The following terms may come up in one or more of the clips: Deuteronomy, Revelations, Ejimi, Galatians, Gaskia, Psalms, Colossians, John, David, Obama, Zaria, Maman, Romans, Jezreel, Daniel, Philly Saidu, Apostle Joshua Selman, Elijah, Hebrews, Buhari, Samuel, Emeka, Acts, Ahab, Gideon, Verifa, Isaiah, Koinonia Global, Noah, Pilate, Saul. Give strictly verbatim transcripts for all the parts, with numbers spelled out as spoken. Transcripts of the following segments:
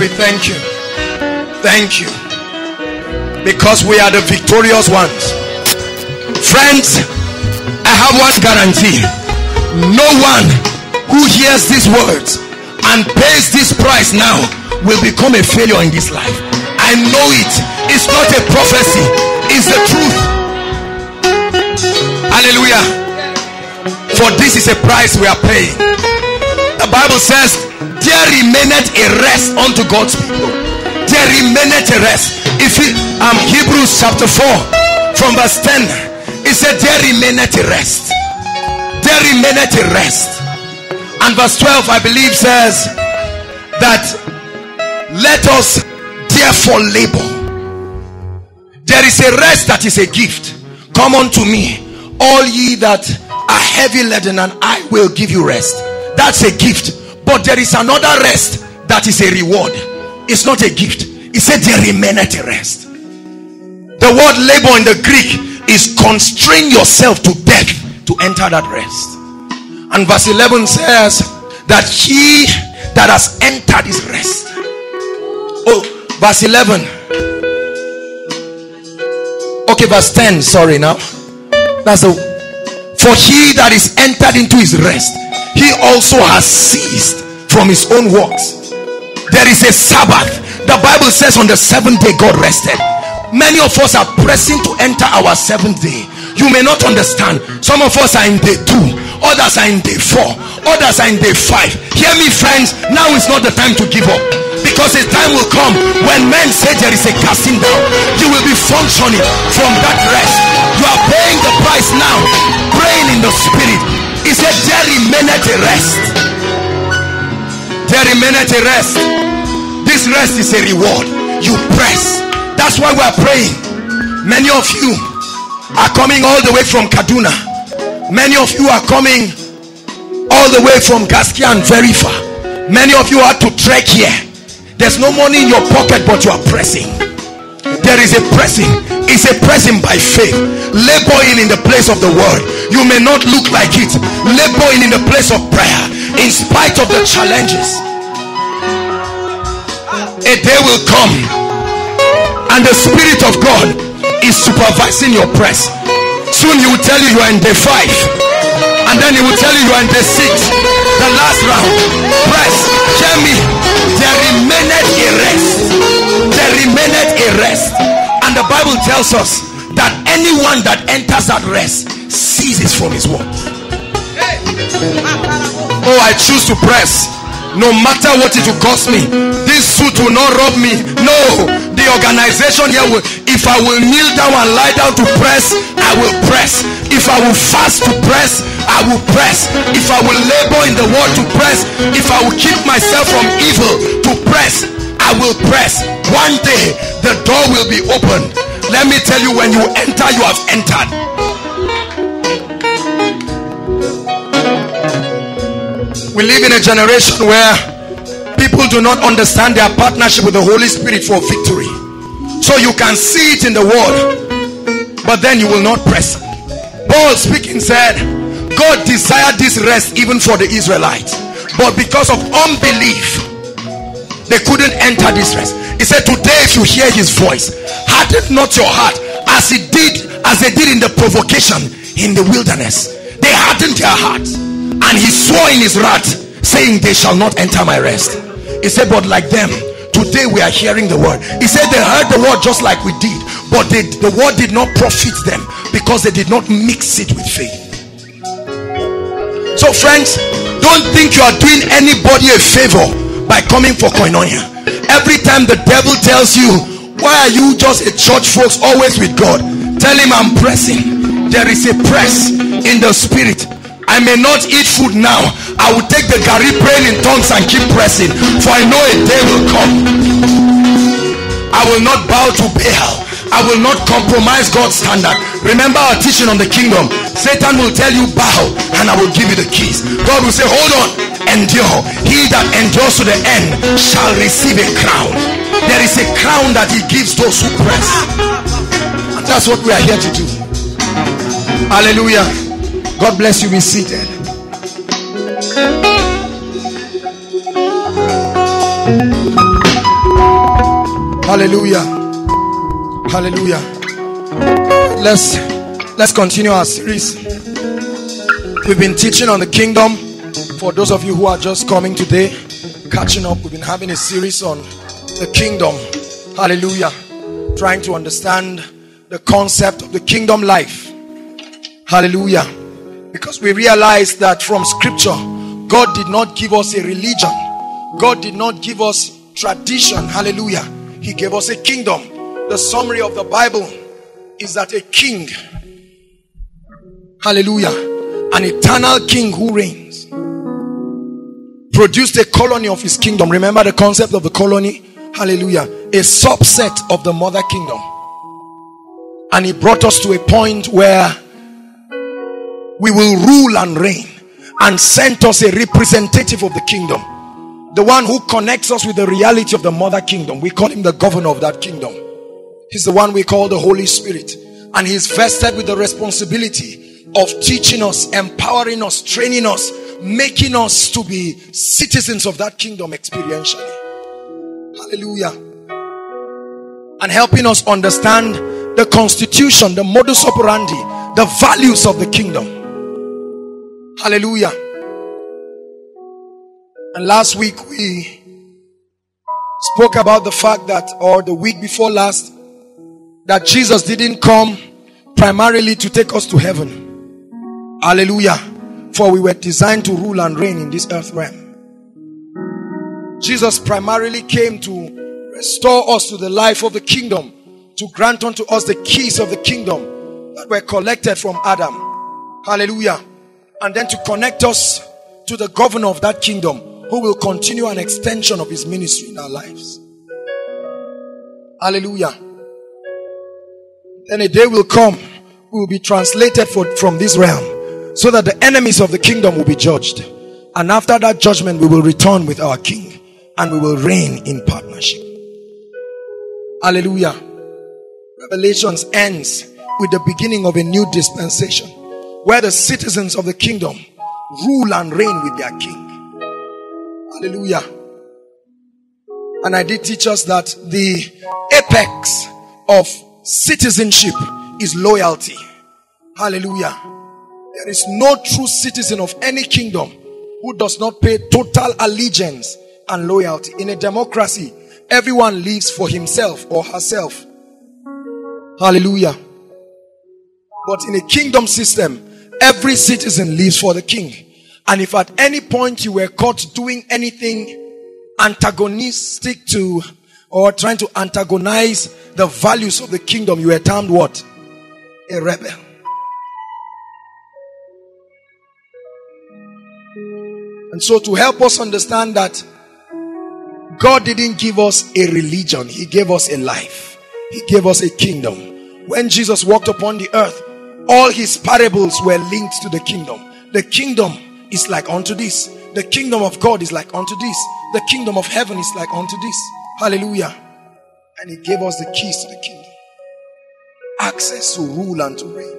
we thank you. Thank you. Because we are the victorious ones. Friends, I have one guarantee. No one who hears these words and pays this price now will become a failure in this life. I know it. It's not a prophecy. It's the truth. Hallelujah. For this is a price we are paying. The Bible says, there remaineth a rest unto God's people. There remaineth a rest. If it, um, Hebrews chapter four from verse ten, it said there remaineth a rest. There remaineth a rest. And verse twelve, I believe, says that let us therefore labor. There is a rest that is a gift. Come unto me, all ye that are heavy laden, and I will give you rest. That's a gift. But there is another rest that is a reward. It's not a gift. He said there remaineth a rest. The word labor in the Greek is constrain yourself to death to enter that rest. And verse eleven says that he that has entered his rest. Oh, verse eleven. Okay, verse ten. Sorry now. That's the for he that is entered into his rest, he also has ceased from his own works. There is a Sabbath. The Bible says on the seventh day God rested. Many of us are pressing to enter our seventh day. You may not understand. Some of us are in day two, others are in day four, others are in day five. Hear me, friends, now is not the time to give up, because a time will come when men say there is a casting down. You will be functioning from that rest. You are paying the price now, praying in the spirit. He said there remaineth a rest. There remaineth a rest. This rest is a reward. You press. That's why we are praying. Many of you are coming all the way from Kaduna. Many of you are coming all the way from Gaskia and Verifa. Many of you had to trek here. There's no money in your pocket, but you are pressing. There is a pressing. It's a pressing by faith. Laboring in the place of the word. You may not look like it. Laboring in the place of prayer. In spite of the challenges. A day will come. And the Spirit of God is supervising your press. Soon he will tell you you are in day five. And then he will tell you you are in day six. The last round. Press. Hear me. There remaineth a rest. There remaineth a rest. And the Bible tells us that anyone that enters that rest ceases from his works. Oh, I choose to press, no matter what it will cost me. This suit will not rob me. No, the organization here will. If I will kneel down and lie down to press, I will press. If I will fast to press, I will press. If I will labor in the word to press, if I will keep myself from evil to press, I will press. One day the door will be opened. Let me tell you, when you enter, you have entered. We live in a generation where people do not understand their partnership with the Holy Spirit for victory. So you can see it in the word, but then you will not press. Paul speaking said, God desired this rest even for the Israelites, but because of unbelief, they couldn't enter this rest. He said, today if you hear his voice, harden not your heart as it did as they did in the provocation in the wilderness. They hardened their hearts, and he swore in his wrath, saying, they shall not enter my rest. He said, but like them, today we are hearing the word. He said they heard the word just like we did, but they, the word did not profit them because they did not mix it with faith. So friends, don't think you are doing anybody a favor by coming for Koinonia. Every time the devil tells you, why are you just a church folks always with God? Tell him I'm pressing. There is a press in the spirit. I may not eat food now. I will take the gari praying in tongues and keep pressing. For I know a day will come. I will not bow to Baal. I will not compromise God's standard. Remember our teaching on the kingdom. Satan will tell you bow and I will give you the keys. God will say hold on. Endure. He that endures to the end shall receive a crown. There is a crown that he gives those who press. And that's what we are here to do. Hallelujah. God bless you. Be seated. Hallelujah. Hallelujah. Let's let's continue our series. We've been teaching on the kingdom. For those of you who are just coming today, catching up, we've been having a series on the kingdom. Hallelujah. Trying to understand the concept of the kingdom life. Hallelujah. Because we realize that from scripture, God did not give us a religion. God did not give us tradition. Hallelujah. He gave us a kingdom. The summary of the Bible is that a king, hallelujah, an eternal king who reigns, produced a colony of his kingdom. Remember the concept of the colony? Hallelujah. A subset of the mother kingdom. And he brought us to a point where we will rule and reign, and sent us a representative of the kingdom. The one who connects us with the reality of the mother kingdom. We call him the governor of that kingdom. He's the one we call the Holy Spirit. And he's vested with the responsibility of teaching us, empowering us, training us, making us to be citizens of that kingdom experientially. Hallelujah. And helping us understand the constitution, the modus operandi, the values of the kingdom. Hallelujah. And last week we spoke about the fact that, or the week before last, that Jesus didn't come primarily to take us to heaven. Hallelujah. For we were designed to rule and reign in this earth realm. Jesus primarily came to restore us to the life of the kingdom, to grant unto us the keys of the kingdom that were collected from Adam. Hallelujah. And then to connect us to the governor of that kingdom, who will continue an extension of his ministry in our lives. Hallelujah. Then a day will come, we will be translated for, from this realm, so that the enemies of the kingdom will be judged. And after that judgment, we will return with our king, and we will reign in partnership. Hallelujah. Revelations ends with the beginning of a new dispensation, where the citizens of the kingdom rule and reign with their king. Hallelujah. And I did teach us that the apex of citizenship is loyalty. Hallelujah. There is no true citizen of any kingdom who does not pay total allegiance and loyalty. In a democracy, everyone lives for himself or herself. Hallelujah. But in a kingdom system, every citizen lives for the king. And if at any point you were caught doing anything antagonistic to, or trying to antagonize the values of the kingdom, you were termed what? A rebel. And so to help us understand that God didn't give us a religion. He gave us a life. He gave us a kingdom. When Jesus walked upon the earth, all his parables were linked to the kingdom. The kingdom is like unto this. The kingdom of God is like unto this. The kingdom of heaven is like unto this. Hallelujah. And he gave us the keys to the kingdom. Access to rule and to reign.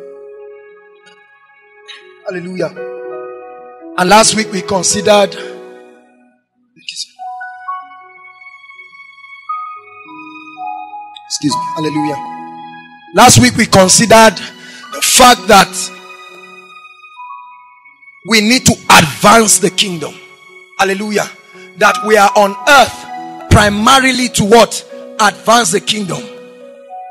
Hallelujah. And last week we considered excuse me. Hallelujah. Last week we considered the fact that we need to advance the kingdom. Hallelujah. That we are on earth primarily to what? Advance the kingdom.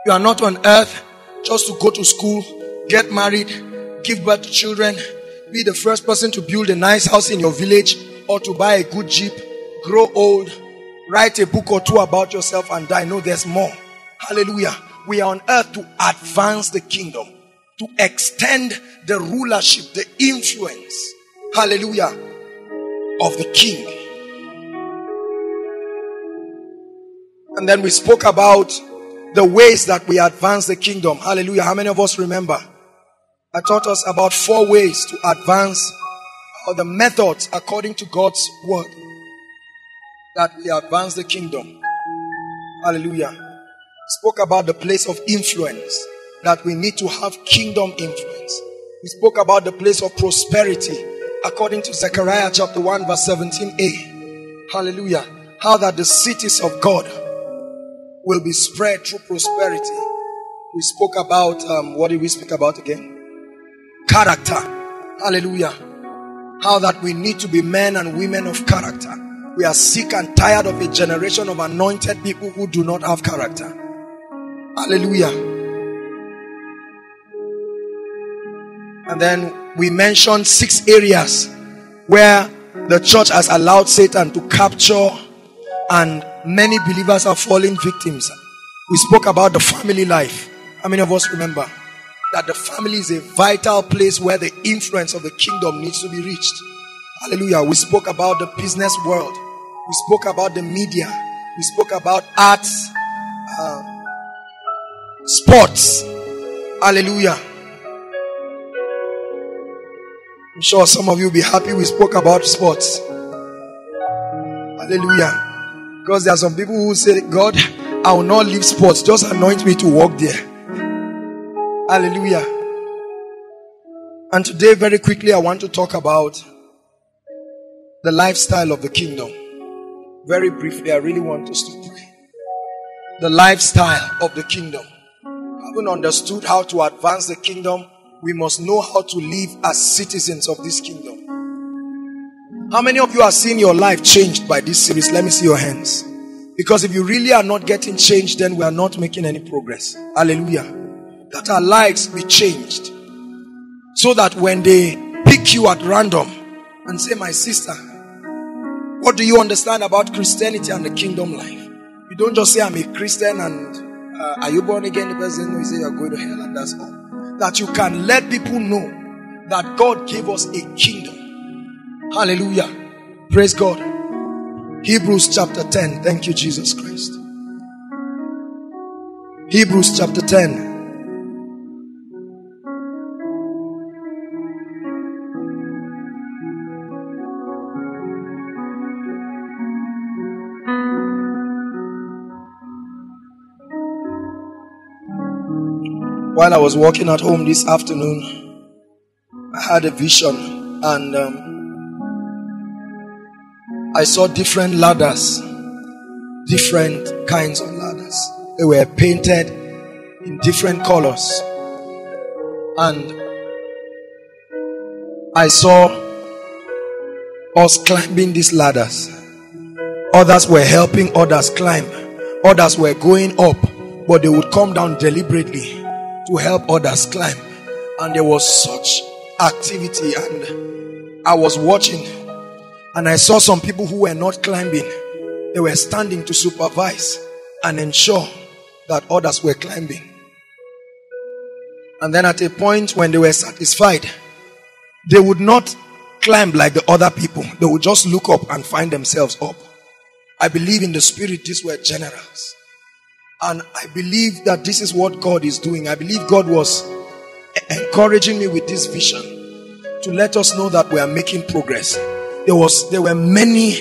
You are not on earth just to go to school, get married, give birth to children, be the first person to build a nice house in your village, or to buy a good jeep, grow old, write a book or two about yourself and die. No, there's more. Hallelujah. We are on earth to advance the kingdom, to extend the rulership, the influence, hallelujah, of the king. And then we spoke about the ways that we advance the kingdom. Hallelujah. How many of us remember? I taught us about four ways to advance, or the methods according to God's word, that we advance the kingdom. Hallelujah. Spoke about the place of influence, that we need to have kingdom influence. We spoke about the place of prosperity according to Zechariah chapter one verse seventeen a. Hallelujah. How that the cities of God will be spread through prosperity. We spoke about, um, what did we speak about again? Character. Hallelujah. How that we need to be men and women of character. We are sick and tired of a generation of anointed people who do not have character. Hallelujah. And then we mentioned six areas where the church has allowed Satan to capture and many believers are falling victims. We spoke about the family life. How many of us remember that the family is a vital place where the influence of the kingdom needs to be reached? Hallelujah. We spoke about the business world. We spoke about the media. We spoke about arts, uh, sports. Hallelujah. I'm sure some of you will be happy we spoke about sports. Hallelujah. Because there are some people who say, God, I will not leave sports. Just anoint me to walk there. Hallelujah. And today, very quickly, I want to talk about the lifestyle of the kingdom. Very briefly, I really want us to pray. The lifestyle of the kingdom. Having understood how to advance the kingdom, we must know how to live as citizens of this kingdom. How many of you are seeing your life changed by this series? Let me see your hands. Because if you really are not getting changed, then we are not making any progress. Hallelujah. That our lives be changed. So that when they pick you at random and say, my sister, what do you understand about Christianity and the kingdom life? You don't just say, I'm a Christian and uh, are you born again? The person who says you're going to hell and that's all. That you can let people know that God gave us a kingdom. Hallelujah. Praise God. Hebrews chapter ten. Thank you, Jesus Christ. Hebrews chapter ten. While I was walking at home this afternoon, I had a vision and um, I saw different ladders, different kinds of ladders. They were painted in different colors. And I saw us climbing these ladders. Others were helping others climb. Others were going up, but they would come down deliberately to help others climb. And there was such activity, and I was watching. And I saw some people who were not climbing. They were standing to supervise and ensure that others were climbing. And then at a point when they were satisfied, they would not climb like the other people. They would just look up and find themselves up. I believe in the spirit these were generals. And I believe that this is what God is doing. I believe God was encouraging me with this vision to let us know that we are making progress. There was, there were many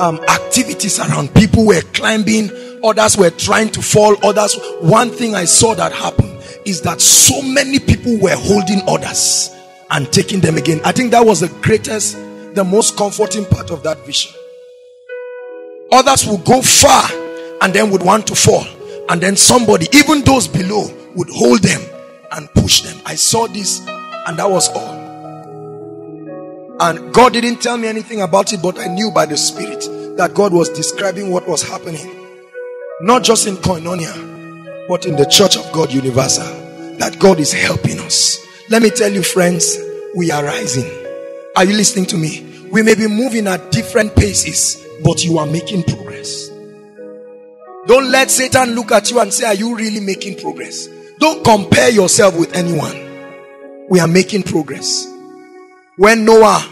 um, activities around. People were climbing. Others were trying to fall. Others. One thing I saw that happened is that so many people were holding others and taking them again. I think that was the greatest, the most comforting part of that vision. Others would go far and then would want to fall. And then somebody, even those below, would hold them and push them. I saw this and that was all. And God didn't tell me anything about it, but I knew by the Spirit that God was describing what was happening. Not just in Koinonia, but in the Church of God Universal. That God is helping us. Let me tell you, friends, we are rising. Are you listening to me? We may be moving at different paces, but you are making progress. Don't let Satan look at you and say, are you really making progress? Don't compare yourself with anyone. We are making progress. When Noah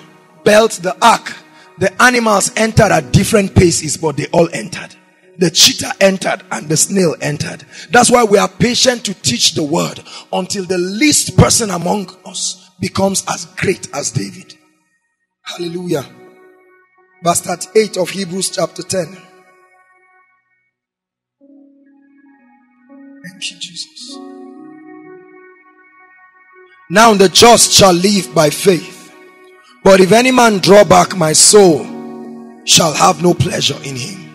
built the ark, the animals entered at different paces, but they all entered. The cheetah entered and the snail entered. That's why we are patient to teach the word until the least person among us becomes as great as David. Hallelujah. Verse thirty-eight of Hebrews chapter ten. Thank you, Jesus. Now the just shall live by faith. But if any man draw back, my soul shall have no pleasure in him.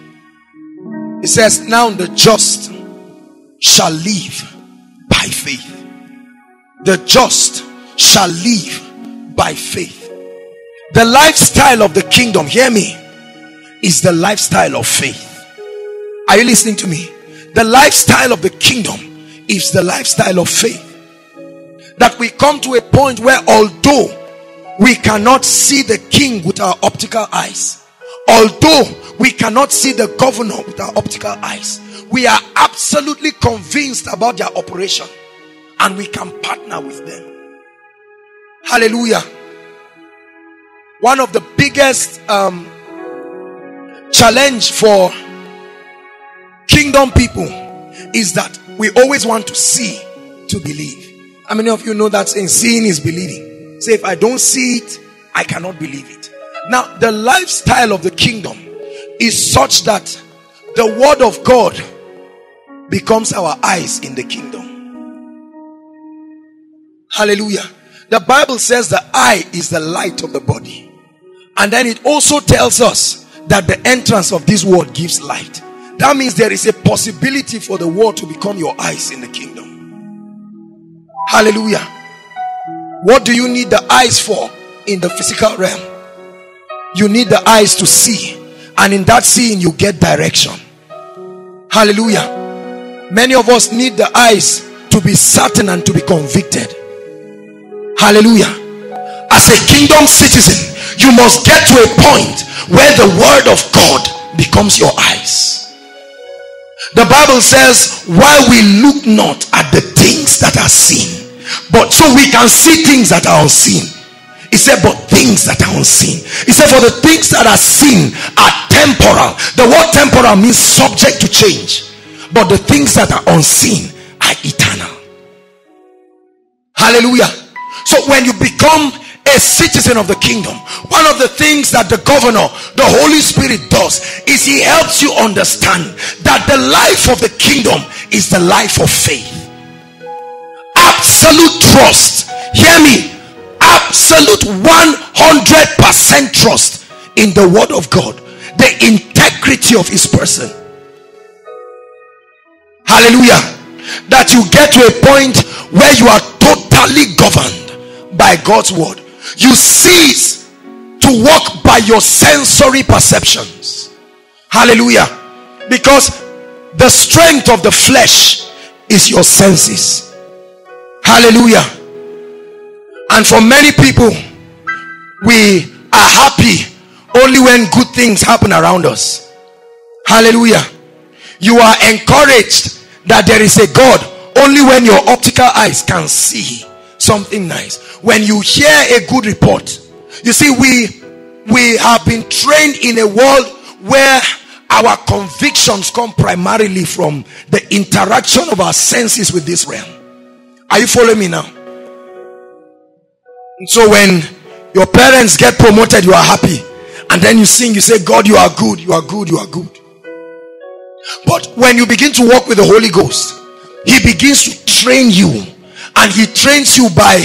It says, now the just shall live by faith. The just shall live by faith. The lifestyle of the kingdom, hear me, is the lifestyle of faith. Are you listening to me? The lifestyle of the kingdom is the lifestyle of faith. That we come to a point where, although we cannot see the king with our optical eyes, although we cannot see the governor with our optical eyes, we are absolutely convinced about their operation, and we can partner with them. Hallelujah. One of the biggest um, challenge for kingdom people is that we always want to see to believe. How many of you know that saying, seeing is believing? Say, if I don't see it, I cannot believe it. Now, the lifestyle of the kingdom is such that the word of God becomes our eyes in the kingdom. Hallelujah. The Bible says the eye is the light of the body. And then it also tells us that the entrance of this word gives light. That means there is a possibility for the word to become your eyes in the kingdom. Hallelujah. What do you need the eyes for in the physical realm? You need the eyes to see. And in that seeing, you get direction. Hallelujah. Many of us need the eyes to be certain and to be convicted. Hallelujah. As a kingdom citizen, you must get to a point where the word of God becomes your eyes. The Bible says, while we look not at the things that are seen, but so we can see things that are unseen. It said, but things that are unseen. It said, for the things that are seen are temporal. The word temporal means subject to change. But the things that are unseen are eternal. Hallelujah. So when you become a citizen of the kingdom, one of the things that the governor, the Holy Spirit does is he helps you understand that the life of the kingdom is the life of faith. Absolute trust. Hear me. Absolute one hundred percent trust in the word of God. The integrity of his person. Hallelujah. That you get to a point where you are totally governed by God's word. You cease to walk by your sensory perceptions. Hallelujah. Because the strength of the flesh is your senses. Hallelujah. And for many people, we are happy only when good things happen around us. Hallelujah. You are encouraged that there is a God only when your optical eyes can see something nice. When you hear a good report, you see, we we have been trained in a world where our convictions come primarily from the interaction of our senses with this realm. Are you following me now? And so when your parents get promoted, you are happy, and then you sing, you say, God, you are good, you are good, you are good. But when you begin to walk with the Holy Ghost, he begins to train you. And he trains you by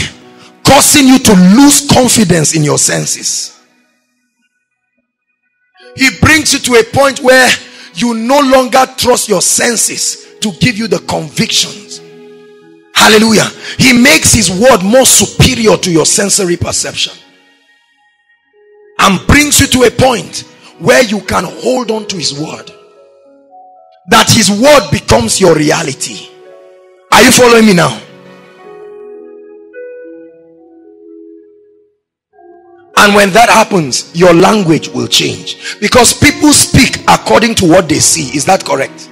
causing you to lose confidence in your senses. He brings you to a point where you no longer trust your senses to give you the convictions. Hallelujah. He makes his word more superior to your sensory perception. And brings you to a point where you can hold on to his word. That his word becomes your reality. Are you following me now? And when that happens, your language will change. Because people speak according to what they see. Is that correct?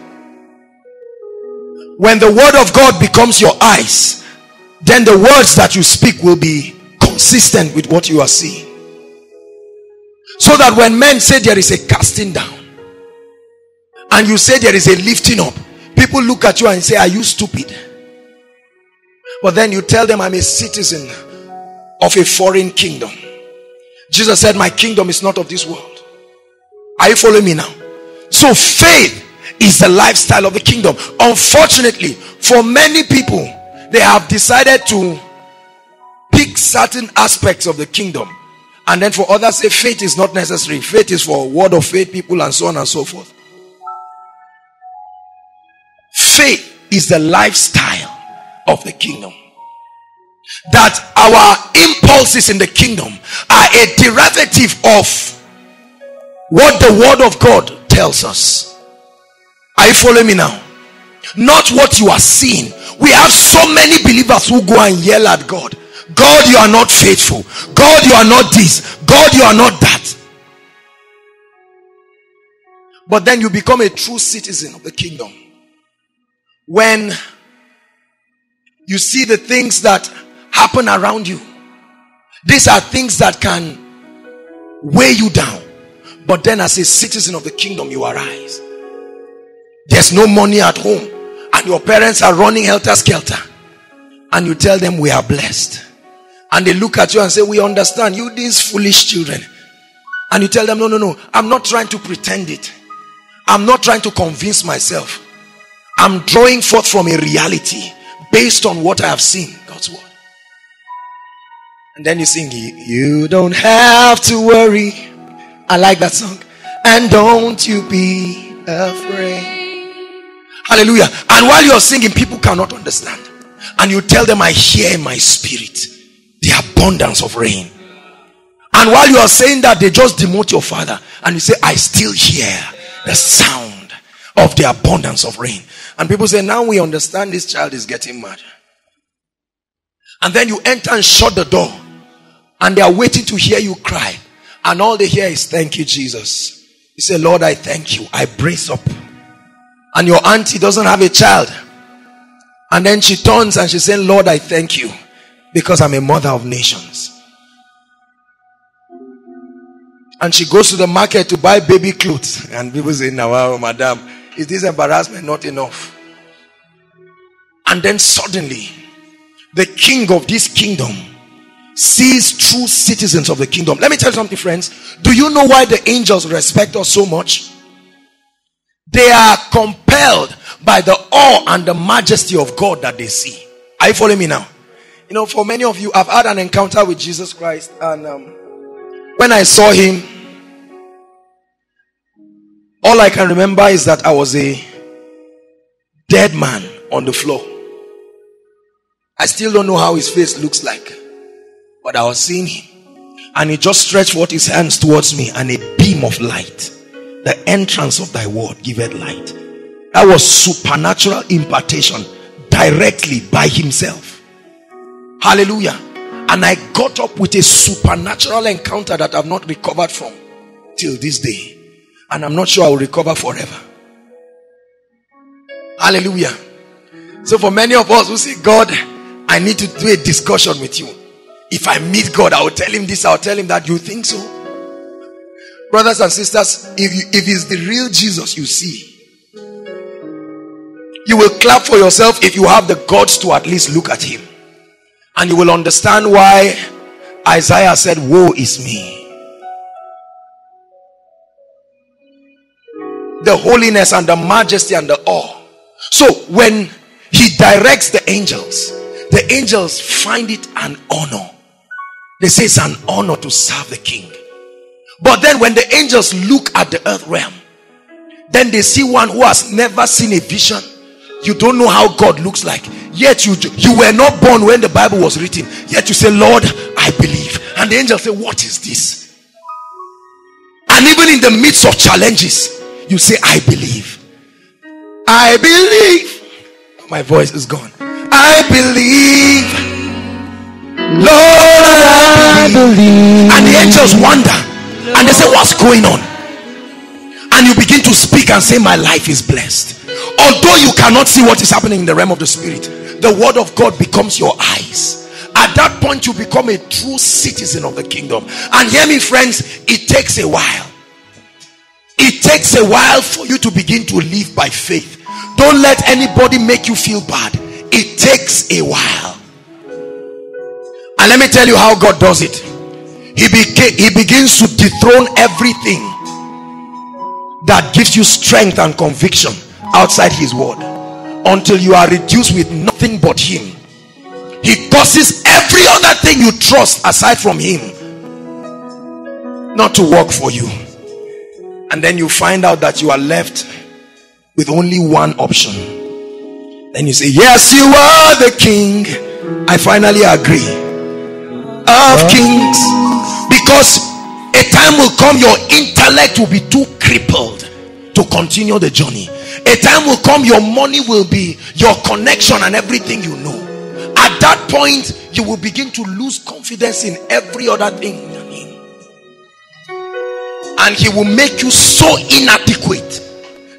When the word of God becomes your eyes, then the words that you speak will be consistent with what you are seeing. So that when men say there is a casting down, and you say there is a lifting up, people look at you and say, are you stupid? But then you tell them, I'm a citizen of a foreign kingdom. Jesus said, my kingdom is not of this world. Are you following me now? So faith is the lifestyle of the kingdom. Unfortunately, for many people, they have decided to pick certain aspects of the kingdom. And then for others, say faith is not necessary. Faith is for word of faith people and so on and so forth. Faith is the lifestyle of the kingdom. That our impulses in the kingdom are a derivative of what the word of God tells us. Are you following me now? Not what you are seeing. We have so many believers who go and yell at God. God, you are not faithful. God, you are not this. God, you are not that. But then you become a true citizen of the kingdom when you see the things that happen around you. These are things that can weigh you down. But then as a citizen of the kingdom, you arise. There's no money at home and your parents are running helter-skelter. And you tell them we are blessed. And they look at you and say, we understand you, these foolish children. And you tell them, no, no, no. I'm not trying to pretend it. I'm not trying to convince myself. I'm drawing forth from a reality based on what I have seen. God's word. And then you sing, you don't have to worry. I like that song. And don't you be afraid. Hallelujah. And while you're singing, people cannot understand. And you tell them, I hear in my spirit the abundance of rain. And while you are saying that, they just demote your father. And you say, I still hear the sound of the abundance of rain. And people say, now we understand this child is getting mad. And then you enter and shut the door. And they are waiting to hear you cry. And all they hear is, thank you, Jesus. You say, Lord, I thank you. I brace up. And your auntie doesn't have a child. And then she turns and she says, Lord, I thank you. Because I'm a mother of nations. And she goes to the market to buy baby clothes. And people say, now, oh, madam, is this embarrassment not enough? And then suddenly, the king of this kingdom sees true citizens of the kingdom. Let me tell you something, friends. Do you know why the angels respect us so much? They are compelled by the awe and the majesty of God that they see. Are you following me now? You know, for many of you, I've had an encounter with Jesus Christ. And um, when I saw him, all I can remember is that I was a dead man on the floor. I still don't know how his face looks like. But I was seeing him. And he just stretched forth his hands towards me. And a beam of light. The entrance of thy word giveth light. That was supernatural impartation. Directly by himself. Hallelujah. And I got up with a supernatural encounter that I've not recovered from till this day. And I'm not sure I will recover forever. Hallelujah. So for many of us who say, God, I need to do a discussion with you. If I meet God, I will tell him this, I will tell him that. You think so? Brothers and sisters, if, you, if it's the real Jesus you see, you will clap for yourself if you have the guts to at least look at him. And you will understand why Isaiah said, woe is me. The holiness and the majesty and the awe. So when he directs the angels, the angels find it an honor. They say it's an honor to serve the king. But then when the angels look at the earth realm, then they see one who has never seen a vision. You don't know how God looks like. Yet you, you were not born when the Bible was written. Yet you say, Lord, I believe. And the angels say, what is this? And even in the midst of challenges, you say, I believe. I believe. My voice is gone. I believe. Lord, I believe. And the angels wonder. And they say, what's going on? And you begin to speak and say, my life is blessed. Although you cannot see what is happening in the realm of the spirit, the word of God becomes your eyes. At that point, you become a true citizen of the kingdom. And hear me, friends, it takes a while. It takes a while for you to begin to live by faith. Don't let anybody make you feel bad. It takes a while. And let me tell you how God does it. He, beca- he begins to dethrone everything that gives you strength and conviction outside his word, until you are reduced with nothing but him. He causes every other thing you trust aside from him not to work for you. And then you find out that you are left with only one option, Then you say, yes, you are the king. I finally agree. Of kings. Because a time will come your intellect will be too crippled to continue the journey. A time will come your money will be your connection and everything you know. At that point, you will begin to lose confidence in every other thing. And he will make you so inadequate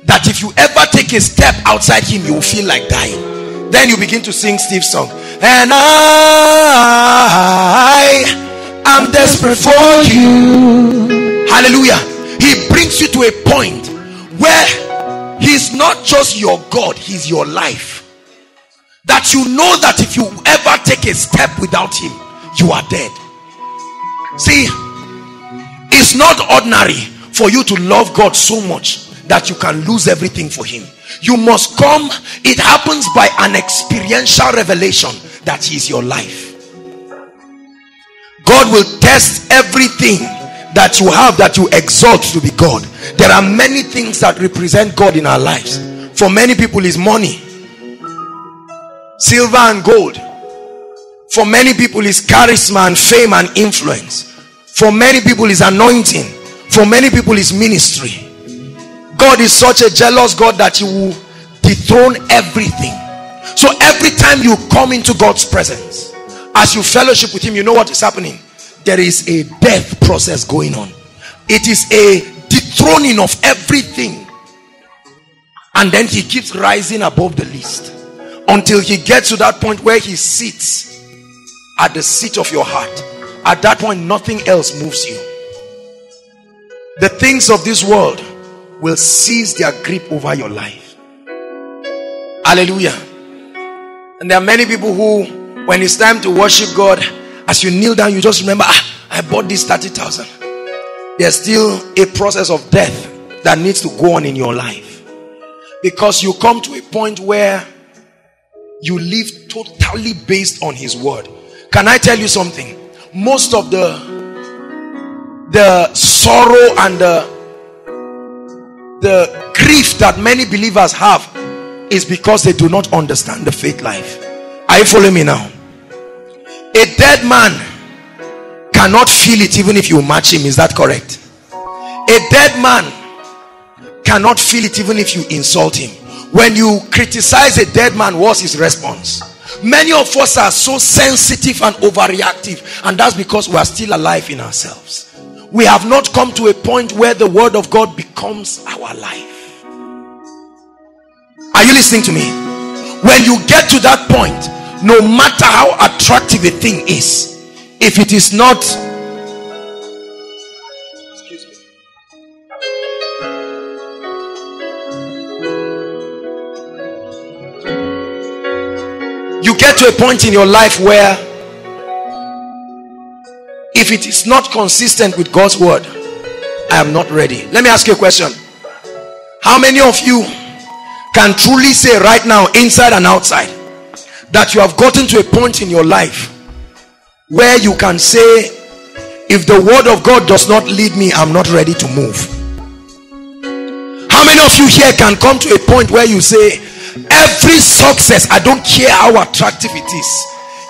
that if you ever take a step outside him, you will feel like dying. Then you begin to sing Steve's song. And I am desperate for you. Hallelujah. He brings you to a point where he's not just your God, he's your life. That you know that if you ever take a step without him, you are dead. See, it's not ordinary for you to love God so much that you can lose everything for him. You must come. It happens by an experiential revelation that he is your life. God will test everything that you have that you exalt to be God. There are many things that represent God in our lives. For many people is money, silver and gold. For many people is charisma and fame and influence. For many people is anointing. For many people is ministry. God is such a jealous God that he will dethrone everything. So every time you come into God's presence, as you fellowship with him, you know what is happening? There is a death process going on. It is a dethroning of everything. And then he keeps rising above the list until he gets to that point where he sits at the seat of your heart. At that point, nothing else moves you. The things of this world will seize their grip over your life. Hallelujah. And there are many people who, when it's time to worship God, as you kneel down, you just remember, ah, I bought this thirty thousand. There's still a process of death that needs to go on in your life. Because you come to a point where you live totally based on his word. Can I tell you something? Most of the the sorrow and the, the grief that many believers have is because they do not understand the faith life. Are you following me now? A dead man cannot feel it even if you match him. Is that correct? A dead man cannot feel it even if you insult him. When you criticize a dead man, what's his response? Many of us are so sensitive and overreactive, and that's because we are still alive in ourselves. We have not come to a point where the word of God becomes our life. Are you listening to me? When you get to that point, no matter how attractive a thing is, if it is not, excuse me, you get to a point in your life where if it is not consistent with God's word, I am not ready. Let me ask you a question. How many of you can truly say right now, inside and outside, that you have gotten to a point in your life where you can say, if the word of God does not lead me, I'm not ready to move? How many of you here can come to a point where you say, every success, I don't care how attractive it is,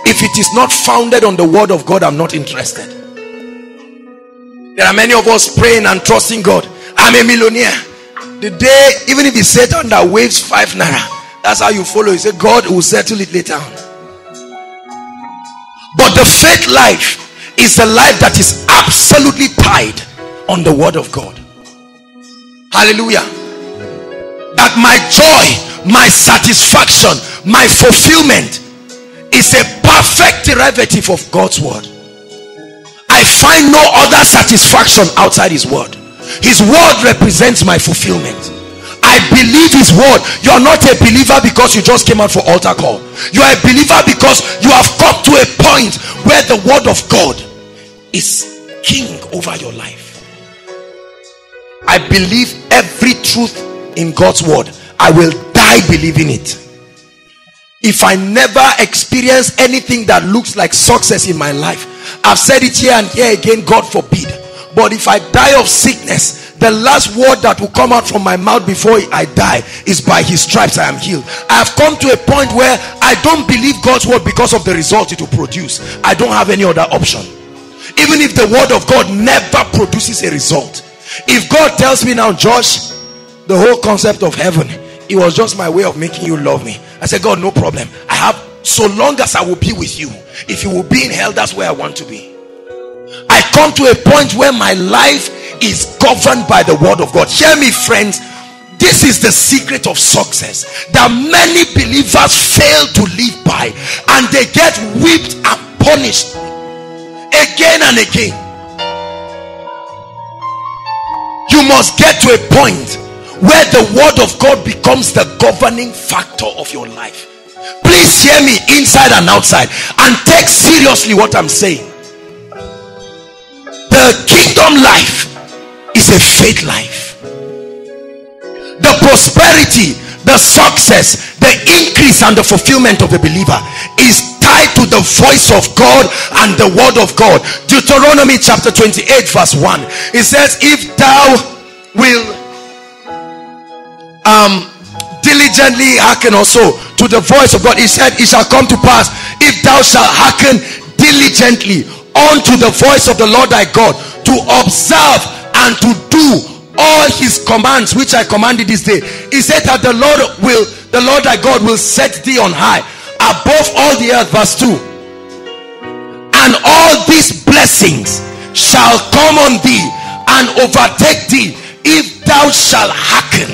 if it is not founded on the word of God, I'm not interested? There are many of us praying and trusting God. I'm a millionaire. The day, even if it's Satan that waves five naira, that's how you follow. You say, God will settle it later on. But the faith life is the life that is absolutely tied on the word of God. Hallelujah. That my joy, my satisfaction, my fulfillment is a perfect derivative of God's word. I find no other satisfaction outside his word. His word represents my fulfillment. I believe his word. You are not a believer because you just came out for altar call. You are a believer because you have come to a point where the word of God is king over your life. I believe every truth in God's word. I will die believing it. If I never experience anything that looks like success in my life, I've said it here and here again, God forbid, but if I die of sickness, the last word that will come out from my mouth before I die is, by his stripes I am healed. I have come to a point where I don't believe God's word because of the result it will produce. I don't have any other option. Even if the word of God never produces a result. If God tells me now, Josh, the whole concept of heaven, it was just my way of making you love me. I said, God, no problem. I have, so long as I will be with you. If you will be in hell, that's where I want to be. I come to a point where my life is governed by the word of God. Hear me, friends. This is the secret of success that many believers fail to live by, and they get whipped and punished again and again. You must get to a point where the word of God becomes the governing factor of your life. Please hear me, inside and outside, and take seriously what I'm saying. The kingdom life is a faith life. The prosperity, the success, the increase and the fulfillment of the believer is tied to the voice of God and the word of God. Deuteronomy chapter twenty-eight verse one. It says, if thou will um, diligently hearken also to the voice of God. He said, it shall come to pass, if thou shalt hearken diligently unto the voice of the Lord thy God, to observe and to do all his commands which I commanded this day. He said that the Lord will, the Lord thy God will set thee on high above all the earth. Verse two. And all these blessings shall come on thee and overtake thee, if thou shalt hearken.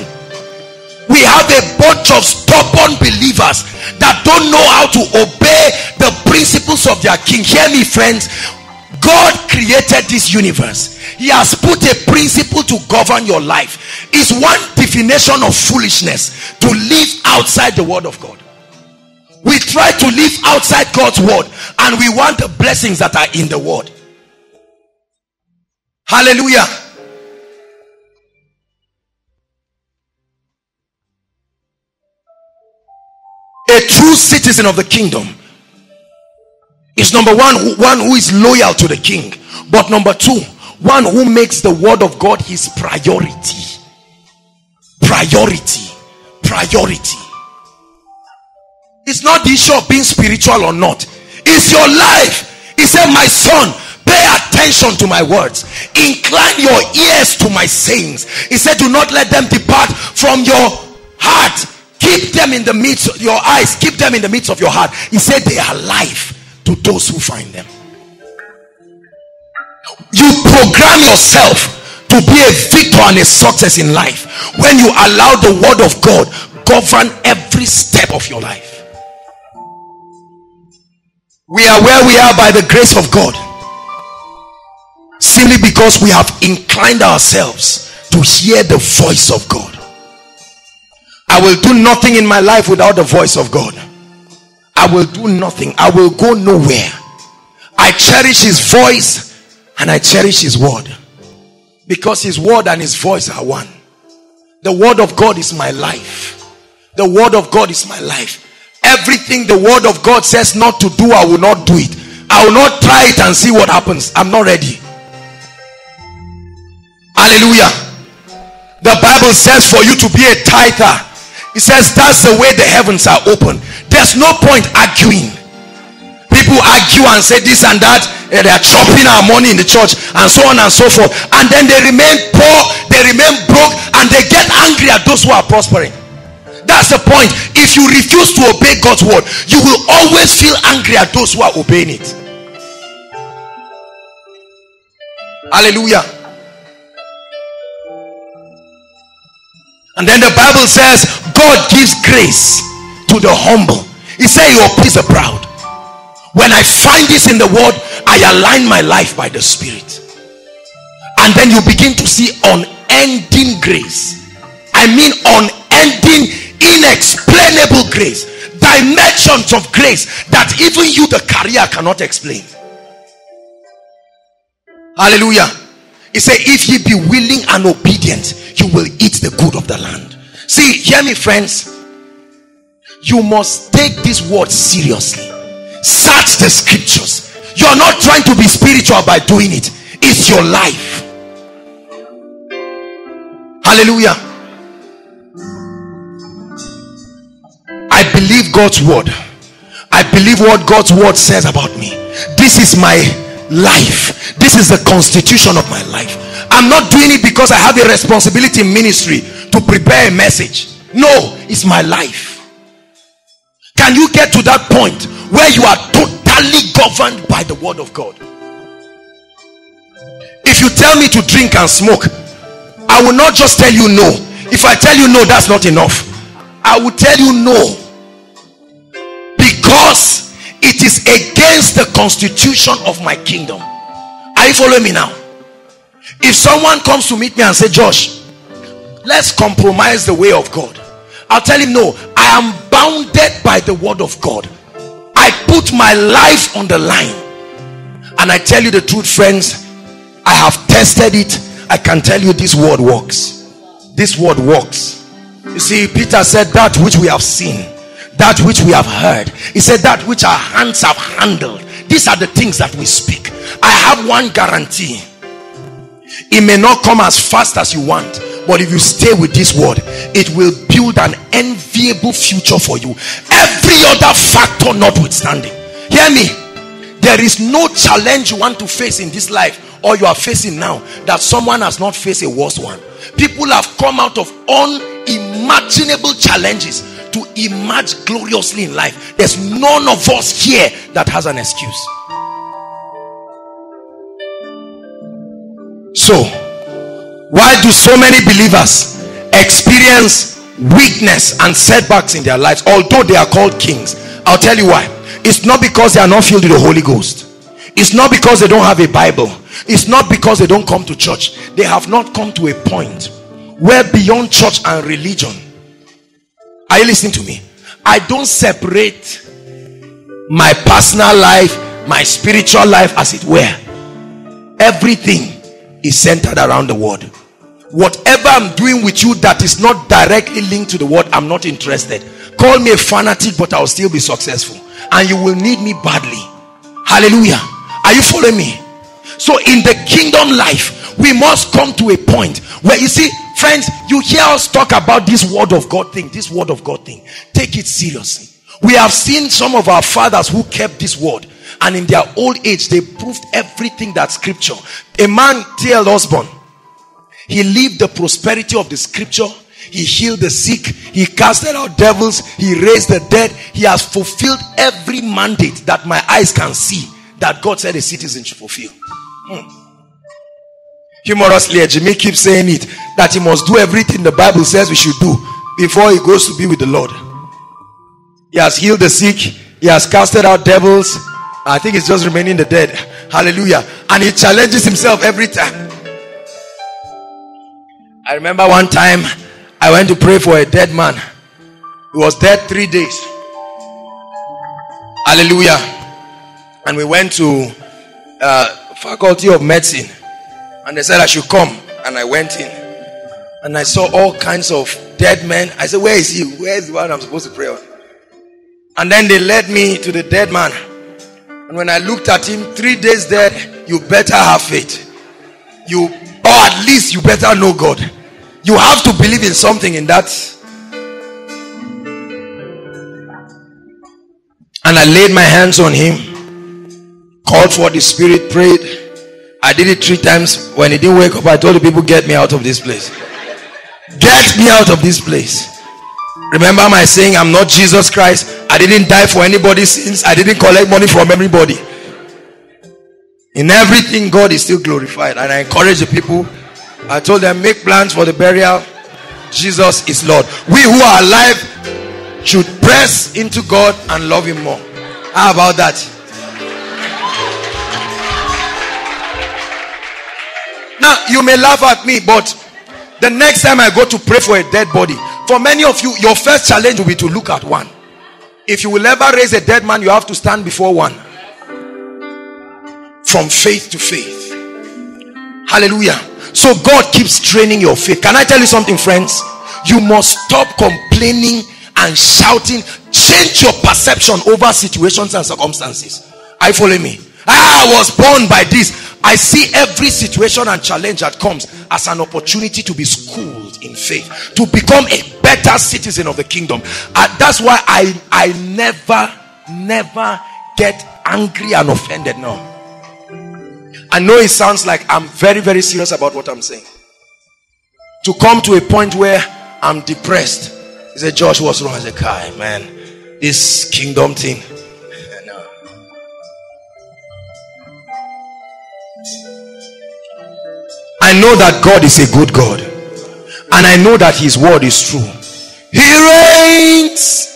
We have a bunch of stubborn believers that don't know how to obey the principles of their king. Hear me, friends. God created this universe. He has put a principle to govern your life. It's one definition of foolishness to live outside the word of God. We try to live outside God's word, and we want the blessings that are in the word. Hallelujah. A true citizen of the kingdom is, number one, one who is loyal to the king, but number two, one who makes the word of God his priority. Priority. Priority. It's not the issue of being spiritual or not. It's your life. He said, my son, pay attention to my words. Incline your ears to my sayings. He said, do not let them depart from your heart. Keep them in the midst of your eyes. Keep them in the midst of your heart. He said they are life to those who find them. You program yourself to be a victor and a success in life when you allow the word of God govern every step of your life. We are where we are by the grace of God, simply because we have inclined ourselves to hear the voice of God. I will do nothing in my life without the voice of God. I will do nothing. I will go nowhere. I cherish his voice and I cherish his word, because his word and his voice are one. The word of God is my life. The word of God is my life. Everything the word of God says not to do, I will not do it. I will not try it and see what happens. I'm not ready. Hallelujah. The Bible says for you to be a tither. It says that's the way the heavens are open. There's no point arguing. People argue and say this and that. They are chopping our money in the church and so on and so forth. And then they remain poor, they remain broke, and they get angry at those who are prospering. That's the point. If you refuse to obey God's word, you will always feel angry at those who are obeying it. Hallelujah. And then the Bible says God gives grace to the humble. He said he opposes the proud. When I find this in the word, I align my life by the Spirit, and then you begin to see unending grace. I mean unending, inexplainable grace, dimensions of grace that even you, the carrier, cannot explain. Hallelujah. He said, if ye be willing and obedient, you will eat the good of the land. See, hear me, friends. You must take this word seriously. Search the scriptures. You are not trying to be spiritual by doing it. It's your life. Hallelujah. I believe God's word. I believe what God's word says about me. This is my life. This is the constitution of my life. I'm not doing it because I have a responsibility in ministry to prepare a message. No, it's my life. Can you get to that point where you are totally governed by the word of God? If you tell me to drink and smoke, I will not just tell you no. If I tell you no, that's not enough. I will tell you no, because it is against the constitution of my kingdom. Are you following me now? If someone comes to meet me and say, Josh, let's compromise the way of God, I'll tell him no, I am bounded by the word of God. I put my life on the line. And I tell you the truth, friends, I have tested it. I can tell you this word works. This word works. You see, Peter said, that which we have seen, that which we have heard, he said, that which our hands have handled, these are the things that we speak. I have one guarantee. It may not come as fast as you want, but if you stay with this word, it will build an enviable future for you, every other factor notwithstanding. Hear me, there is no challenge you want to face in this life or you are facing now that someone has not faced a worse one. People have come out of unimaginable challenges to emerge gloriously in life. There's none of us here that has an excuse. So, why do so many believers experience weakness and setbacks in their lives, although they are called kings? I'll tell you why. It's not because they are not filled with the Holy Ghost. It's not because they don't have a Bible. It's not because they don't come to church. They have not come to a point where beyond church and religion. Are you listening to me? I don't separate my personal life, my spiritual life, as it were. Everything is centered around the word. Whatever I'm doing with you that is not directly linked to the word, I'm not interested. Call me a fanatic, but I'll still be successful. And you will need me badly. Hallelujah. Are you following me? So in the kingdom life, we must come to a point where, you see, friends, you hear us talk about this word of God thing, this word of God thing. Take it seriously. We have seen some of our fathers who kept this word, and in their old age, they proved everything that scripture. A man, T L Osborne, he lived the prosperity of the scripture. He healed the sick. He casted out devils. He raised the dead. He has fulfilled every mandate that my eyes can see that God said a citizen should fulfill. Hmm. Humorously, Jimmy keeps saying it, that he must do everything the Bible says we should do before he goes to be with the Lord. He has healed the sick. He has casted out devils. I think it's just remaining the dead. Hallelujah. And he challenges himself every time. I remember one time I went to pray for a dead man. He was dead three days. Hallelujah. And we went to uh, Faculty of Medicine. And they said I should come. And I went in. And I saw all kinds of dead men. I said, where is he? Where is the one I'm supposed to pray on? And then they led me to the dead man. And when I looked at him, three days dead, you better have faith. You, or at least you better know God. You have to believe in something in that. And I laid my hands on him, called for the spirit, prayed. I did it three times. When he didn't wake up, I told the people, get me out of this place. Get me out of this place. Remember my saying, I'm not Jesus Christ. I didn't die for anybody's sins. I didn't collect money from everybody. In everything, God is still glorified. And I encourage the people. I told them, make plans for the burial. Jesus is Lord. We who are alive should press into God and love him more. How about that? Now, you may laugh at me, but the next time I go to pray for a dead body, for many of you, your first challenge will be to look at one. If you will ever raise a dead man, you have to stand before one. From faith to faith. Hallelujah. So God keeps training your faith. Can I tell you something, friends? You must stop complaining and shouting. Change your perception over situations and circumstances. Are you following me? I was born by this. I see every situation and challenge that comes as an opportunity to be schooled in faith, to become a better citizen of the kingdom. And that's why I, I never, never get angry and offended now. I know it sounds like I'm very, very serious about what I'm saying. To come to a point where I'm depressed. He said, Josh, what's wrong? I said, Kai, man, this kingdom thing. No. I know that God is a good God. And I know that his word is true. He reigns.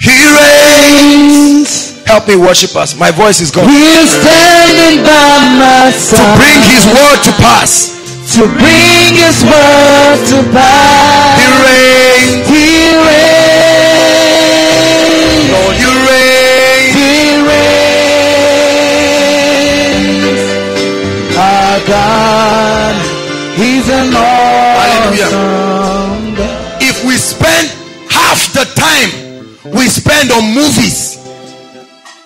He reigns. Help me, worshipers. My voice is gone. He's standing by my side. To bring his word to pass. To bring his word to pass. He reigns. He reigns. Lord, you reign. He reigns. Our God, he's an awesome God. If we spend half the time we spend on movies,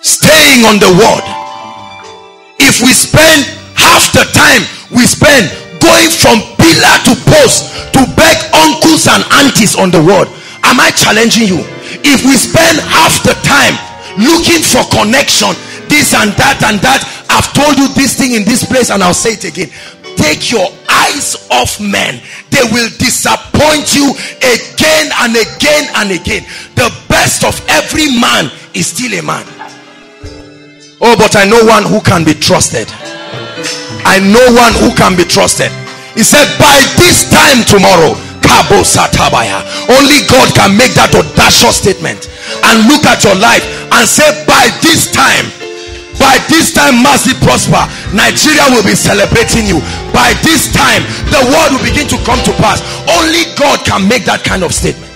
staying on the word, if we spend half the time we spend going from pillar to post to beg uncles and aunties on the word, am I challenging you? If we spend half the time looking for connection, this and that and that, I've told you this thing in this place and I'll say it again, take your eyes off men. They will disappoint you again and again and again. The best of every man is still a man. Oh, but I know one who can be trusted. I know one who can be trusted. He said, by this time tomorrow, Kabo Satabaya. Only God can make that audacious statement. And look at your life and say, by this time, by this time, mercy prosper. Nigeria will be celebrating you. By this time, the world will begin to come to pass. Only God can make that kind of statement.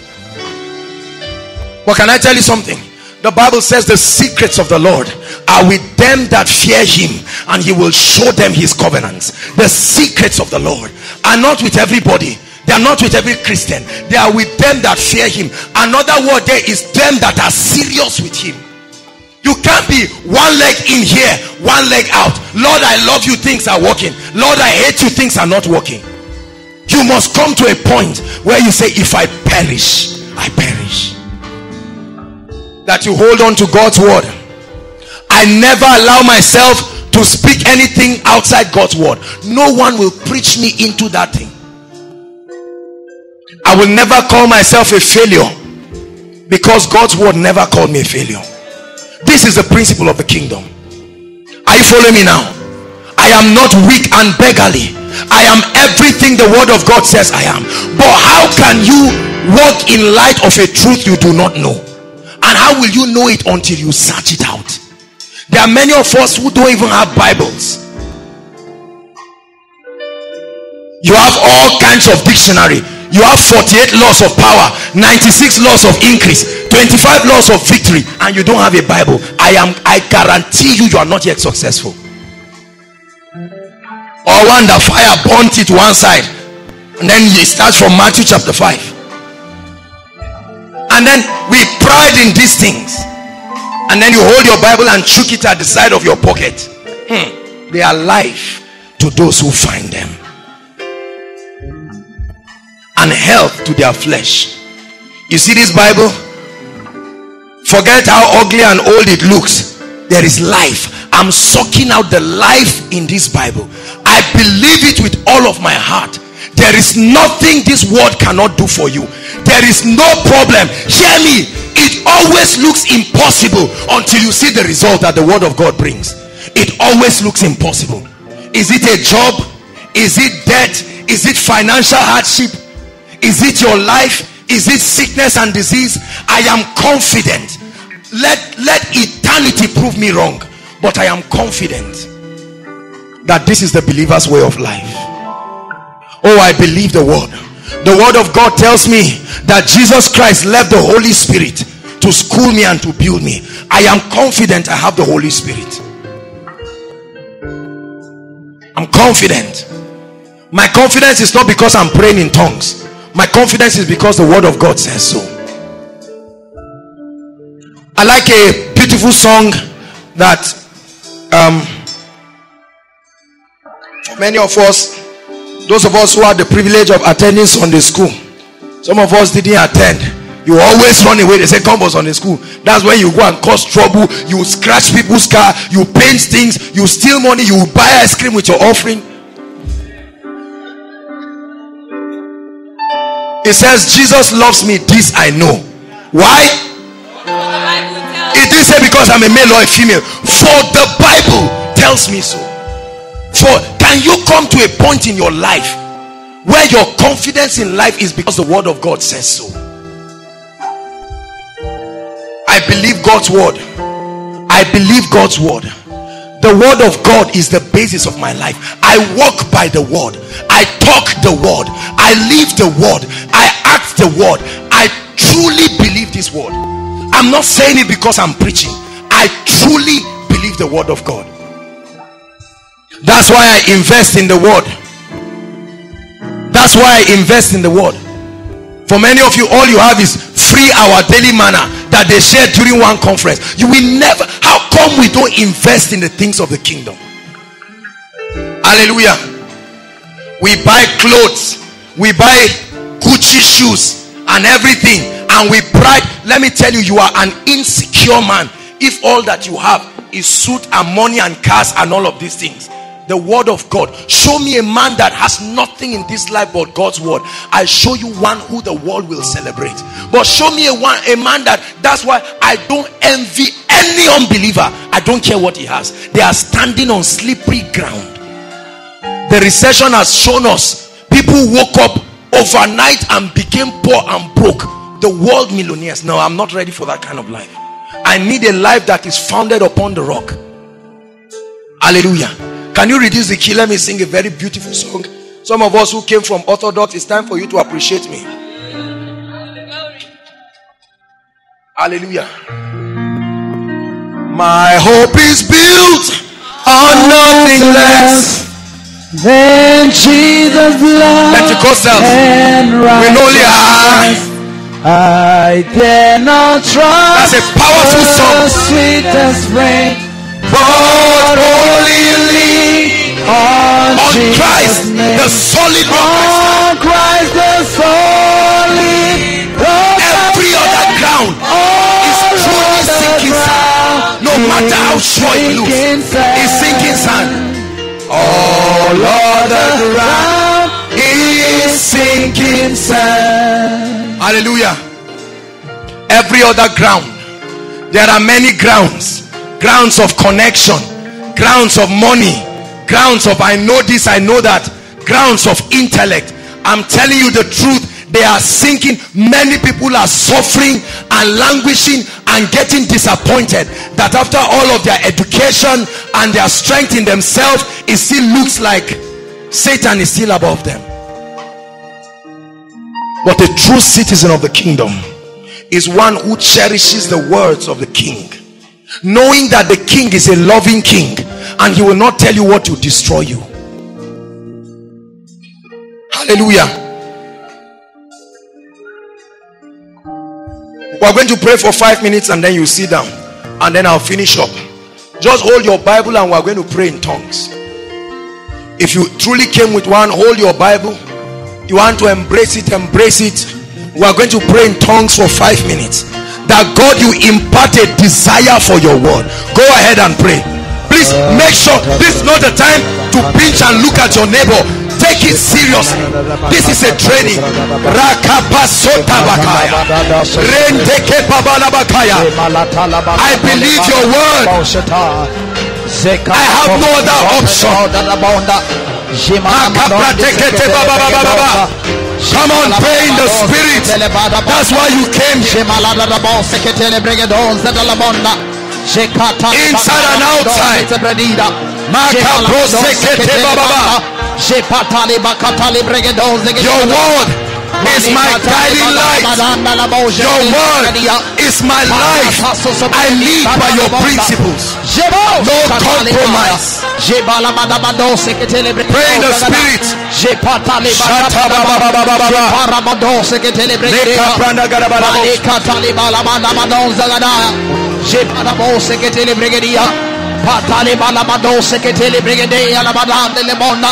But can I tell you something? The Bible says the secrets of the Lord are with them that fear him, and he will show them his covenants. The secrets of the Lord are not with everybody. They are not with every Christian. They are with them that fear him. Another word there is them that are serious with him. You can't be one leg in here, one leg out. Lord, I love you, things are working. Lord, I hate you, things are not working. You must come to a point where you say, if I perish, I perish. That you hold on to God's word. I never allow myself to speak anything outside God's word. No one will preach me into that thing. I will never call myself a failure, because God's word never called me a failure. This is the principle of the kingdom. Are you following me now? I am not weak and beggarly. I am everything the word of God says I am. But how can you walk in light of a truth you do not know? And how will you know it until you search it out? There are many of us who don't even have Bibles. You have all kinds of dictionary. You have forty-eight laws of power, ninety-six laws of increase, twenty-five laws of victory, and you don't have a Bible. I am, I guarantee you, you are not yet successful. Or one that fire burnt it one side, and then it starts from Matthew chapter five. And then we pride in these things, and then you hold your Bible and chuck it at the side of your pocket. Hmm. They are life to those who find them, and health to their flesh. You see this Bible? Forget how ugly and old it looks. There is life. I'm sucking out the life in this Bible. I believe it with all of my heart. There is nothing this world cannot do for you. There is no problem. Hear me. It always looks impossible until you see the result that the word of God brings. It always looks impossible. Is it a job? Is it debt? Is it financial hardship? Is it your life? Is it sickness and disease? I am confident. Let, let eternity prove me wrong. But I am confident that this is the believer's way of life. Oh, I believe the word. The word of God tells me that Jesus Christ left the Holy Spirit to school me and to build me. I am confident I have the Holy Spirit. I'm confident. My confidence is not because I'm praying in tongues. My confidence is because the word of God says so. I like a beautiful song that um, Many of us, those of us who had the privilege of attending Sunday school, some of us didn't attend. You always run away. They say, come on Sunday school. That's when you go and cause trouble. You scratch people's car. You paint things. You steal money. You buy ice cream with your offering. It says, Jesus loves me, this I know. Why? It didn't say because I'm a male or a female. For the Bible tells me so. For can you come to a point in your life where your confidence in life is because the word of God says so? I believe God's word. I believe God's word. The word of God is the basis of my life. I walk by the word. I talk the word. I live the word. I act the word. I truly believe this word. I'm not saying it because I'm preaching. I truly believe the word of God. That's why I invest in the word. That's why I invest in the word. For many of you, all you have is free our daily manna that they share during one conference. You will never. How come we don't invest in the things of the kingdom? Hallelujah. We buy clothes, we buy Gucci shoes and everything, and we pride. Let me tell you, you are an insecure man if all that you have is suit and money and cars and all of these things. The word of God. Show me a man that has nothing in this life but God's word. I show you one who the world will celebrate. But show me a one a man that that's why I don't envy any unbeliever. I don't care what he has. They are standing on slippery ground. The recession has shown us people woke up overnight and became poor and broke. The world millionaires. No, I'm not ready for that kind of life. I need a life that is founded upon the rock. Hallelujah. Can you reduce the key? Let me sing a very beautiful song. Some of us who came from Orthodox, it's time for you to appreciate me. Hallelujah. My hope is built on nothing less than Jesus' love Pentecostals and righteousness. I dare not trust. That's a powerful song. Sweetest rain, but only on, on Christ, the solid rock. On Christ, the solid rock. Every other ground is truly sinking sand. No matter how sure it looks, it's sinking sand. All other ground is sinking sand. Hallelujah. Every other ground. There are many grounds. Grounds of connection. Grounds of money. Grounds of I know this, I know that. Grounds of intellect. I'm telling you the truth. They are sinking. Many people are suffering and languishing and getting disappointed that after all of their education and their strength in themselves, it still looks like Satan is still above them. But a true citizen of the kingdom is one who cherishes the words of the king, knowing that the king is a loving king and he will not tell you what to destroy you. Hallelujah. We're going to pray for five minutes and then you sit down and then I'll finish up. Just hold your Bible and we're going to pray in tongues. If you truly came with one, hold your Bible. You want to embrace it, embrace it. We're going to pray in tongues for five minutes. That God, you impart a desire for your word. Go ahead and pray. Please make sure this is not the time to pinch and look at your neighbor. Take it seriously. This is a training. I believe your word. I have no other option. Come on, pray in the spirit. That's why you came here. Inside and outside. Your word is my guiding light. Your word is my life. I live by your principles. No compromise. Pray in the spirit. Shata Malika Talibalabana Madon Zagada, Jepana Bose Brigadier, patali balabado seketeli brigade alabada lemonda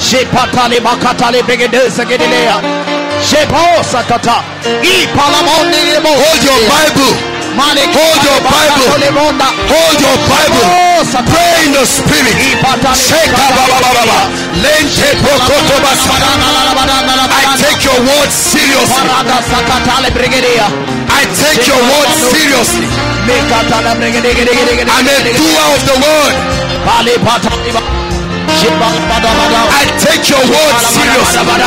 she patali bakatali brigade seketelea she posa kata I palamonde lemo. Hold your Bible, hold your Bible, hold your Bible, pray in the spirit. I take your word seriously. I take your word seriously. I'm a doer of the word. I take your word seriously.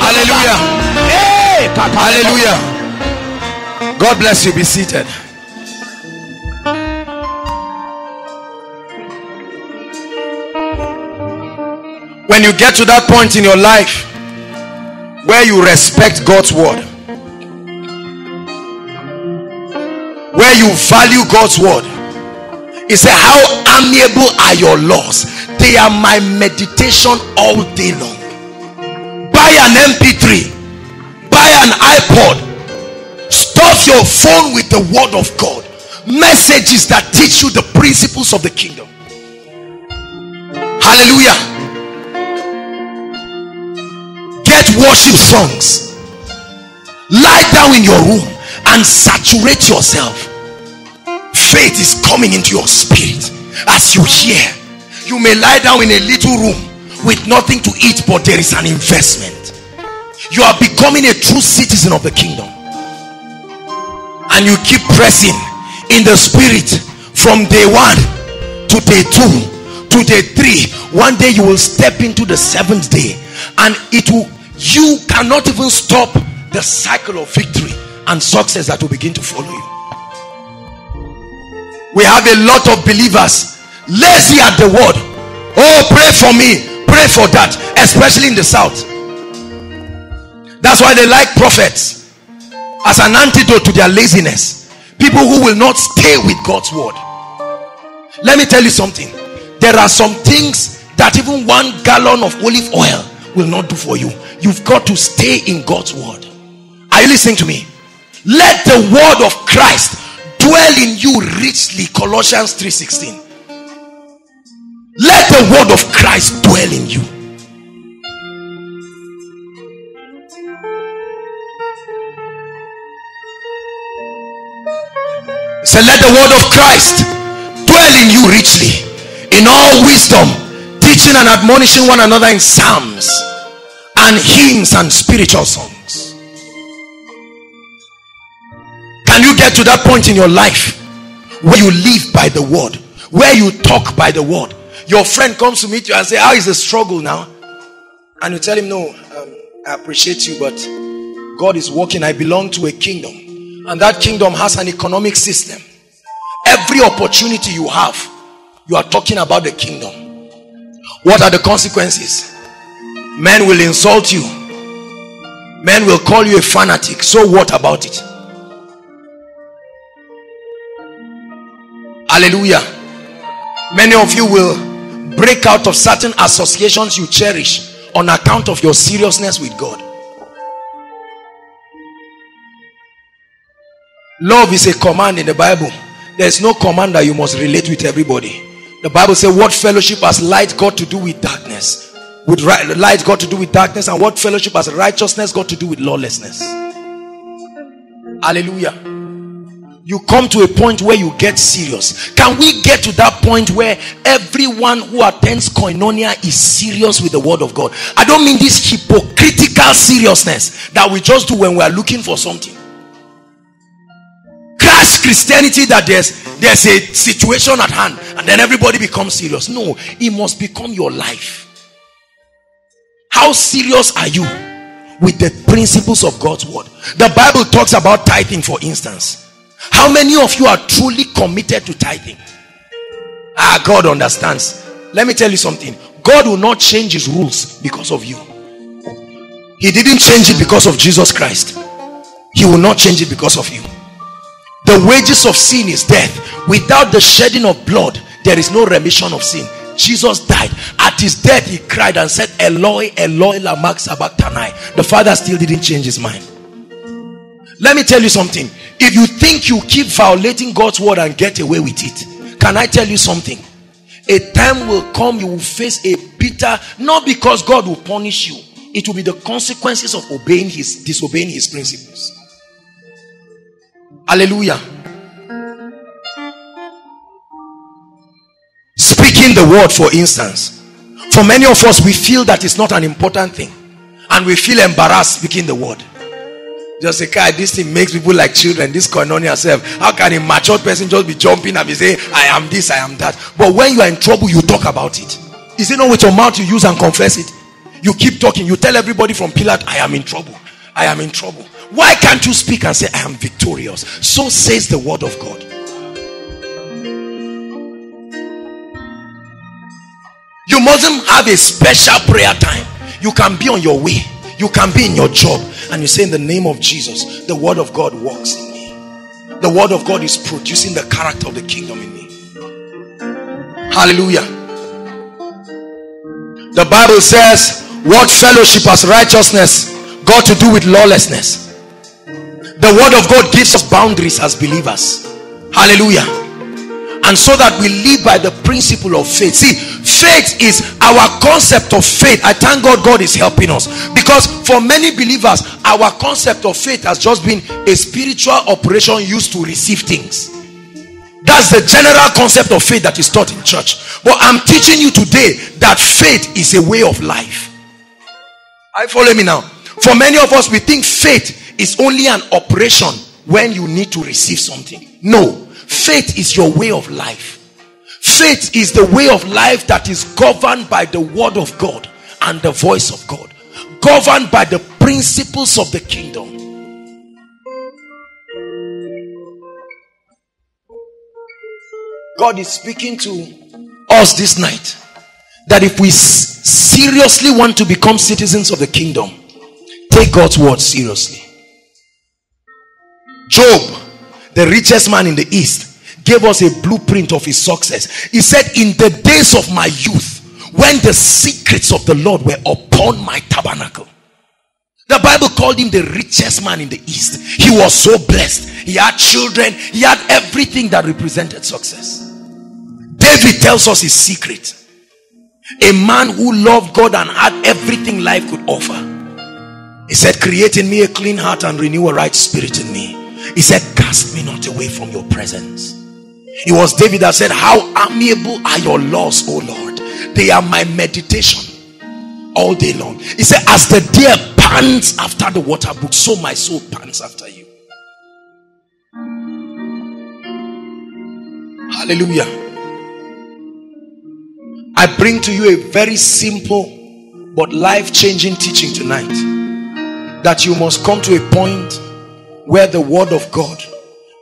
Hallelujah. Hallelujah. God bless you. Be seated. When you get to that point in your life where you respect God's word, where you value God's word, he said, how amiable are your laws? They are my meditation all day long. Buy an M P three, buy an iPod. Stuff your phone with the word of God. Messages that teach you the principles of the kingdom. Hallelujah. Get worship songs. Lie down in your room and saturate yourself. Faith is coming into your spirit as you hear. You may lie down in a little room with nothing to eat, but there is an investment. You are becoming a true citizen of the kingdom. And you keep pressing in the spirit from day one to day two to day three. One day you will step into the seventh day, and it will, you cannot even stop the cycle of victory and success that will begin to follow you. We have a lot of believers lazy at the word. Oh, pray for me, pray for that, especially in the south. That's why they like prophets. As an antidote to their laziness. People who will not stay with God's word. Let me tell you something. There are some things that even one gallon of olive oil will not do for you. You've got to stay in God's word. Are you listening to me? Let the word of Christ dwell in you richly. Colossians three sixteen. Let the word of Christ dwell in you. So let the word of Christ dwell in you richly, in all wisdom, teaching and admonishing one another in psalms and hymns and spiritual songs. Can you get to that point in your life where you live by the word, where you talk by the word? Your friend comes to meet you and say, how is the struggle now? And you tell him, no, um, I appreciate you, but God is working. I belong to a kingdom. And that kingdom has an economic system. Every opportunity you have, you are talking about the kingdom. What are the consequences? Men will insult you. Men will call you a fanatic. So what about it? Hallelujah. Many of you will break out of certain associations you cherish on account of your seriousness with God. Love is a command in the Bible. There is no command that you must relate with everybody. The Bible says, what fellowship has light got to do with darkness? With right, light got to do with darkness, and what fellowship has righteousness got to do with lawlessness? Hallelujah. You come to a point where you get serious. Can we get to that point where everyone who attends Koinonia is serious with the word of God? I don't mean this hypocritical seriousness that we just do when we are looking for something. Christianity, that there's there's a situation at hand and then everybody becomes serious. No, it must become your life. How serious are you with the principles of God's word? The Bible talks about tithing, for instance. How many of you are truly committed to tithing? Ah, God understands. Let me tell you something. God will not change his rules because of you. He didn't change it because of Jesus Christ. He will not change it because of you. The wages of sin is death. Without the shedding of blood, there is no remission of sin. Jesus died. At his death, he cried and said, Eloi, Eloi, lama sabachthani. The Father still didn't change his mind. Let me tell you something. If you think you keep violating God's word and get away with it, can I tell you something? A time will come you will face a bitter, not because God will punish you. It will be the consequences of obeying his, disobeying his principles. Hallelujah. Speaking the word, for instance. For many of us, we feel that it's not an important thing. And we feel embarrassed speaking the word. Just say, God, this thing makes people like children. This koinonia self. How can a mature person just be jumping and be saying, I am this, I am that. But when you are in trouble, you talk about it. Is it not with your mouth you use and confess it? You keep talking. You tell everybody from Pilate, I am in trouble. I am in trouble. Why can't you speak and say, I am victorious? So says the word of God. You mustn't have a special prayer time. You can be on your way. You can be in your job. And you say, in the name of Jesus, the word of God works in me. The word of God is producing the character of the kingdom in me. Hallelujah. The Bible says, what fellowship has righteousness got to do with lawlessness? The word of God gives us boundaries as believers. Hallelujah. And so that we live by the principle of faith. See, faith is our concept of faith. I thank God God is helping us. Because for many believers, our concept of faith has just been a spiritual operation used to receive things. That's the general concept of faith that is taught in church. But I'm teaching you today that faith is a way of life. Are you following me now? For many of us, we think faith is only an operation when you need to receive something. No. Faith is your way of life. Faith is the way of life that is governed by the word of God and the voice of God, governed by the principles of the kingdom. God is speaking to us this night that if we seriously want to become citizens of the kingdom, take God's word seriously. Job, the richest man in the East, gave us a blueprint of his success. He said, in the days of my youth, when the secrets of the Lord were upon my tabernacle. The Bible called him the richest man in the East. He was so blessed. He had children. He had everything that represented success. David tells us his secret. A man who loved God and had everything life could offer. He said, create in me a clean heart and renew a right spirit in me. He said, cast me not away from your presence. It was David that said, how amiable are your laws, O Lord. They are my meditation all day long. He said, as the deer pants after the water brook, so my soul pants after you. Hallelujah. I bring to you a very simple but life-changing teaching tonight. That you must come to a point where the word of God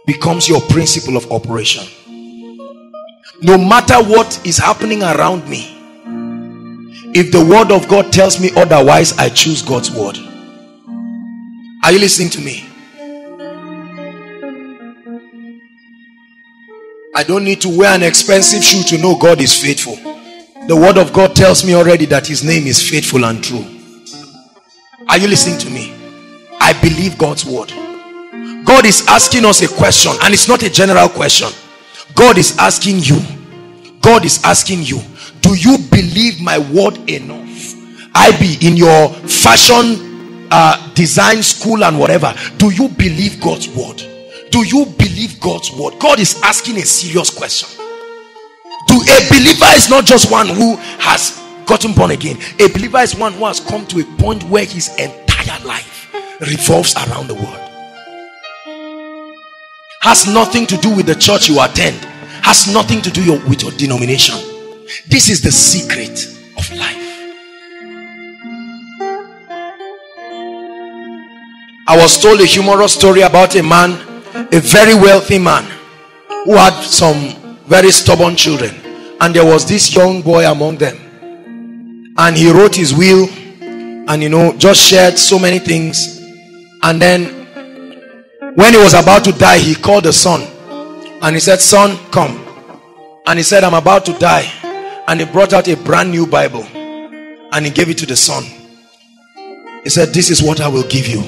becomes your principle of operation. No matter what is happening around me, if the word of God tells me otherwise, I choose God's word. Are you listening to me? I don't need to wear an expensive shoe to know God is faithful. The word of God tells me already that his name is faithful and true. Are you listening to me? I believe God's word. God is asking us a question, and it's not a general question. God is asking you. God is asking you. Do you believe my word enough? I be in your fashion uh, design school and whatever. Do you believe God's word? Do you believe God's word? God is asking a serious question. Do a believer is not just one who has gotten born again. A believer is one who has come to a point where his entire life revolves around the word. Has nothing to do with the church you attend. Has nothing to do your, with your denomination. This is the secret of life. I was told a humorous story about a man, a very wealthy man, who had some very stubborn children. And there was this young boy among them. And he wrote his will and, you know, just shared so many things. And then when he was about to die, he called the son and he said, son, come. And he said, I'm about to die. And he brought out a brand new Bible and he gave it to the son. He said, this is what I will give you.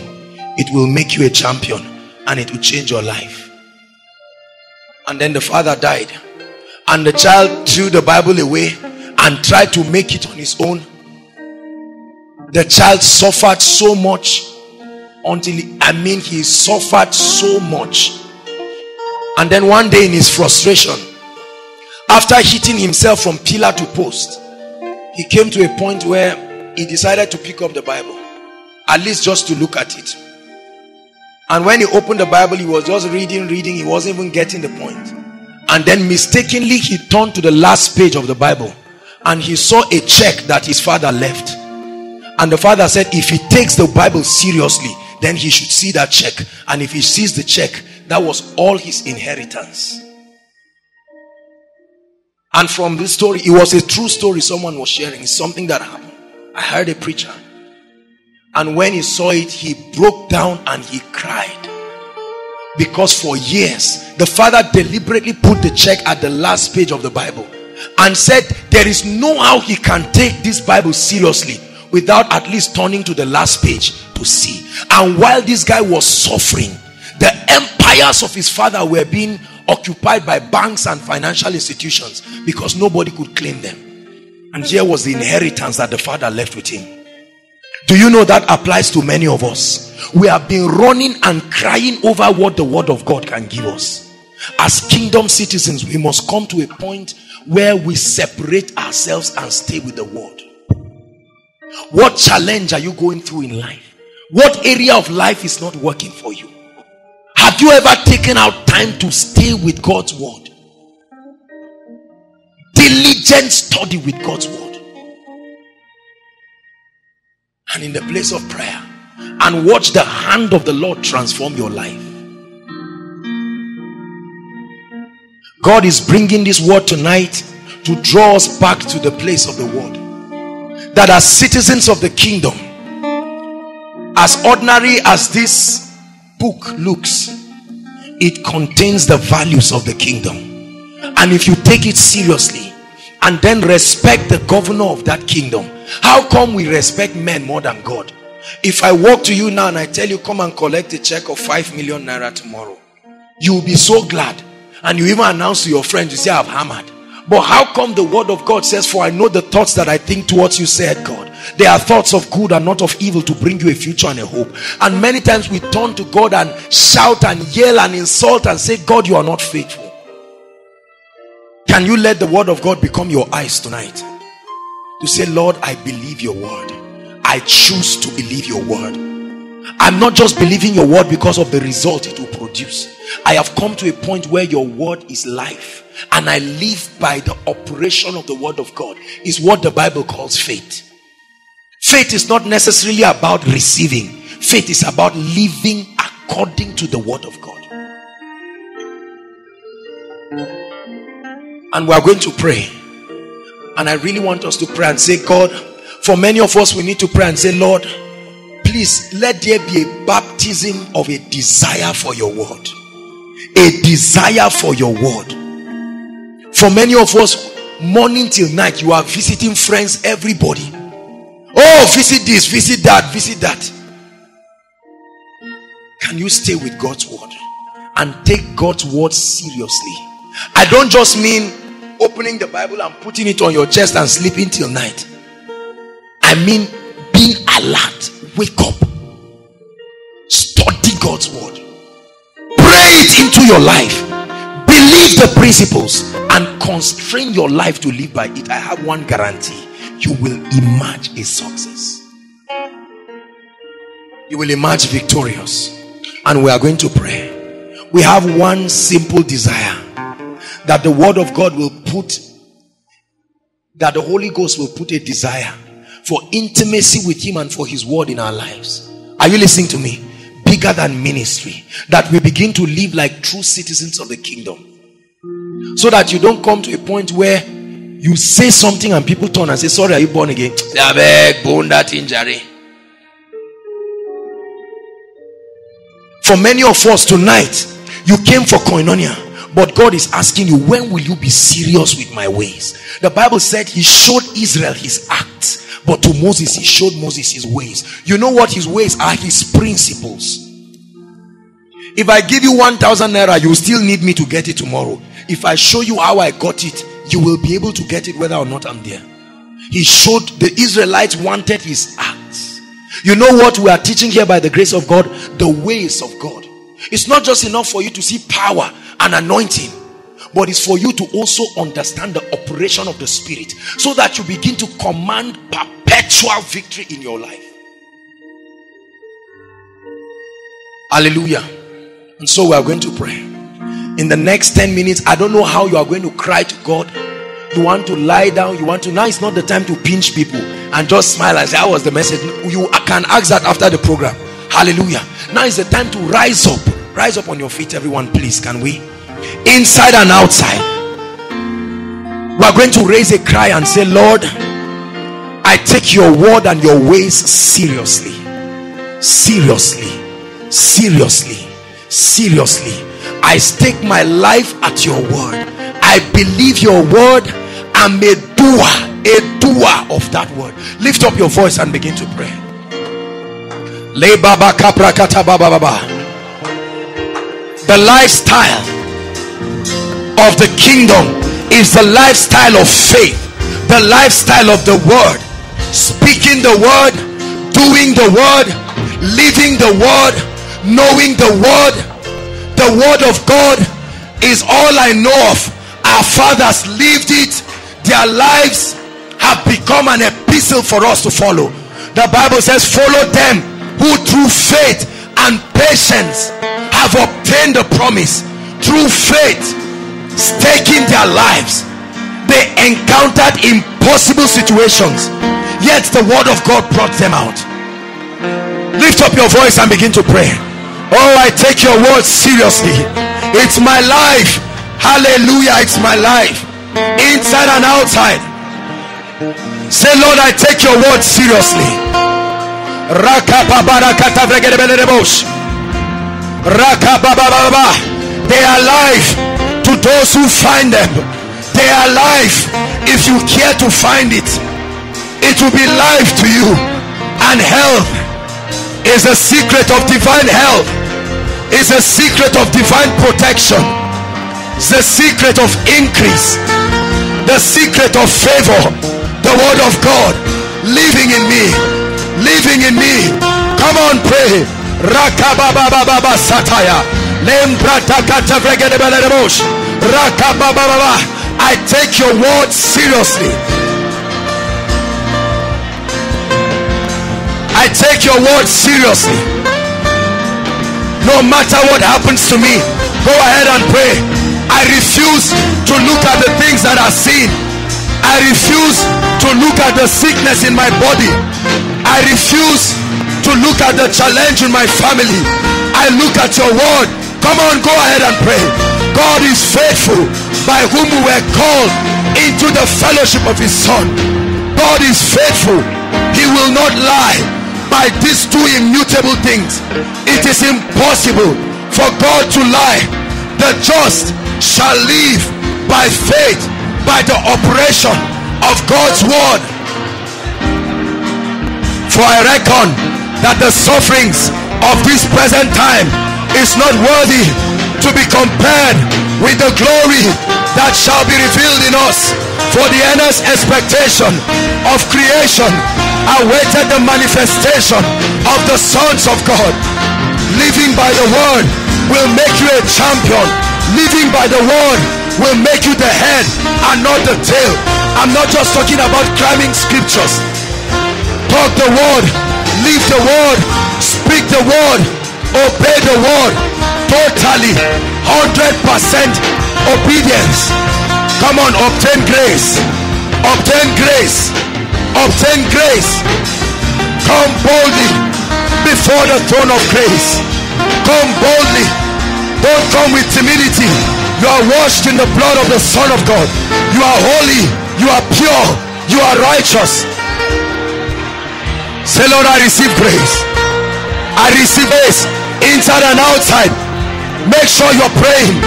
It will make you a champion. and it will change your life. And then the father died, and the child threw the Bible away and tried to make it on his own. The child suffered so much until he, I mean he suffered so much. And then one day, in his frustration, after hitting himself from pillar to post, he came to a point where he decided to pick up the Bible, at least just to look at it. And when he opened the Bible, he was just reading, reading. He wasn't even getting the point. And then mistakenly, he turned to the last page of the Bible. And he saw a check that his father left. And the father said, if he takes the Bible seriously, then he should see that check. And if he sees the check, that was all his inheritance. And from this story, it was a true story someone was sharing. It's something that happened. I heard a preacher. And when he saw it, he broke down and he cried. Because for years, the father deliberately put the check at the last page of the Bible and said, there is no how he can take this Bible seriously without at least turning to the last page to see. And while this guy was suffering, the empires of his father were being occupied by banks and financial institutions because nobody could claim them. And here was the inheritance that the father left with him. Do you know that applies to many of us? We have been running and crying over what the word of God can give us. As kingdom citizens, we must come to a point where we separate ourselves and stay with the word. What challenge are you going through in life? What area of life is not working for you? Have you ever taken out time to stay with God's word? Diligent study with God's word. And in the place of prayer, and watch the hand of the Lord transform your life. God is bringing this word tonight to draw us back to the place of the word. That as citizens of the kingdom, as ordinary as this book looks, it contains the values of the kingdom. And if you take it seriously and then respect the governor of that kingdom. How come we respect men more than God? If I walk to you now and I tell you, come and collect a check of five million naira tomorrow, you will be so glad. And you even announce to your friends, you say, I've hammered. But how come the word of God says, for I know the thoughts that I think towards you, said God. They are thoughts of good and not of evil, to bring you a future and a hope. And many times we turn to God and shout and yell and insult and say, God, you are not faithful. Can you let the word of God become your eyes tonight? To say, Lord, I believe your word. I choose to believe your word. I'm not just believing your word because of the result it will produce. I have come to a point where your word is life. And I live by the operation of the word of God. Is what the Bible calls faith. Faith is not necessarily about receiving. Faith is about living according to the word of God. And we are going to pray. And I really want us to pray and say, God, for many of us, we need to pray and say, Lord, please let there be a baptism of a desire for your word. A desire for your word. For many of us, morning till night, you are visiting friends, everybody. Oh, visit this, visit that, visit that. Can you stay with God's word and take God's word seriously? I don't just mean opening the Bible and putting it on your chest and sleeping till night. I mean being alert. Wake up. Study God's word. Pray it into your life. Believe the principles and constrain your life to live by it. I have one guarantee. You will emerge a success. You will emerge victorious. And we are going to pray. We have one simple desire. That the word of God will put, that the Holy Ghost will put a desire for intimacy with him and for his word in our lives. Are you listening to me? Bigger than ministry. That we begin to live like true citizens of the kingdom. So that you don't come to a point where you say something and people turn and say, sorry, are you born again? Say, I beg, bone that injury. For many of us tonight, you came for Koinonia. But God is asking you, when will you be serious with my ways? The Bible said he showed Israel his acts, but to Moses he showed Moses his ways. You know what his ways are? His principles. If I give you one thousand naira, you still need me to get it tomorrow. If I show you how I got it, you will be able to get it whether or not I'm there. He showed the Israelites wanted his acts. You know what we are teaching here by the grace of God? The ways of God. It's not just enough for you to see power and anointing, but it's for you to also understand the operation of the Spirit, so that you begin to command perpetual victory in your life. Hallelujah. And so we are going to pray. In the next ten minutes, I don't know how you are going to cry to God. You want to lie down, you want to... Now it's not the time to pinch people and just smile and say, "That was the message." You can ask that after the program. Hallelujah. Now is the time to rise up. Rise up on your feet, everyone, please. Can we? Inside and outside, we are going to raise a cry and say, "Lord, I take your word and your ways seriously. Seriously. Seriously. Seriously. I stake my life at your word. I believe your word. I'm a doer, a doer of that word." Lift up your voice and begin to pray. The lifestyle of the kingdom is the lifestyle of faith, the lifestyle of the word, speaking the word, doing the word, living the word, knowing the word. The word of God is all I know of. Our fathers lived it. Their lives have become an epistle for us to follow. The Bible says, "Follow them who through faith and patience have obtained the promise." Through faith, staking their lives, they encountered impossible situations, yet the word of God brought them out. Lift up your voice and begin to pray. Oh, I take your word seriously. It's my life. Hallelujah, it's my life, inside and outside. Say, "Lord, I take your word seriously." They are life to those who find them. They are life if you care to find it. It will be life to you. And health is a secret of divine health. It's a secret of divine protection. The secret of increase, the secret of favor, the word of God living in me, living in me. Come on, pray. Rakababababa sataya. Rakababababa. I take your word seriously. I take your word seriously. No matter what happens to me, go ahead and pray. I refuse to look at the things that are seen. I refuse to look at the sickness in my body. I refuse to look at the challenge in my family. I look at your word. Come on, go ahead and pray. God is faithful, by whom we were called into the fellowship of his son. God is faithful. He will not lie. By these two immutable things, it is impossible for God to lie. The just shall live by faith, by the operation of God's word. For I reckon that the sufferings of this present time is not worthy to be compared with the glory that shall be revealed in us. For the earnest expectation of creation awaited the manifestation of the sons of God. Living by the word will make you a champion. Living by the word will make you the head and not the tail. I'm not just talking about climbing scriptures. Talk the word, live the word, speak the word, obey the word. Totally, one hundred percent obedience. Come on, obtain grace. Obtain grace. Obtain grace. Come boldly before the throne of grace. Come boldly. Don't come with timidity. You are washed in the blood of the Son of God. You are holy. You are pure. You are righteous. Say, "Lord, I receive grace. I receive grace inside and outside." Make sure you're praying.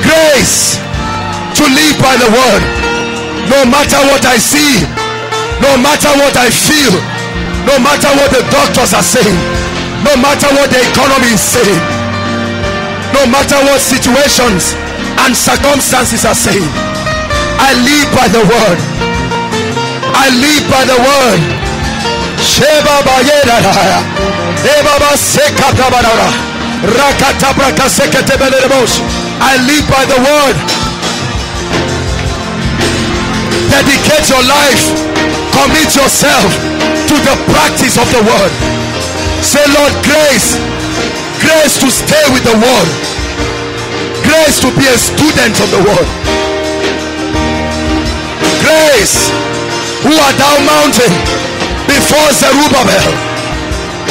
Grace to live by the word. No matter what I see, no matter what I feel, no matter what the doctors are saying, no matter what the economy is saying, No matter what situations and circumstances are saying, I live by the word. I live by the word. I live by the word. Dedicate your life. Commit yourself to the practice of the word. Say, Lord, grace. Grace to stay with the word. Grace to be a student of the word. Grace. Who art thou mountain? Before Zerubbabel.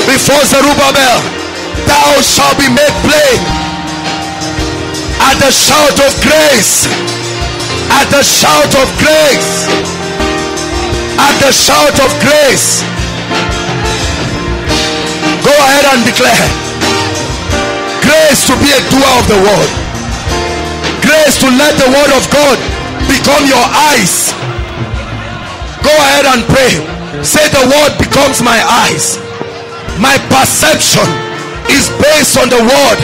Before Zerubbabel, thou shalt be made plain. At the shout of grace. At the shout of grace. At the shout of grace. Go ahead and declare. Grace to be a doer of the word. Grace to let the word of God become your eyes. Go ahead and pray. Say, the word becomes my eyes. My perception is based on the word.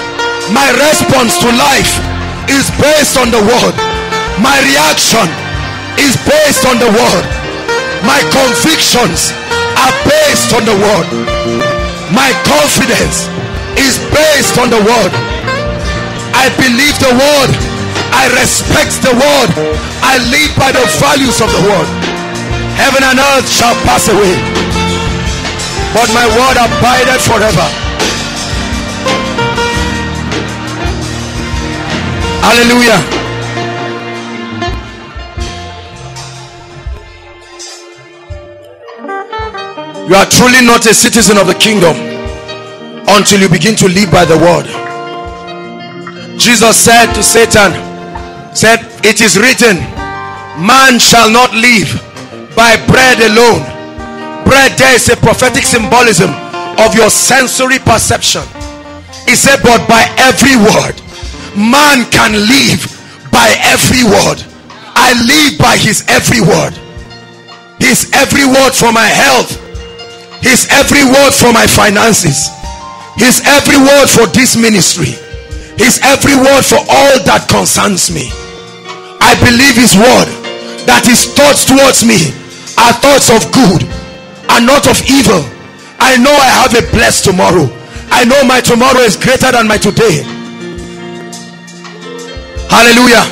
My response to life is based on the word. My reaction is based on the word. My convictions are based on the word. My confidence is based on the word. I believe the word. I respect the word. I live by the values of the word. Heaven and earth shall pass away, but my word abideth forever. Hallelujah. You are truly not a citizen of the kingdom until you begin to live by the word. Jesus said to Satan, said, it is written, man shall not live by bread alone. Bread there is a prophetic symbolism of your sensory perception. He said, but by every word. Man can live by every word. I live by his every word. His every word for my health. His every word for my finances. His every word for this ministry. His every word for all that concerns me. I believe his word, that his thoughts towards me are thoughts of good and not of evil. I know I have a blessed tomorrow. I know my tomorrow is greater than my today. Hallelujah.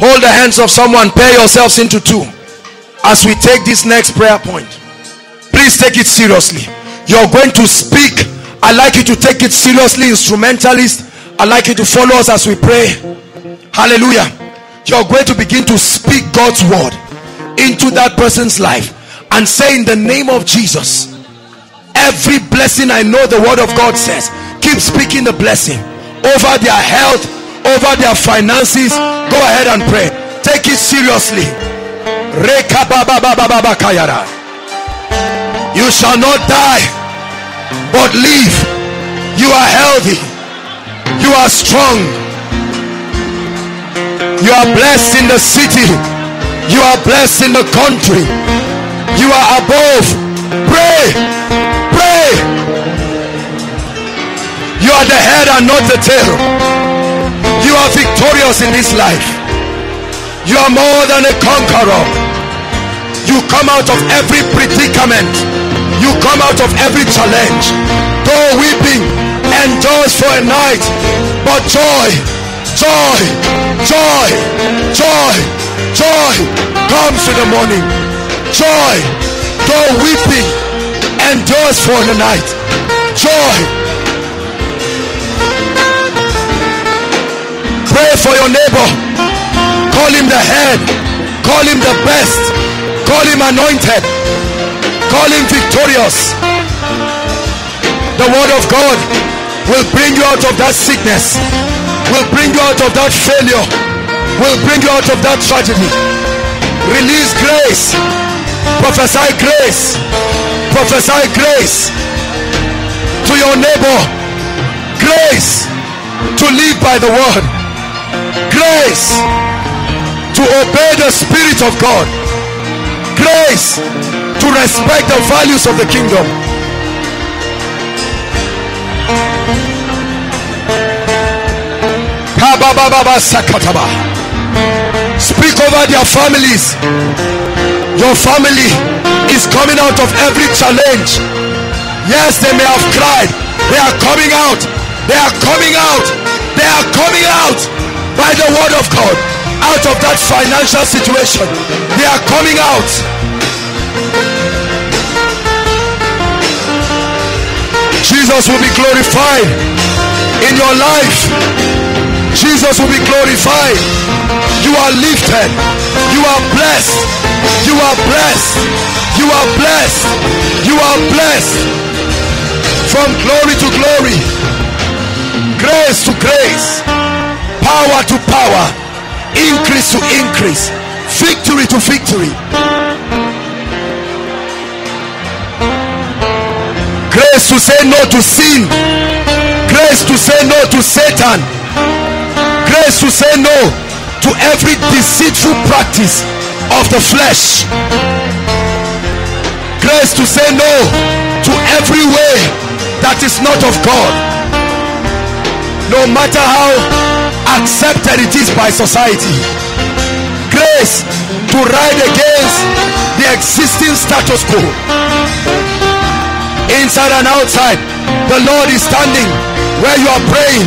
Hold the hands of someone. Pair yourselves into two as we take this next prayer point. Please take it seriously. You're going to speak. I'd like you to take it seriously, instrumentalist. I'd like you to follow us as we pray. Hallelujah. You're going to begin to speak God's word into that person's life and say, in the name of Jesus, every blessing I know the word of God says, keep speaking the blessing over their health, over their finances. Go ahead and pray. Take it seriously. You shall not die, but live. You are healthy. You are strong. You are blessed in the city. You are blessed in the country. You are above. Pray. Pray. You are the head and not the tail. You are victorious in this life. You are more than a conqueror. You come out of every predicament. You come out of every challenge. Though weeping endures for a night, but joy, joy, joy, joy, joy comes in the morning. Joy, though weeping endures for a night. Joy. Pray for your neighbor. Call him the head. Call him the best. Call him anointed. Call him victorious. The word of God will bring you out of that sickness. Will bring you out of that failure. Will bring you out of that tragedy. Release grace. Prophesy grace. Prophesy grace to your neighbor. Grace to live by the word. Grace to obey the Spirit of God. Grace to respect the values of the kingdom. Speak over their families. Your family is coming out of every challenge. Yes, they may have cried. They are coming out. They are coming out. They are coming out by the word of God. Out of that financial situation, they are coming out. Jesus will be glorified in your life. Jesus will be glorified. You are lifted. You are blessed. You are blessed. You are blessed. You are blessed. From glory to glory. Grace to grace. Power to power. Increase to increase. Victory to victory. Grace to say no to sin. Grace to say no to Satan. Grace to say no to every deceitful practice of the flesh. Grace to say no to every way that is not of God. No matter how accepted it is by society. Grace to ride against the existing status quo. Inside and outside, the Lord is standing where you are praying.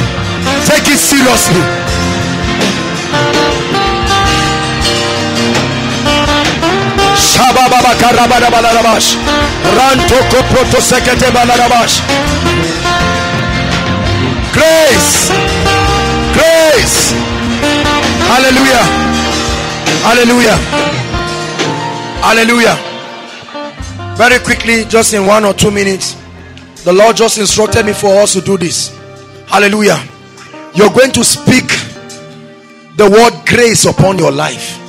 Take it seriously. Shabababa karabada balarabash. Rantoko protosekete balarabash. Grace. Grace. Hallelujah. Hallelujah. Hallelujah. Very quickly, just in one or two minutes, the Lord just instructed me for us to do this. Hallelujah. You're going to speak the word grace upon your life.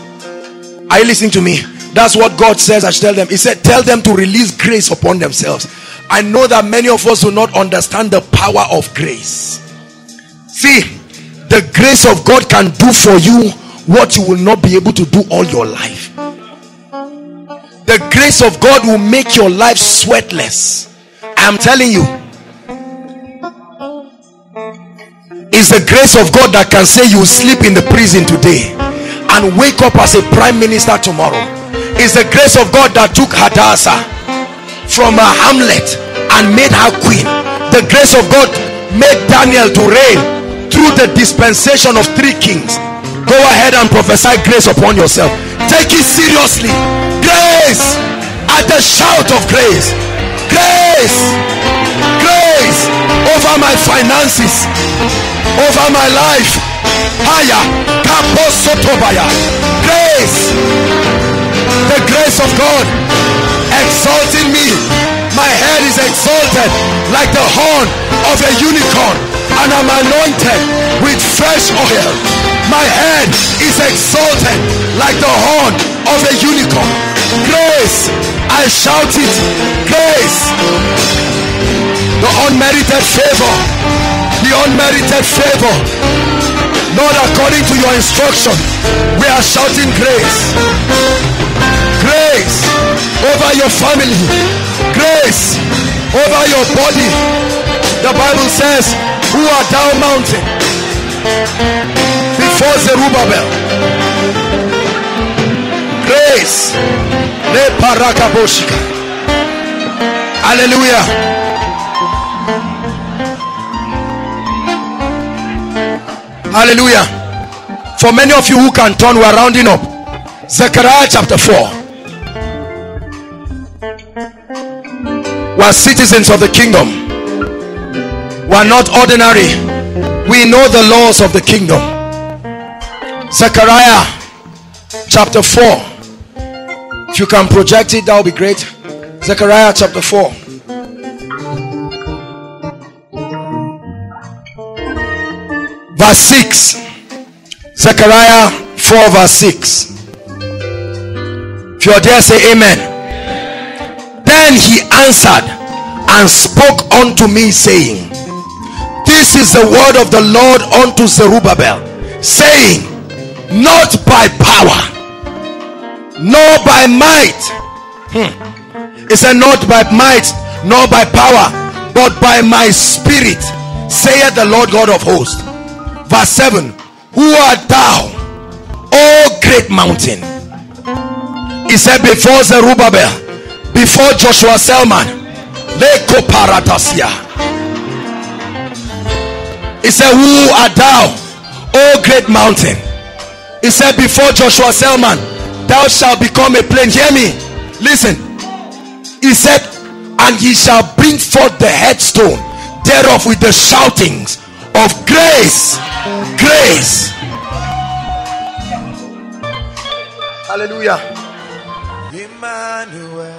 Are you listening to me? That's what God says I should tell them. He said, tell them to release grace upon themselves. I know that many of us do not understand the power of grace. See, the grace of God can do for you what you will not be able to do all your life. The grace of God will make your life sweatless. I'm telling you. It's the grace of God that can say you sleep in the prison today and wake up as a prime minister tomorrow. It's the grace of God that took Hadassah from a hamlet and made her queen. The grace of God made Daniel to reign through the dispensation of three kings. Go ahead and prophesy grace upon yourself. Take it seriously. Grace, at the shout of grace. Grace, grace over my finances, over my life. Higher, Kaposotobaya. Grace, the grace of God exalting me. My head is exalted like the horn of a unicorn, and I'm anointed with fresh oil. My head is exalted like the horn of a unicorn. Grace, I shout it. Grace, the unmerited favor. The unmerited favor, Lord, according to your instruction, we are shouting grace. Grace over your family. Grace over your body. The Bible says, who art thou mounted before Zerubbabel? Grace. Hallelujah. Hallelujah. For many of you who can turn, we are rounding up. Zechariah chapter four. We are citizens of the kingdom. We are not ordinary. We know the laws of the kingdom. Zechariah chapter four. If you can project it, that will be great. Zechariah chapter four. Verse six. Zechariah four verse six. If you are there, say amen. Amen. Then he answered and spoke unto me, saying, this is the word of the Lord unto Zerubbabel, saying, not by power, nor by might. Hmm. He said, not by might, nor by power, but by my spirit, saith the Lord God of hosts. Verse seven, Who art thou, O great mountain? He said, before Zerubbabel, before Joshua Selman, he said, who art thou, O great mountain? He said, before Joshua Selman, thou shalt become a plain. Hear me, listen. He said, and he shall bring forth the headstone thereof with the shoutings of grace, grace. Hallelujah. Emmanuel,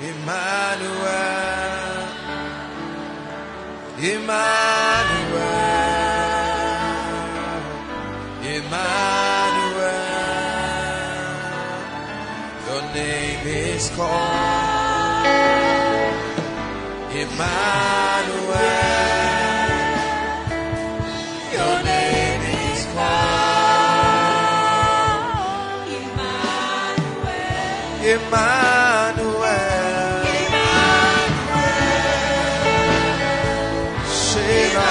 Emmanuel, Emmanuel, Emmanuel, your name is called Emmanuel. Emmanuel, Emmanuel, Sheba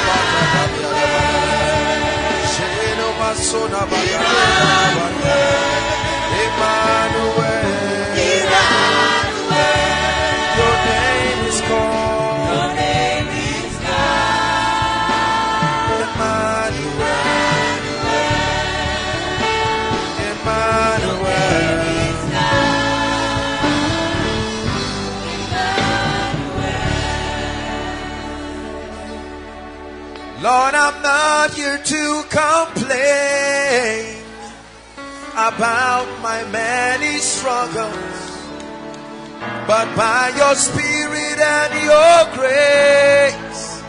Matabia, Sheno Masona Matabia, Emmanuel, Emmanuel, your name is called, your name is God, Emmanuel, Emmanuel. Lord, I'm not here to complain about my many struggles, but by your Spirit and your grace,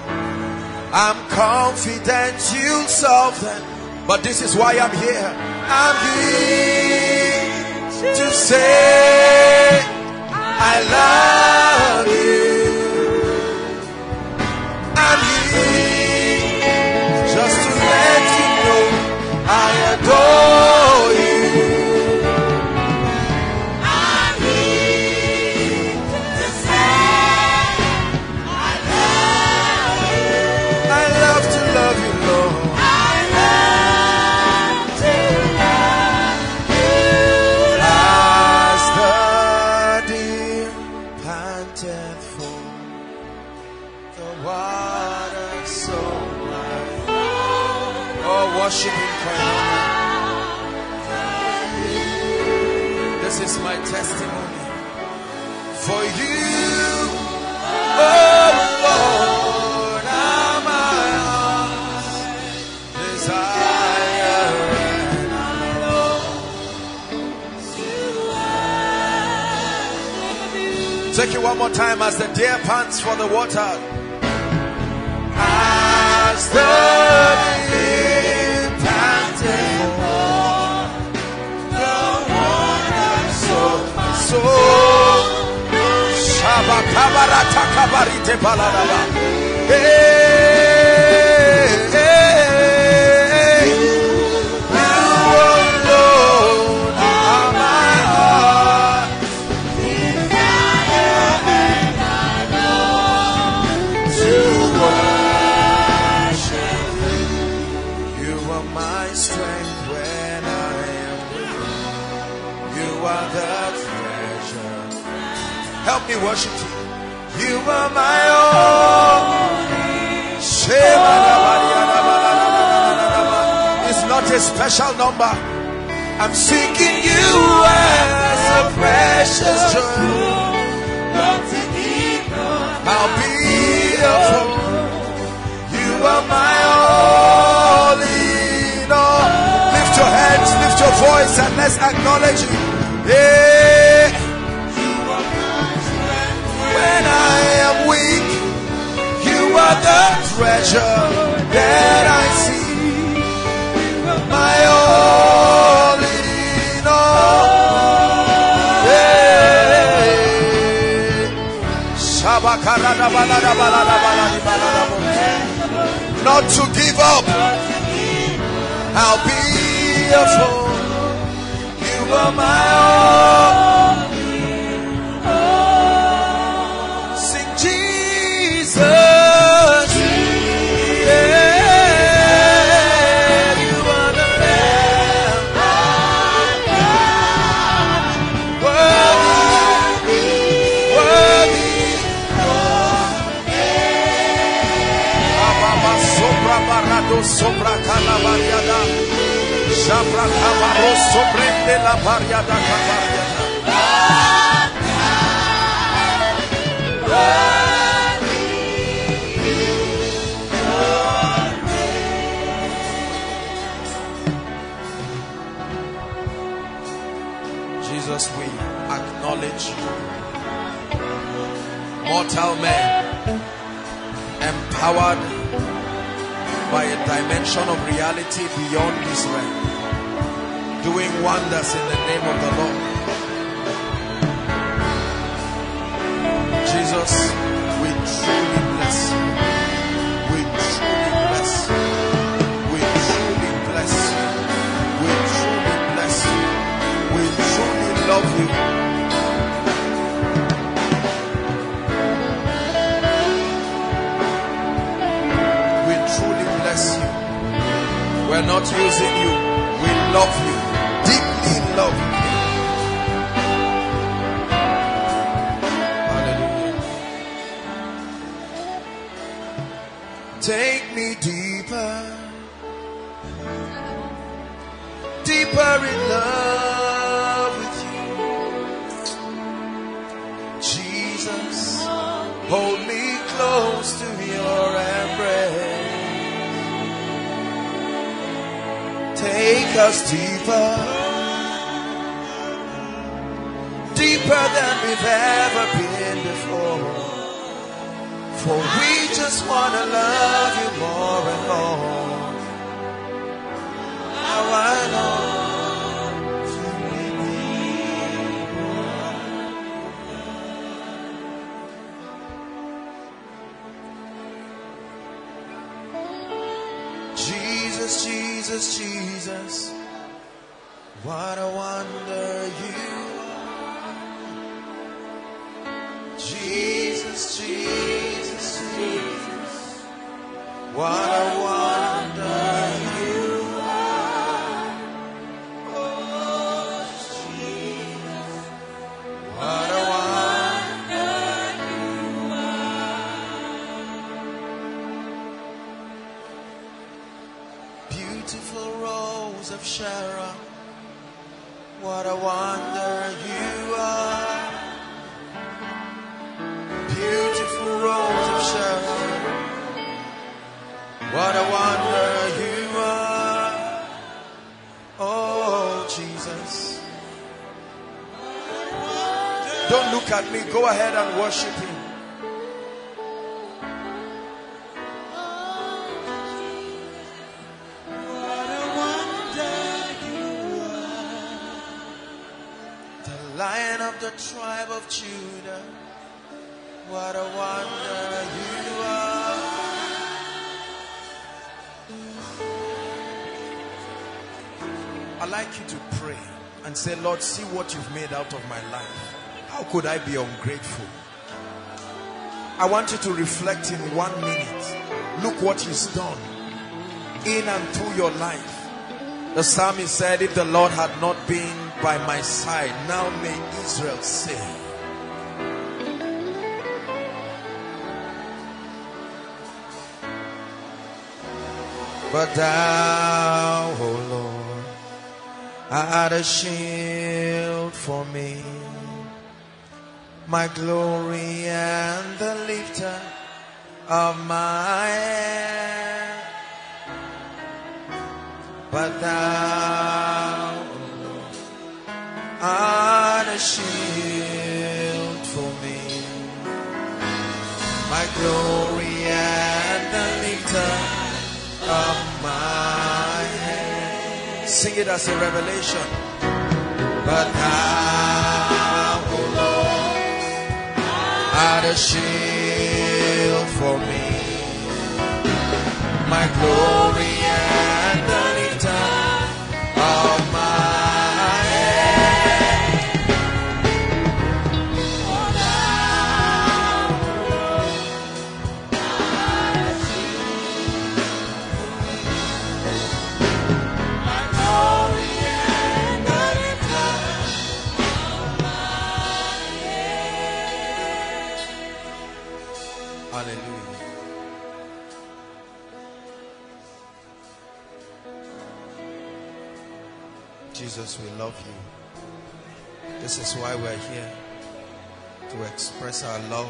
I'm confident you'll solve them. But this is why I'm here. I'm here to say I love you. I'm here just to let you know I adore you. I'm here to say I love you. I love to love you, Lord. I love to love you. As the deer panteth for the water, so worship in Koinonia. This is my testimony. For you, oh Lord, take it one more time. As the deer pants for the water, as the deer help me worship you. You are my own. It's not a special number. I'm seeking you as a precious jewel. I'll be your own. You are my all in all. Lift your hands, lift your voice, and let's acknowledge you. Yeah. When I am weak, you are the treasure that I see. My all in all. Yeah. Not to give up. I'll be a fool. You are my all. Jesus, Jesus, yeah. sopra cala variada, sopra cavaro soprende la variada cavariada. We acknowledge you. Mortal men empowered by a dimension of reality beyond this realm, doing wonders in the name of the Lord. Jesus, we truly bless you. We truly bless you. We truly bless you. We truly bless you. We truly bless you. We truly love you. We truly bless you. We're not using you. We love you. Deeply love you. Hallelujah. Take me deeper. Deeper in love. Hold me close to your embrace. Take us deeper, deeper than we've ever been before. For we just want to love you more and more. How I long to be more. Jesus, Jesus, what a wonder you are. Jesus, Jesus, Jesus, what a wonder you are. Oh, Jesus, what a of Sharon, what a wonder you are. Beautiful rose of Sharon, what a wonder you are. Oh, Jesus. Don't look at me. Go ahead and worship him. The tribe of Judah, what a wonder you are. I'd like you to pray and say, Lord, see what you've made out of my life. How could I be ungrateful? I want you to reflect in one minute. Look what he's done in and through your life. The psalmist said, if the Lord had not been by my side, now may Israel say. But thou, O Lord, art a shield for me, my glory and the lifter of my head. But thou, art a shield for me, my glory and the lifter of my head. Sing it as a revelation. But thou, O Lord, art a shield for me, my glory and the lifter of my head. Jesus, we love you. This is why we're here, to express our love.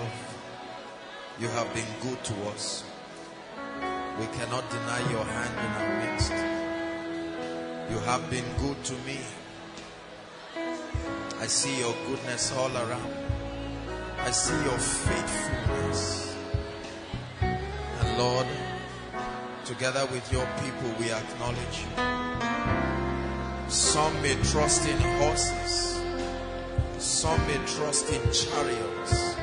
You have been good to us. We cannot deny your hand in our midst. You have been good to me. I see your goodness all around. I see your faithfulness. And Lord, together with your people, we acknowledge you. Some may trust in horses. Some may trust in chariots.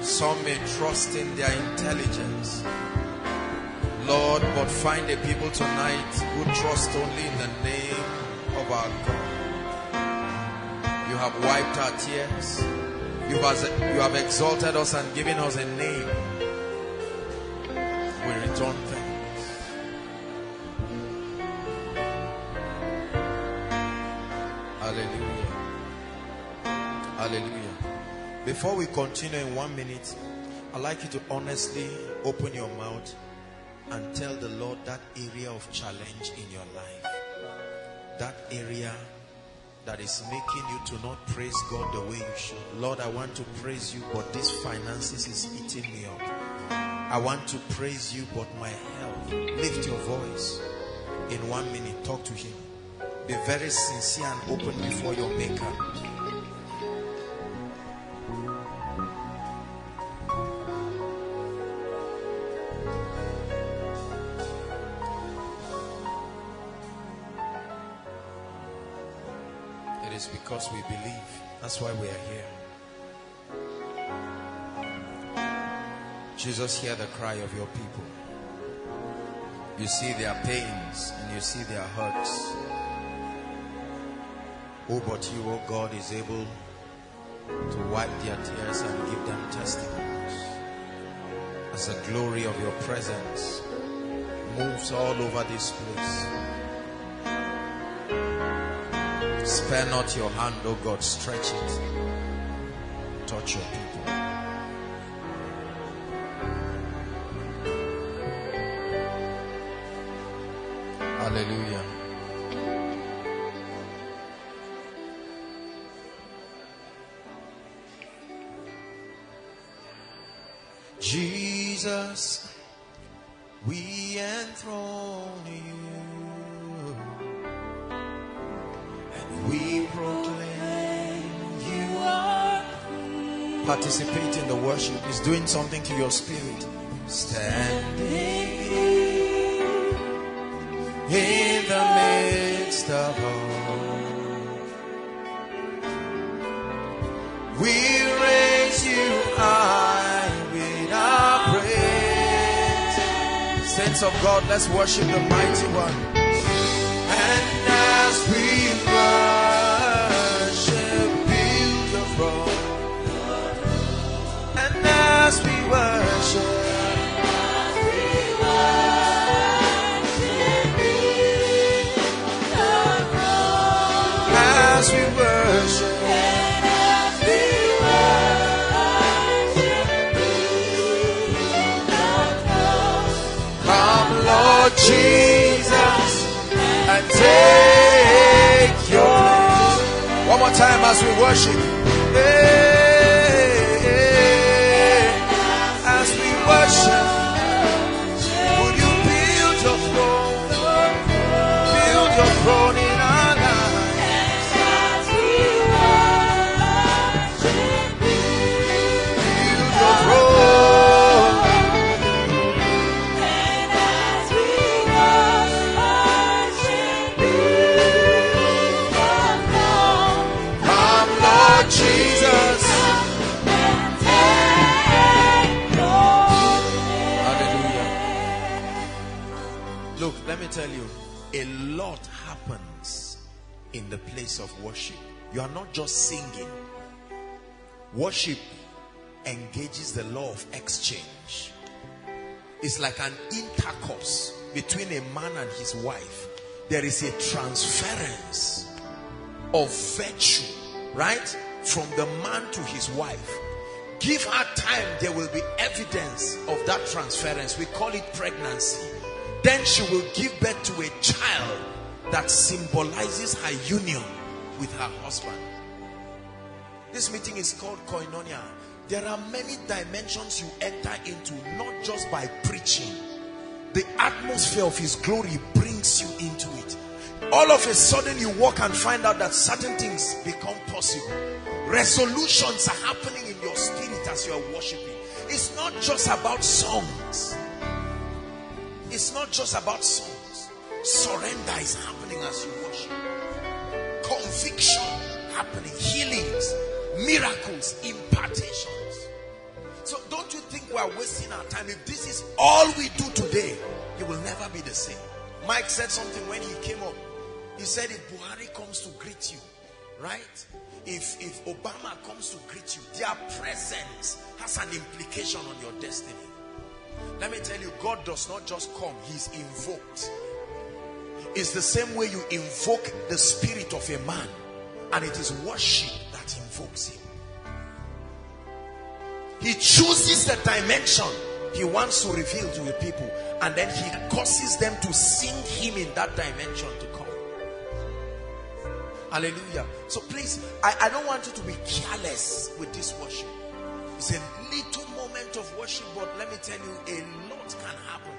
Some may trust in their intelligence. Lord, but find a people tonight who trust only in the name of our God. You have wiped our tears. You have exalted us and given us a name. We return thanks. Hallelujah. Hallelujah. Before we continue in one minute, I'd like you to honestly open your mouth and tell the Lord that area of challenge in your life. That area that is making you to not praise God the way you should. Lord, I want to praise you, but these finances is eating me up. I want to praise you, but my health. Lift your voice. In one minute, talk to him. Be very sincere and open before your maker. Because we believe. That's why we are here. Jesus, hear the cry of your people. You see their pains and you see their hurts. Oh, but you, oh God, is able to wipe their tears and give them testimonies. As the glory of your presence moves all over this place. Spare not your hand, O God, stretch it. Touch your people. Hallelujah. Jesus, we enthrone you. We proclaim you are free. Participate in the worship. It's doing something to your spirit. Standing in the midst of all, we raise you high with our praise. Saints of God, let's worship the mighty one. And as we love, as we worship, as we worship, as we worship, as we worship, come, Lord Jesus, and take your place. One more time as we worship. Hey. Worship. Would you build your throne? Build your throne in our lives. Build your throne. And as we worship, build your throne. Come, Lord Jesus. Let me tell you, a lot happens in the place of worship. You are not just singing. Worship engages the law of exchange. It's like an intercourse between a man and his wife. There is a transference of virtue, right? From the man to his wife. Give her time, there will be evidence of that transference. We call it pregnancy. Then she will give birth to a child that symbolizes her union with her husband. This meeting is called Koinonia. There are many dimensions you enter into, not just by preaching. The atmosphere of his glory brings you into it. All of a sudden you walk and find out that certain things become possible. Resolutions are happening in your spirit as you are worshiping. It's not just about songs. It's not just about songs. Surrender is happening as you worship. Conviction happening. Healings, miracles, impartations. So don't you think we are wasting our time? If this is all we do today, you will never be the same. Mike said something when he came up. He said, if Buhari comes to greet you, right? If, if Obama comes to greet you, their presence has an implication on your destiny. Let me tell you, God does not just come, he's invoked. It's the same way you invoke the spirit of a man, and it is worship that invokes him. He chooses the dimension he wants to reveal to the people, and then he causes them to sing him in that dimension to come. Hallelujah. So please, I, I don't want you to be careless with this worship. It's a little moment of worship, but let me tell you, a lot can happen.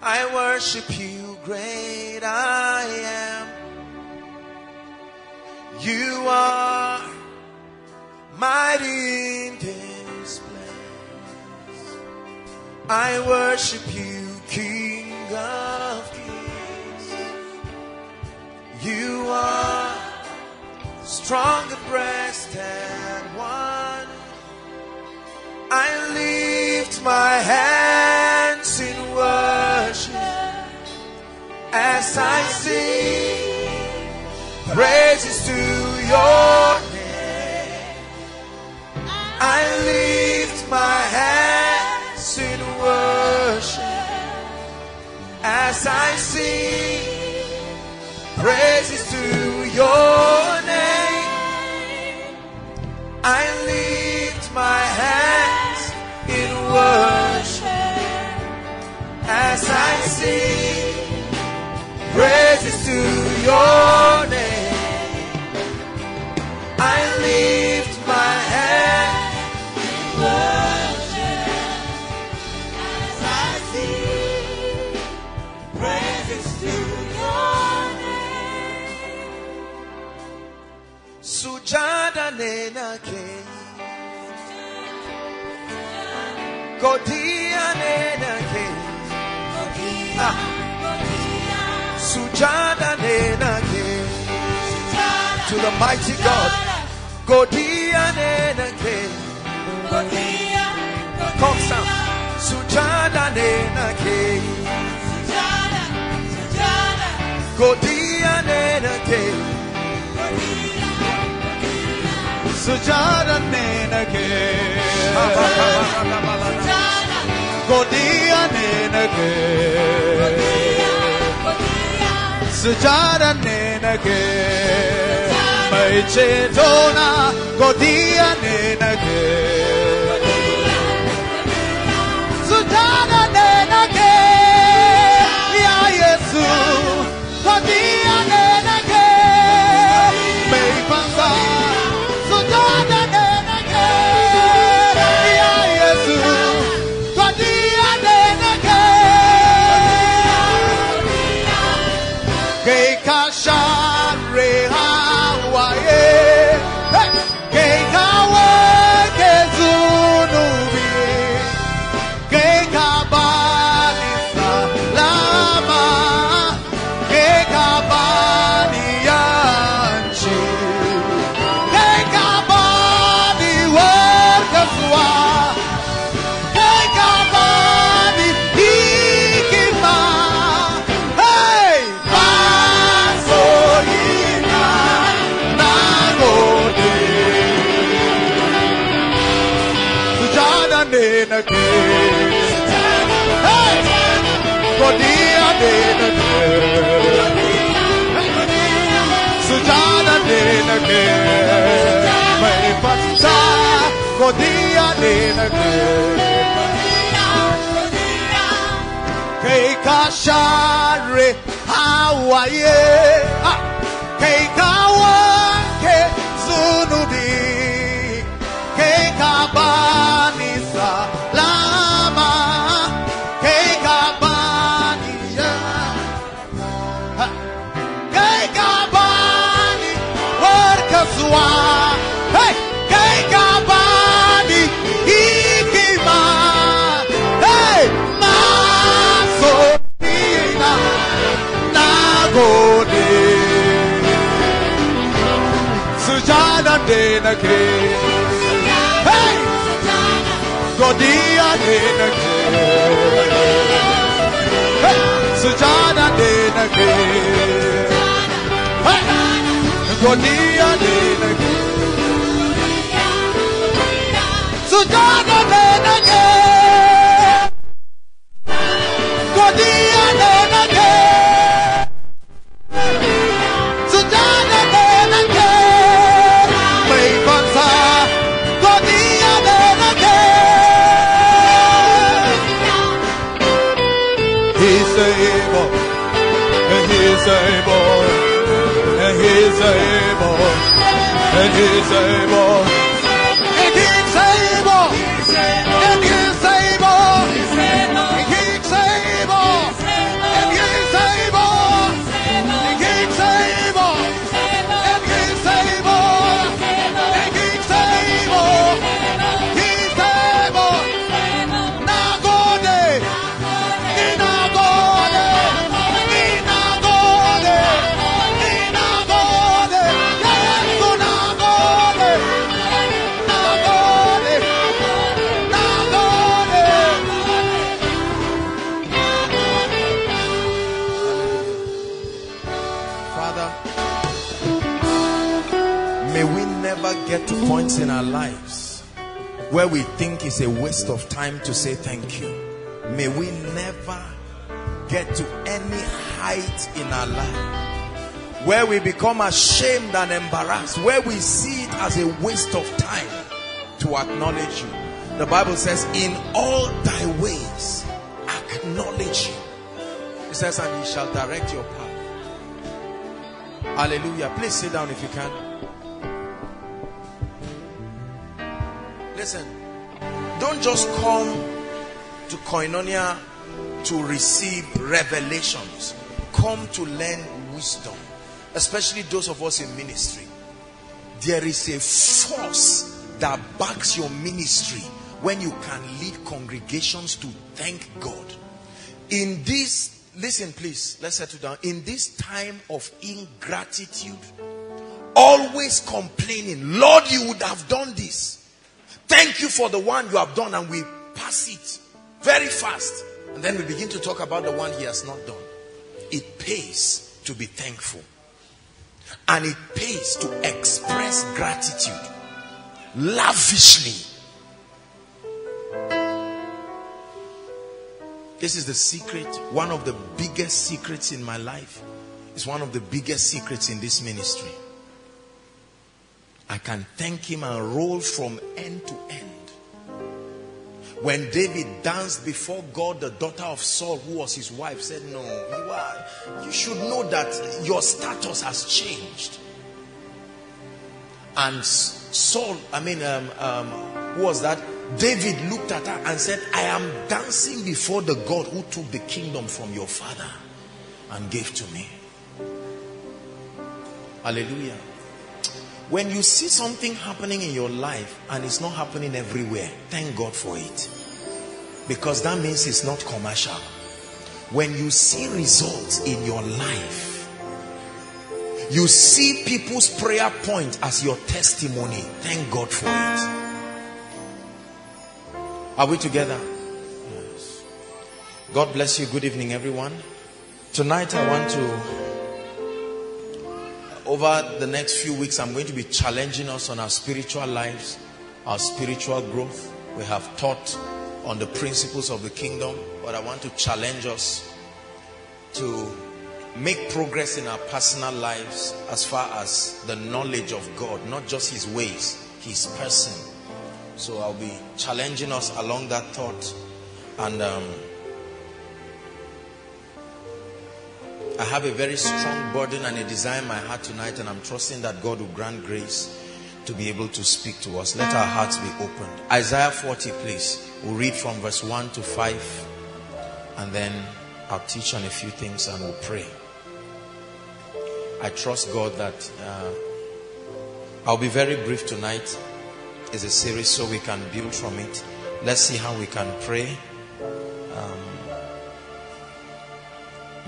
I worship you, great I am. You are mighty in this place. I worship you, King of Kings. You are strong abreast and one. I lift my hands in worship as I sing praises to your name. I lift my hands in worship as I sing praises to your name. I lift my hands in worship as I sing praises to your name. I lift my hand in worship as I sing praises to your name. Sujada nena ke Godia nena ke, Godia, Godia, Sujada nena ke, to the mighty God. Godia nena ke, Godia, come some. Sujada nena ke, Sujada, Sujada, Godia nena ke, Godia, Sujada nena ke. Godia nena ke, Sujada nena ke, mai chetona Godia nena ke, Sujada nena ke, ya Yesu, Godia nena ke, mai panza, Sujada nena ke, ya Yesu. How Hey, Godia dena Hey, Sujana dena Hey, Godia dena Sujana dena Godia dena Sujana dena He's able, and he's able, and he's able, and he's able, and he's able, and he's able, and he's able, and he's able, and he's able, he's able, Nagode, Nagode, Nagode. Get to points in our lives where we think it's a waste of time to say thank you. May we never get to any height in our life where we become ashamed and embarrassed, where we see it as a waste of time to acknowledge you. The Bible says, in all thy ways acknowledge you. It says, and he shall direct your path. Hallelujah. Please sit down if you can. Listen, don't just come to Koinonia to receive revelations. Come to learn wisdom, especially those of us in ministry. There is a force that backs your ministry when you can lead congregations to thank God. In this, listen please, let's settle down. In this time of ingratitude, always complaining, Lord, you would have done this. Thank you for the one you have done, and we pass it very fast. And then we begin to talk about the one he has not done. It pays to be thankful. And it pays to express gratitude lavishly. This is the secret, one of the biggest secrets in my life. It's one of the biggest secrets in this ministry. I can thank him and roll from end to end. When David danced before God, the daughter of Saul, who was his wife, said, no, you are, you should know that your status has changed. And Saul, I mean, um, um, who was that? David looked at her and said, I am dancing before the God who took the kingdom from your father and gave to me. Hallelujah. When you see something happening in your life and it's not happening everywhere, thank God for it. Because that means it's not commercial. When you see results in your life, you see people's prayer point as your testimony, thank God for it. Are we together? Yes. God bless you. Good evening, everyone. Tonight I want to... Over the next few weeks, I'm going to be challenging us on our spiritual lives, our spiritual growth. We have taught on the principles of the kingdom, but I want to challenge us to make progress in our personal lives as far as the knowledge of God, not just his ways, his person. So I'll be challenging us along that thought. And um, I have a very strong burden and a desire in my heart tonight, and I'm trusting that God will grant grace to be able to speak to us. Let our hearts be opened. Isaiah forty, please. We'll read from verse one to five, and then I'll teach on a few things and we'll pray. I trust God that uh, I'll be very brief tonight. It's a series, so we can build from it. Let's see how we can pray. Um,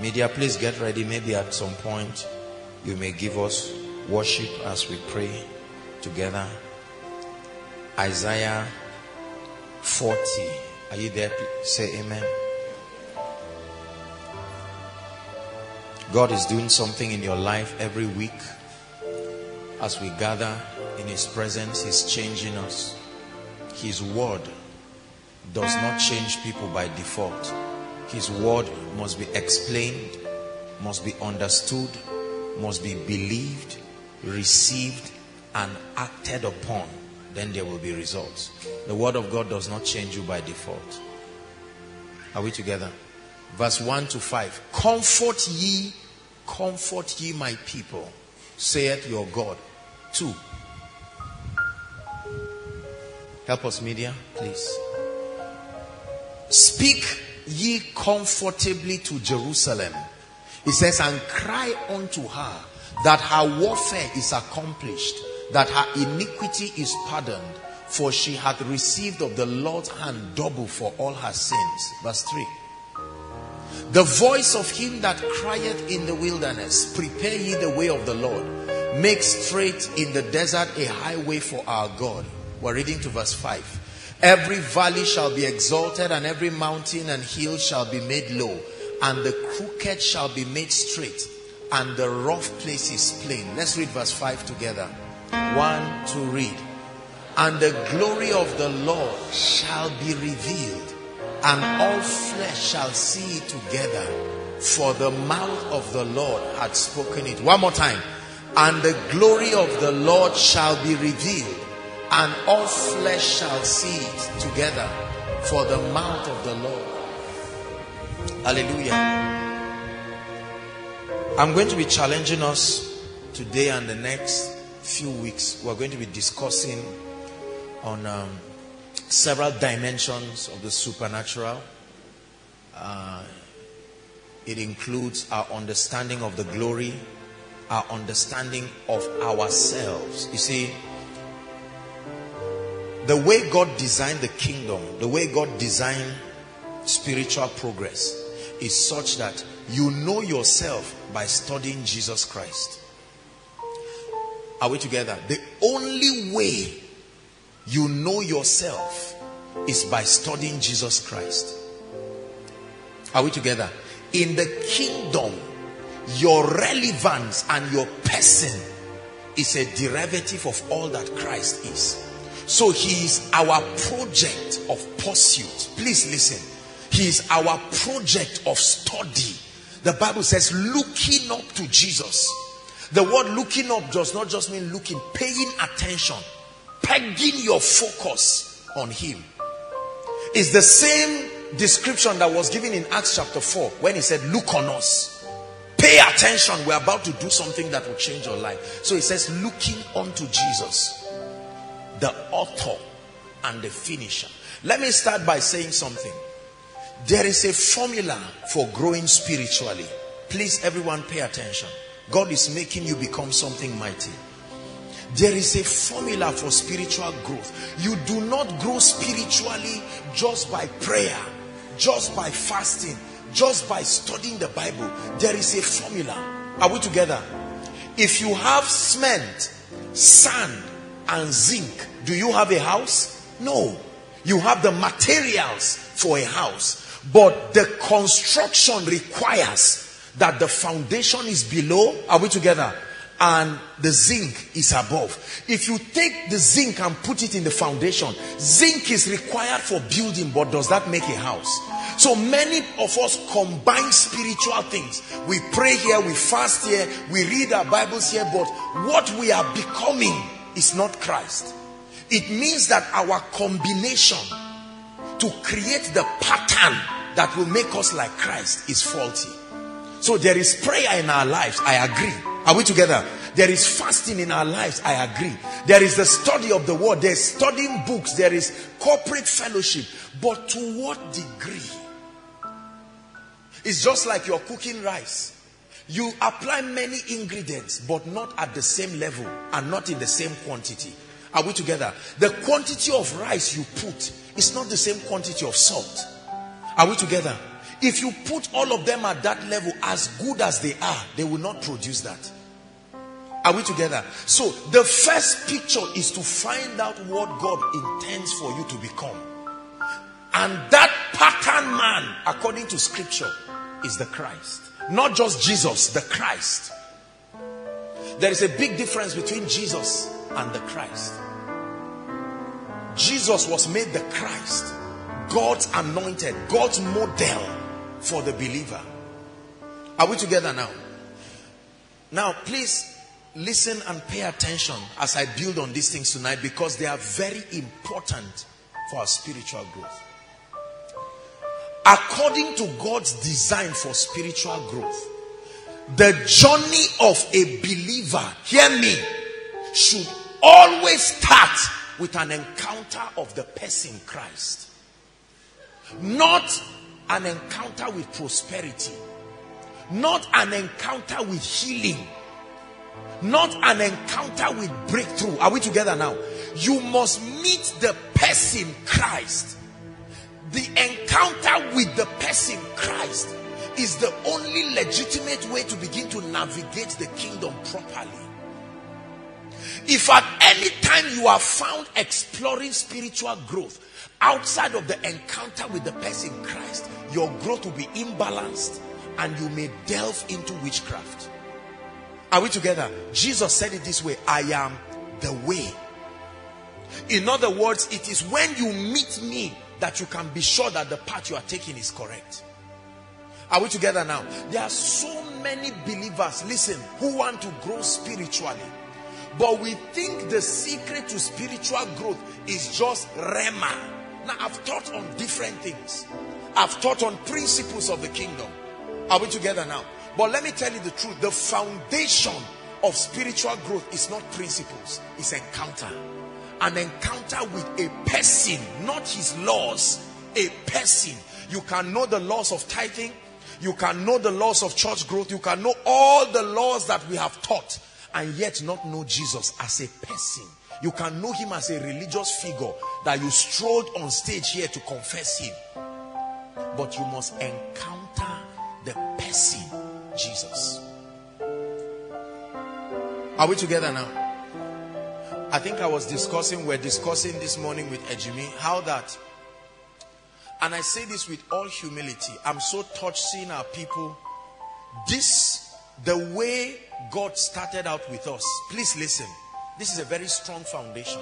media, please get ready. Maybe at some point you may give us worship as we pray together. Isaiah forty. Are you there? Say amen. God is doing something in your life every week. As we gather in His presence, He's changing us. His word does not change people by default. His word must be explained, must be understood, must be believed, received, and acted upon. Then there will be results. The word of God does not change you by default. Are we together? Verse one to five. Comfort ye, comfort ye my people, saith your God. Two. Help us, media, please. Speak ye comfortably to Jerusalem. It says, and cry unto her that her warfare is accomplished, that her iniquity is pardoned, for she hath received of the Lord's hand double for all her sins. Verse three. The voice of him that crieth in the wilderness, prepare ye the way of the Lord, make straight in the desert a highway for our God. We're reading to verse five. Every valley shall be exalted, and every mountain and hill shall be made low, and the crooked shall be made straight, and the rough places plain. Let's read verse five together. One, two, read. And the glory of the Lord shall be revealed, and all flesh shall see it together, for the mouth of the Lord had spoken it. One more time. And the glory of the Lord shall be revealed, and all flesh shall see it together, for the mouth of the Lord. Hallelujah. I'm going to be challenging us today and the next few weeks. We're going to be discussing on um, several dimensions of the supernatural. Uh, it includes our understanding of the glory, our understanding of ourselves. You see, the way God designed the kingdom, the way God designed spiritual progress, is such that you know yourself by studying Jesus Christ. Are we together? The only way you know yourself is by studying Jesus Christ. Are we together? In the kingdom, your relevance and your person is a derivative of all that Christ is. So He is our project of pursuit. Please listen. He is our project of study. The Bible says, looking up to Jesus. The word looking up does not just mean looking, paying attention. Pegging your focus on Him. It's the same description that was given in Acts chapter four when He said, look on us. Pay attention. We're about to do something that will change your life. So it says, looking unto Jesus, the author and the finisher. Let me start by saying something. There is a formula for growing spiritually. Please, everyone, pay attention. God is making you become something mighty. There is a formula for spiritual growth. You do not grow spiritually just by prayer, just by fasting, just by studying the Bible. There is a formula. Are we together? If you have cement, sand, and zinc, do you have a house? No. You have the materials for a house, but the construction requires that the foundation is below. Are we together? And the zinc is above. If you take the zinc and put it in the foundation, zinc is required for building, but does that make a house? So many of us combine spiritual things. We pray here, we fast here, we read our Bibles here, but what we are becoming is not Christ. It means that our combination to create the pattern that will make us like Christ is faulty. So there is prayer in our lives. I agree. Are we together? There is fasting in our lives. I agree. There is the study of the word. There is studying books. There is corporate fellowship. But to what degree? It's just like you're cooking rice. You apply many ingredients, but not at the same level and not in the same quantity. Are we together? The quantity of rice you put is not the same quantity of salt. Are we together? If you put all of them at that level, as good as they are, they will not produce that. Are we together? So the first picture is to find out what God intends for you to become. And that pattern man, according to scripture, is the Christ. Not just Jesus, the Christ. There is a big difference between Jesus and the Christ. Jesus was made the Christ, God's anointed, God's model for the believer. Are we together now? Now, please listen and pay attention as I build on these things tonight, because they are very important for our spiritual growth. According to God's design for spiritual growth, the journey of a believer, hear me, should always start with an encounter of the person Christ. Not an encounter with prosperity. Not an encounter with healing. Not an encounter with breakthrough. Are we together now? You must meet the person Christ. The encounter with the person Christ is the only legitimate way to begin to navigate the kingdom properly. If at any time you are found exploring spiritual growth outside of the encounter with the person Christ, your growth will be imbalanced and you may delve into witchcraft. Are we together? Jesus said it this way, I am the way. In other words, it is when you meet me that you can be sure that the path you are taking is correct. Are we together now? There are so many believers, listen, who want to grow spiritually. But we think the secret to spiritual growth is just Rema. Now, I've taught on different things. I've taught on principles of the kingdom. Are we together now? But let me tell you the truth. The foundation of spiritual growth is not principles. It's encounter. An encounter with a person, not his laws, a person. You can know the laws of tithing, you can know the laws of church growth, you can know all the laws that we have taught, and yet not know Jesus as a person. You can know him as a religious figure that you strolled on stage here to confess him. But you must encounter the person, Jesus. Are we together now? I think I was discussing, we're discussing this morning with Ejimi, how that, and I say this with all humility, I'm so touched seeing our people, this, the way God started out with us, please listen, this is a very strong foundation.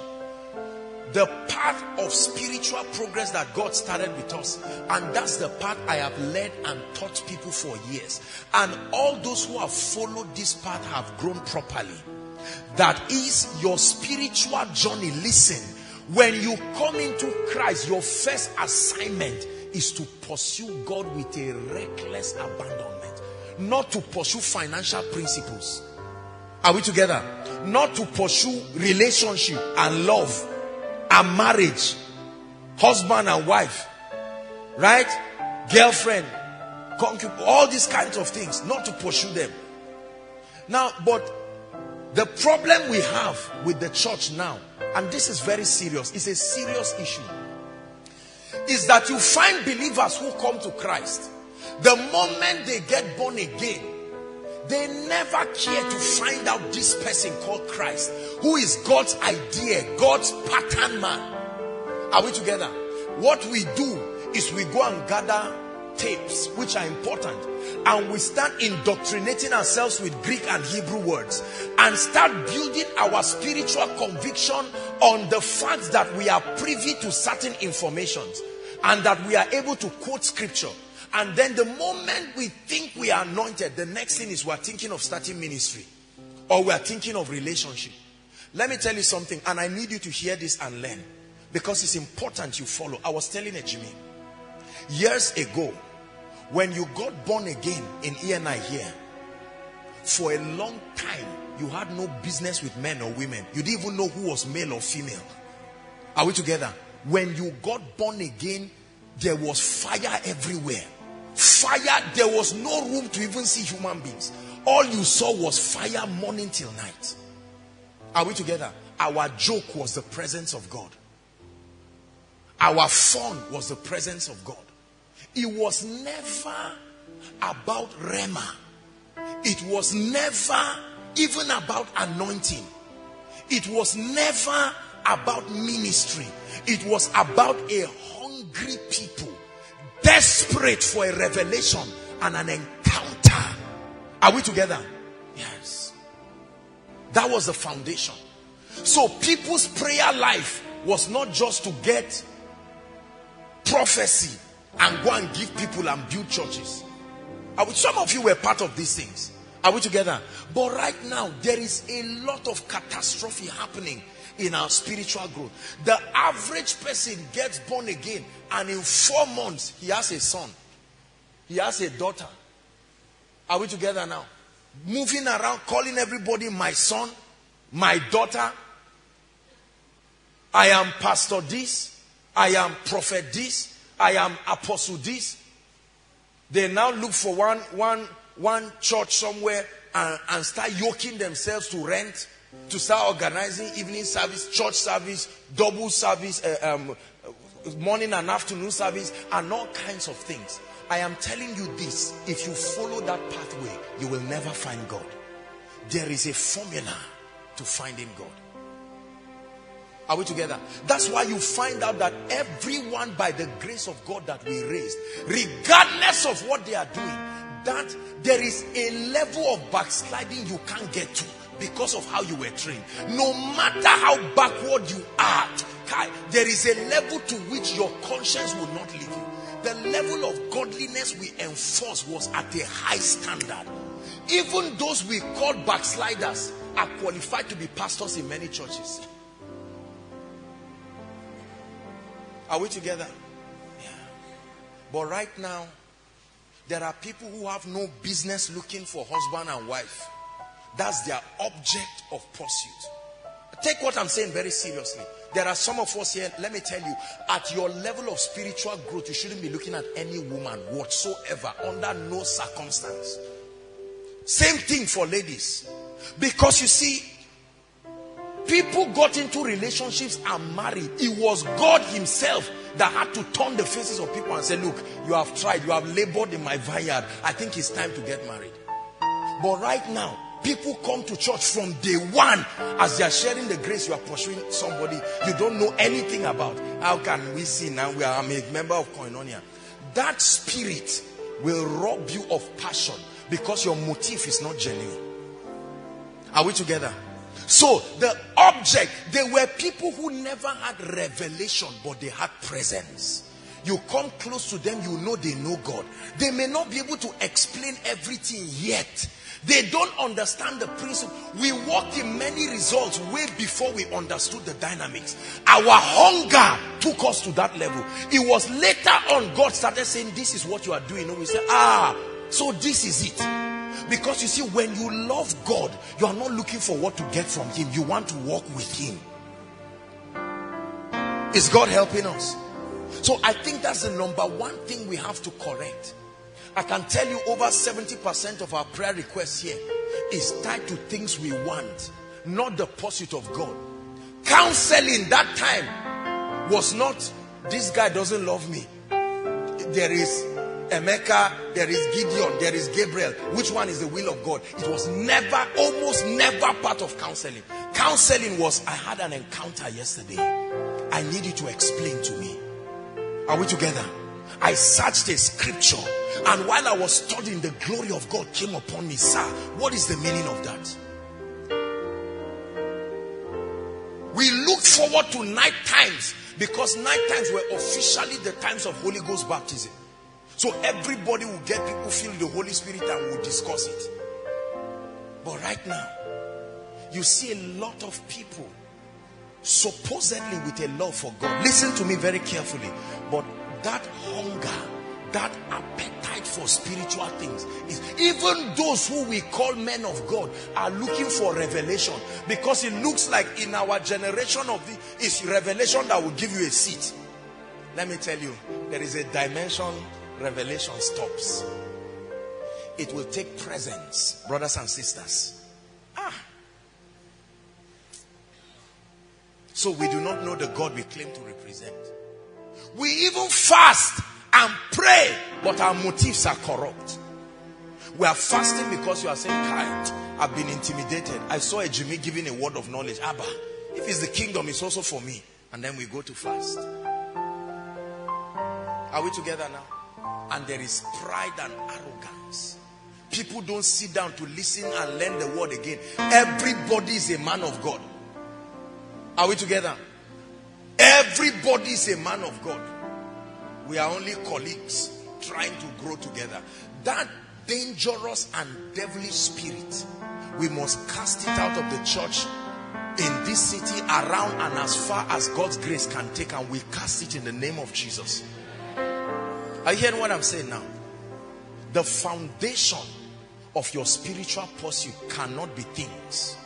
The path of spiritual progress that God started with us, and that's the path I have led and taught people for years, and all those who have followed this path have grown properly. That is your spiritual journey. Listen, when you come into Christ, your first assignment is to pursue God with a reckless abandonment, not to pursue financial principles. Are we together? Not to pursue relationship and love and marriage, husband and wife, right? Girlfriend, concubine, all these kinds of things, not to pursue them. Now, but the problem we have with the church now, and this is very serious, it's a serious issue, is that you find believers who come to Christ, the moment they get born again, they never care to find out this person called Christ, who is God's idea, God's pattern man. Are we together? What we do is we go and gather tapes, which are important, and we start indoctrinating ourselves with Greek and Hebrew words and start building our spiritual conviction on the fact that we are privy to certain informations and that we are able to quote scripture. And then the moment we think we are anointed, the next thing is we are thinking of starting ministry or we are thinking of relationship. Let me tell you something, and I need you to hear this and learn, because it's important you follow. I was telling Ejimi years ago, When you got born again in E N I here, for a long time, you had no business with men or women. You didn't even know who was male or female. Are we together? When you got born again, there was fire everywhere. Fire, there was no room to even see human beings. All you saw was fire morning till night. Are we together? Our joke was the presence of God. Our fun was the presence of God. It was never about Rema. It was never even about anointing. It was never about ministry. It was about a hungry people desperate for a revelation and an encounter. Are we together? Yes. That was the foundation. So people's prayer life was not just to get prophecy and go and give people and build churches. Some of you were part of these things. Are we together? But right now, there is a lot of catastrophe happening in our spiritual growth. The average person gets born again, and in four months, he has a son. He has a daughter. Are we together now? Moving around, calling everybody my son, my daughter. I am pastor this. I am prophet this. I am apostle this. They now look for one, one, one church somewhere and, and start yoking themselves to rent, to start organizing evening service, church service, double service, uh, um, morning and afternoon service, and all kinds of things. I am telling you this, if you follow that pathway, you will never find God. There is a formula to finding God. Are we together? That's why you find out that everyone, by the grace of God that we raised, regardless of what they are doing, that there is a level of backsliding you can't get to because of how you were trained. No matter how backward you are, there is a level to which your conscience will not leave you. The level of godliness we enforce was at a high standard. Even those we call backsliders are qualified to be pastors in many churches. Are we together? Yeah. But right now, there are people who have no business looking for husband and wife. That's their object of pursuit. Take what I'm saying very seriously. There are some of us here, let me tell you, at your level of spiritual growth, you shouldn't be looking at any woman whatsoever, under no circumstance. Same thing for ladies. Because you see, people got into relationships and married. It was God himself that had to turn the faces of people and say, look, you have tried, you have labored in my vineyard. I think it's time to get married. But right now, people come to church from day one. As they are sharing the grace, you are pursuing somebody you don't know anything about. How can we see now? We are a member of Koinonia. That spirit will rob you of passion because your motive is not genuine. Are we together? So, the object, they were people who never had revelation, but they had presence. You come close to them, you know they know God. They may not be able to explain everything yet. They don't understand the principle. We walked in many results way before we understood the dynamics. Our hunger took us to that level. It was later on God started saying, this is what you are doing. And we said, ah, so this is it. Because you see, when you love God, you are not looking for what to get from him. You want to walk with him. Is God helping us? So I think that's the number one thing we have to correct. I can tell you over seventy percent of our prayer requests here is tied to things we want, not the pursuit of God. Counseling that time was not, this guy doesn't love me. There is Emeka, there is Gideon, there is Gabriel. Which one is the will of God? It was never, almost never part of counseling. Counseling was, I had an encounter yesterday. I need you to explain to me. Are we together? I searched a scripture, and while I was studying, the glory of God came upon me. Sir, what is the meaning of that? We look forward to night times because night times were officially the times of Holy Ghost baptism. So everybody will get, people feel the Holy Spirit and will discuss it. But right now, you see a lot of people supposedly with a love for God. Listen to me very carefully. But that hunger that appetite for spiritual things is, even those who we call men of God are looking for revelation, because it looks like in our generation of the, it's revelation that will give you a seat. Let me tell you, there is a dimension revelation stops. It will take presence, brothers and sisters. Ah. So we do not know the God we claim to represent. We even fast and pray, but our motives are corrupt. We are fasting because you are saying, "Kind, I've been intimidated. I saw a Jimmy giving a word of knowledge. Abba, if it's the kingdom, it's also for me." And then we go to fast. Are we together now? And there is pride and arrogance. People don't sit down to listen and learn the word again. Everybody is a man of God. Are we together? Everybody is a man of God. We are only colleagues trying to grow together. That dangerous and devilish spirit, we must cast it out of the church in this city, around, and as far as God's grace can take, and we cast it in the name of Jesus. Are you hearing what I'm saying now? The foundation of your spiritual pursuit cannot be things.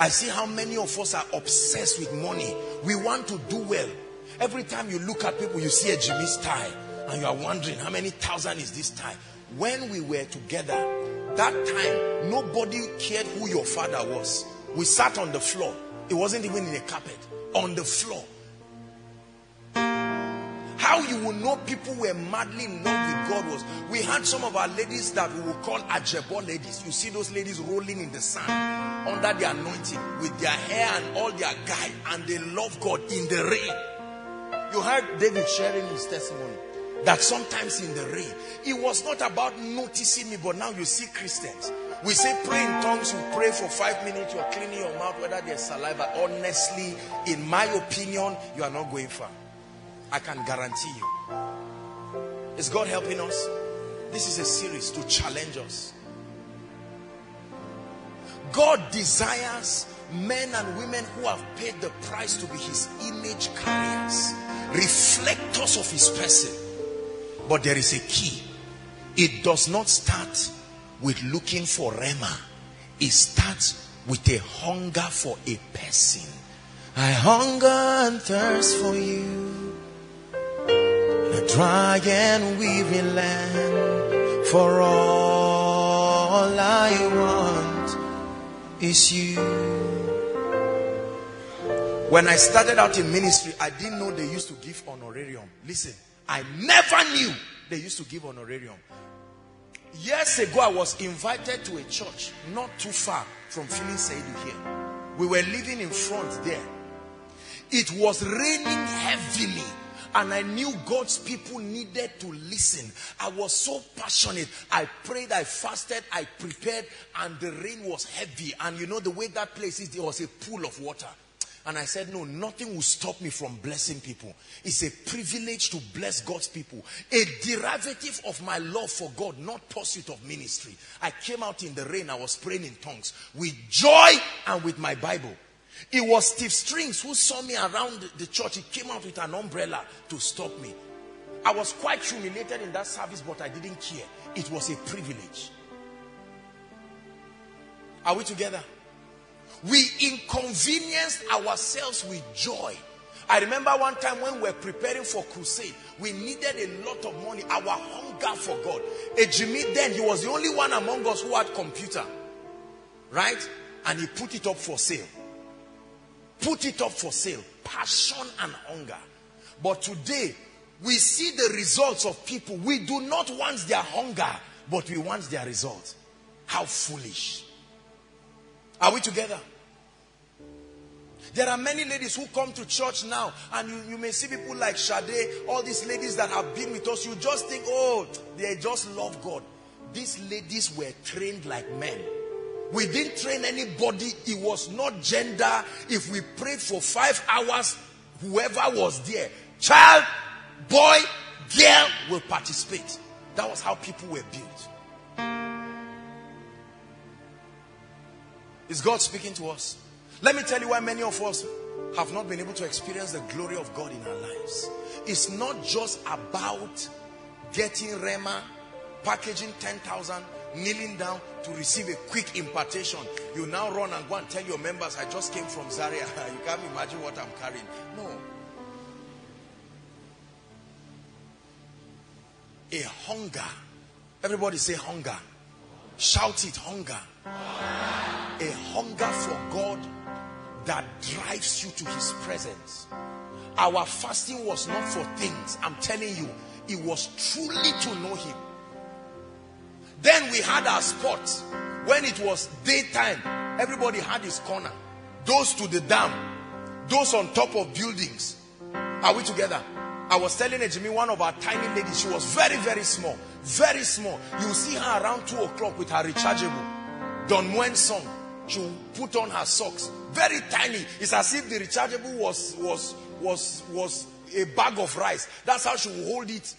I see how many of us are obsessed with money. We want to do well. Every time you look at people, you see a Jimmy's tie, and you are wondering, how many thousand is this tie? When we were together, that time, nobody cared who your father was. We sat on the floor. It wasn't even in a carpet. On the floor. How you will know people were madly in love with God was, we had some of our ladies that we would call Ajebo ladies. You see those ladies rolling in the sand under the anointing with their hair and all their guile, and they love God in the rain. You heard David sharing his testimony that sometimes in the rain, it was not about noticing me, but now you see Christians. We say pray in tongues, you pray for five minutes, you are cleaning your mouth, whether there's saliva. Honestly, in my opinion, you are not going far. I can guarantee you. Is God helping us? This is a series to challenge us. God desires men and women who have paid the price to be his image carriers, reflectors of his person. But there is a key. It does not start with looking for Rema. It starts with a hunger for a person. I hunger and thirst for you, dry and weary land, for all I want is you. When I started out in ministry, I didn't know they used to give honorarium. Listen, I never knew they used to give honorarium. Years ago, I was invited to a church not too far from Philly Saidu here. We were living in front there. It was raining heavily. And I knew God's people needed to listen. I was so passionate. I prayed, I fasted, I prepared, and the rain was heavy. And you know the way that place is, there was a pool of water. And I said, no, nothing will stop me from blessing people. It's a privilege to bless God's people. A derivative of my love for God, not pursuit of ministry. I came out in the rain, I was praying in tongues with joy and with my Bible. It was Steve Strings who saw me around the church. He came out with an umbrella to stop me. I was quite humiliated in that service, but I didn't care. It was a privilege. Are we together? We inconvenienced ourselves with joy. I remember one time when we were preparing for crusade, we needed a lot of money. Our hunger for God. Ejimi then, he was the only one among us who had computer. Right? And he put it up for sale. Put it up for sale. Passion and hunger. But today, we see the results of people. We do not want their hunger, but we want their results. How foolish. Are we together? There are many ladies who come to church now, and you, you may see people like Sade, all these ladies that have been with us. You just think, oh, they just love God. These ladies were trained like men. We didn't train anybody. It was not gender. If we prayed for five hours, whoever was there, child, boy, girl, will participate. That was how people were built. Is God speaking to us? Let me tell you why many of us have not been able to experience the glory of God in our lives. It's not just about getting Rema, packaging ten thousand, kneeling down to receive a quick impartation. You now run and go and tell your members, I just came from Zaria. You can't imagine what I'm carrying. No. A hunger. Everybody say hunger. Shout it, hunger. Hunger. A hunger for God that drives you to his presence. Our fasting was not for things. I'm telling you, it was truly to know him. Then we had our spots. When it was daytime, everybody had his corner. Those to the dam, those on top of buildings. Are we together? I was telling Ejimi, one of our tiny ladies, she was very, very small. Very small. You see her around two o'clock with her rechargeable. Don Muen's song. She put on her socks. Very tiny. It's as if the rechargeable was, was, was, was a bag of rice. That's how she would hold it.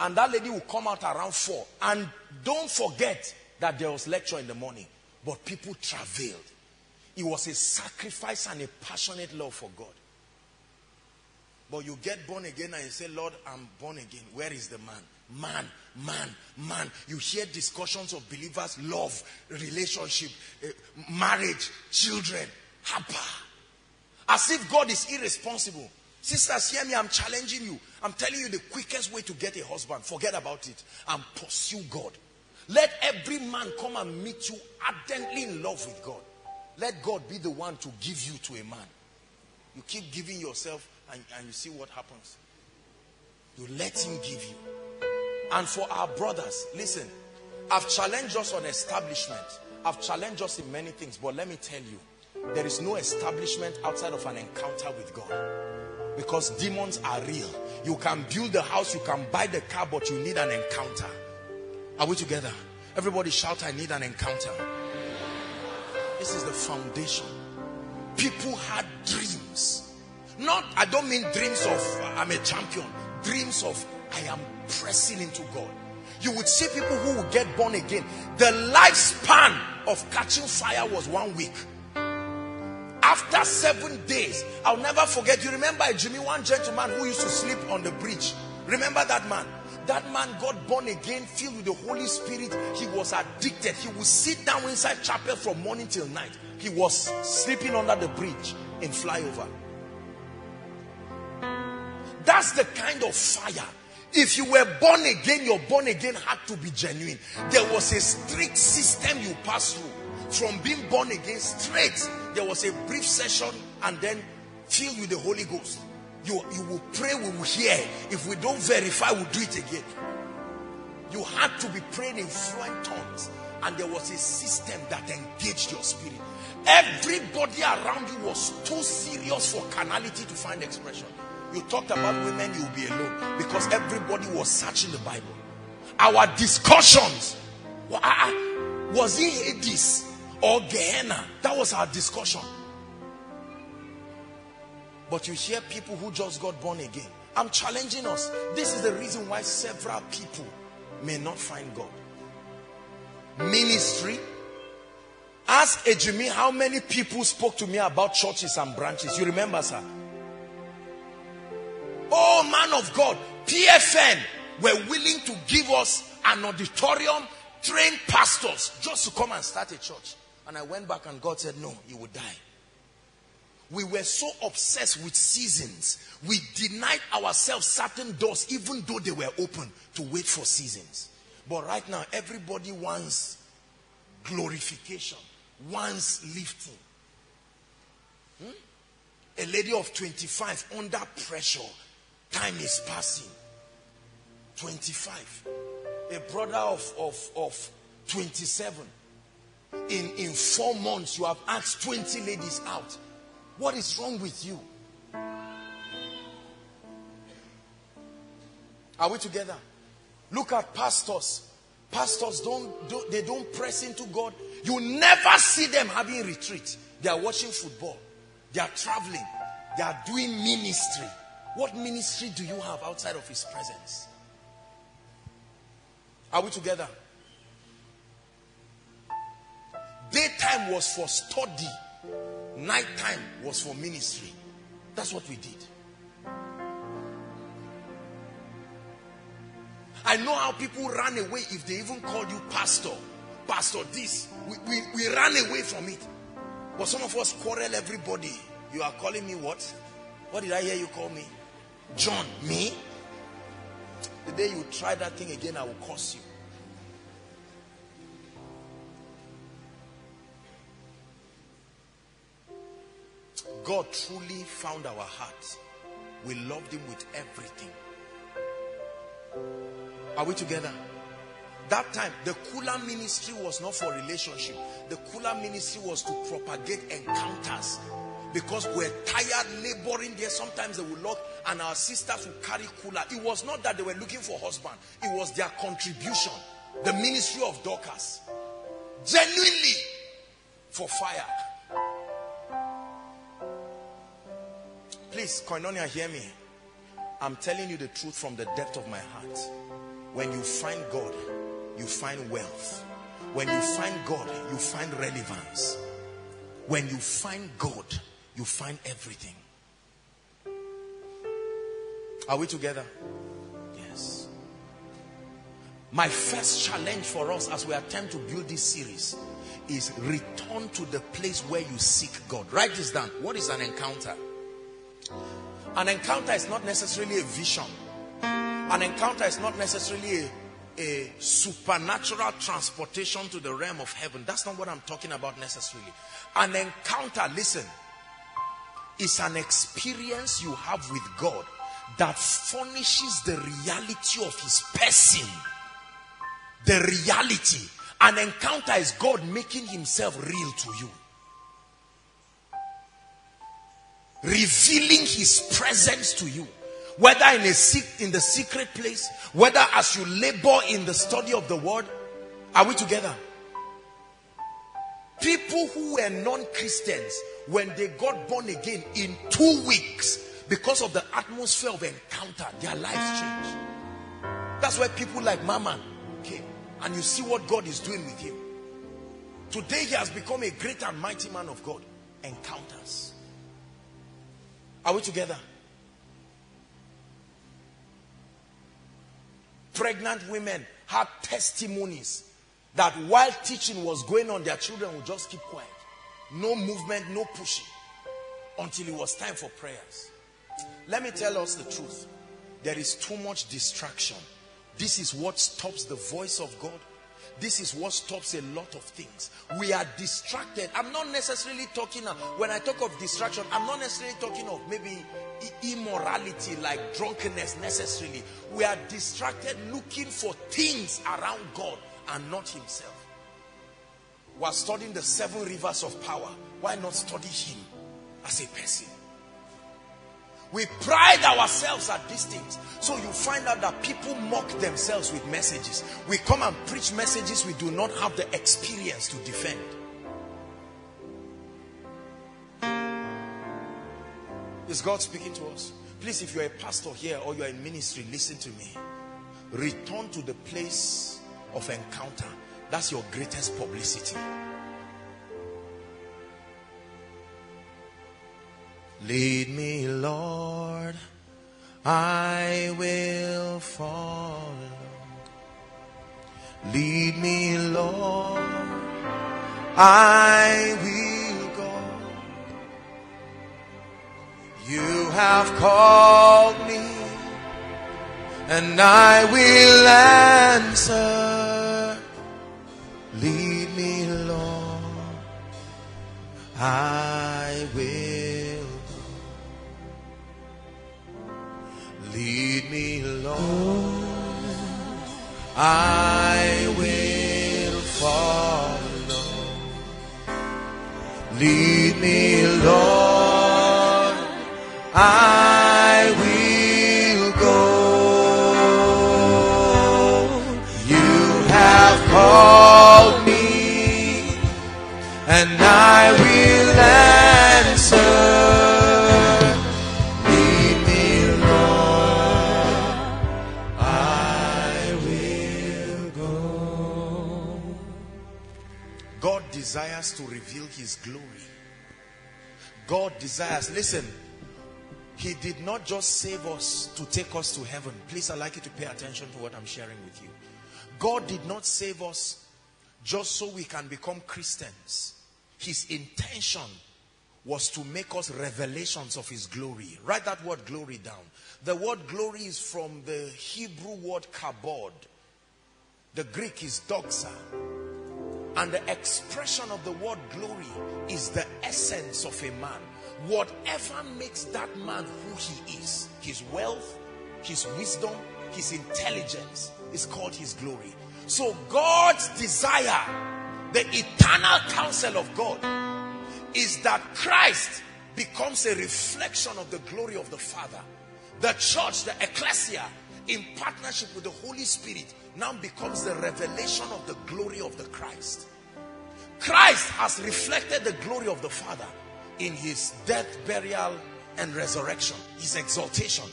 And that lady will come out around four. And don't forget that there was lecture in the morning. But people travailed. It was a sacrifice and a passionate love for God. But you get born again and you say, Lord, I'm born again. Where is the man? Man, man, man. You hear discussions of believers, love, relationship, uh, marriage, children. Hapa. As if God is irresponsible. Sisters, hear me, I'm challenging you. I'm telling you the quickest way to get a husband. Forget about it. And pursue God. Let every man come and meet you ardently in love with God. Let God be the one to give you to a man. You keep giving yourself and, and you see what happens. You let him give you. And for our brothers, listen, I've challenged us on establishment. I've challenged us in many things. But let me tell you, there is no establishment outside of an encounter with God. Because demons are real. You can build the house, you can buy the car, but you need an encounter. Are we together? Everybody shout, I need an encounter. This is the foundation. People had dreams. Not, I don't mean dreams of, I'm a champion. Dreams of, I am pressing into God. You would see people who would get born again. The lifespan of catching fire was one week. After seven days, I'll never forget. You remember Jimmy, one gentleman who used to sleep on the bridge. Remember that man? That man got born again, filled with the Holy Spirit. He was addicted. He would sit down inside chapel from morning till night. He was sleeping under the bridge in flyover. That's the kind of fire. If you were born again, your born again had to be genuine. There was a strict system you passed through. From being born again straight, there was a brief session and then filled with the Holy Ghost. You, you will pray, we will hear. If we don't verify, we'll do it again. You had to be praying in fluent tongues. And there was a system that engaged your spirit. Everybody around you was too serious for carnality to find expression. You talked about women, you'll be alone. Because everybody was searching the Bible. Our discussions. Was he Hades? Or Gehenna. That was our discussion. But you hear people who just got born again. I'm challenging us. This is the reason why several people may not find God. Ministry. Ask Ejimi how many people spoke to me about churches and branches. You remember, sir? Oh, man of God. P F N were willing to give us an auditorium, train pastors just to come and start a church. And I went back and God said, no, you will die. We were so obsessed with seasons. We denied ourselves certain doors even though they were open to wait for seasons. But right now, everybody wants glorification, wants lifting. Hmm? A lady of twenty-five under pressure. Time is passing. twenty-five. A brother of, of, of twenty-seven. In, in four months, you have asked twenty ladies out. What is wrong with you? Are we together? Look at pastors. Pastors, don't, don't, they don't press into God. You never see them having retreat. They are watching football. They are traveling. They are doing ministry. What ministry do you have outside of his presence? Are we together? Daytime was for study. Nighttime was for ministry. That's what we did. I know how people run away if they even call you pastor. Pastor this. We, we, we run away from it. But some of us quarrel everybody. You are calling me what? What did I hear you call me? John. Me? The day you try that thing again, I will curse you. God truly found our hearts. We loved him with everything. Are we together? That time, the cooler ministry was not for relationship. The cooler ministry was to propagate encounters. Because we're tired laboring there. Sometimes they would lock and our sisters would carry cooler. It was not that they were looking for husband. It was their contribution. The ministry of Dorcas. Genuinely for fire. Please, Koinonia, hear me. I'm telling you the truth from the depth of my heart. When you find God, you find wealth. When you find God, you find relevance. When you find God, you find everything. Are we together? Yes. My first challenge for us as we attempt to build this series is return to the place where you seek God. Write this down. What is an encounter? An encounter is not necessarily a vision. An encounter is not necessarily a, a supernatural transportation to the realm of heaven. That's not what I'm talking about necessarily. An encounter, listen, is an experience you have with God that furnishes the reality of his person. The reality. An encounter is God making himself real to you. Revealing his presence to you, whether in a sec in the secret place, whether as you labor in the study of the word. Are we together? People who were non-Christians, when they got born again, in two weeks, because of the atmosphere of encounter, their lives changed. That's why people like Maman came, and you see what God is doing with him. Today he has become a great and mighty man of God. Encounters. Are we together? Pregnant women had testimonies that while teaching was going on, their children would just keep quiet. No movement, no pushing, until it was time for prayers. Let me tell us the truth. There is too much distraction. This is what stops the voice of God. This is what stops a lot of things. We are distracted. I'm not necessarily talking, when I talk of distraction, I'm not necessarily talking of maybe immorality like drunkenness necessarily. We are distracted looking for things around God and not himself. We are studying the seven rivers of power. Why not study him as a person? We pride ourselves at these things. So you find out that people mock themselves with messages. We come and preach messages we do not have the experience to defend. Is God speaking to us? Please, if you're a pastor here or you're in ministry, listen to me. Return to the place of encounter. That's your greatest publicity. Lead me, Lord, I will follow. Lead me, Lord, I will go. You have called me, and I will answer. Lead me, Lord, I will. Lead me, Lord, I will follow. Lead me, Lord, I will go. You have called me, and I will answer. Desires to reveal his glory. God desires, listen, He did not just save us to take us to heaven. Please, I'd like you to pay attention to what I'm sharing with you. God did not save us just so we can become Christians. His intention was to make us revelations of his glory. Write that word glory down. The word glory is from the Hebrew word kabod. The Greek is doxa. And the expression of the word glory is the essence of a man. Whatever makes that man who he is, his wealth, his wisdom, his intelligence, is called his glory. So God's desire, the eternal counsel of God, is that Christ becomes a reflection of the glory of the Father. The church, the ecclesia, in partnership with the Holy Spirit, now becomes the revelation of the glory of the Christ. Christ has reflected the glory of the Father in his death, burial, and resurrection, his exaltation.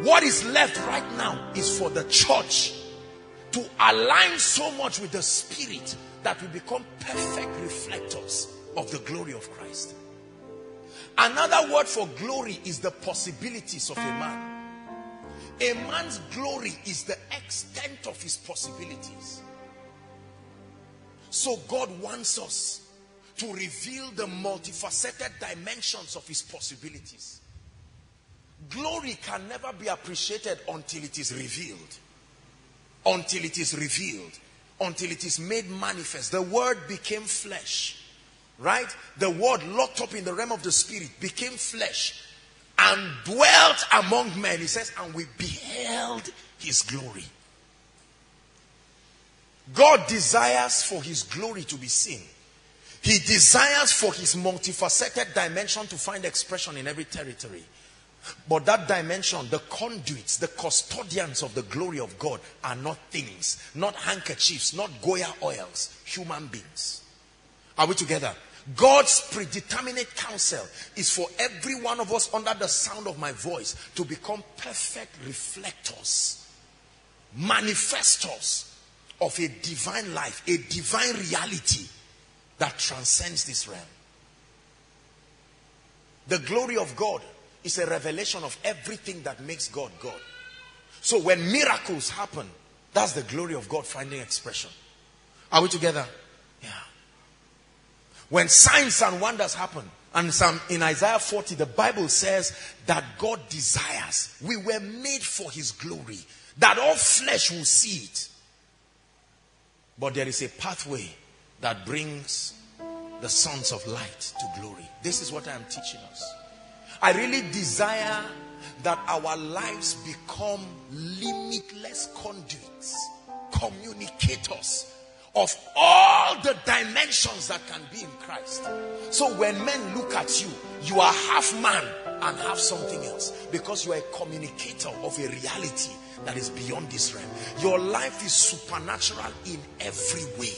What is left right now is for the church to align so much with the Spirit that we become perfect reflectors of the glory of Christ. Another word for glory is the possibilities of a man. A man's glory is the extent of his possibilities. So God wants us to reveal the multifaceted dimensions of his possibilities. Glory can never be appreciated until it is revealed. Until it is revealed. Until it is made manifest. The word became flesh. Right? The word locked up in the realm of the spirit became flesh and dwelt among men. He says, and we beheld his glory. God desires for his glory to be seen. He desires for his multifaceted dimension to find expression in every territory. But that dimension, the conduits, the custodians of the glory of God are not things, not handkerchiefs, not Goya oils, human beings. Are we together? God's predeterminate counsel is for every one of us under the sound of my voice to become perfect reflectors, manifestors of a divine life, a divine reality that transcends this realm. The glory of God is a revelation of everything that makes God God. So when miracles happen, that's the glory of God finding expression. Are we together? Yeah. When signs and wonders happen, and some in Isaiah forty, the Bible says that God desires, we were made for his glory, that all flesh will see it. But there is a pathway that brings the sons of light to glory. This is what I am teaching us. I really desire that our lives become limitless conduits, communicators of all the dimensions that can be in Christ. So when men look at you, you are half man and half something else, because you are a communicator of a reality that is beyond this realm. Your life is supernatural in every way,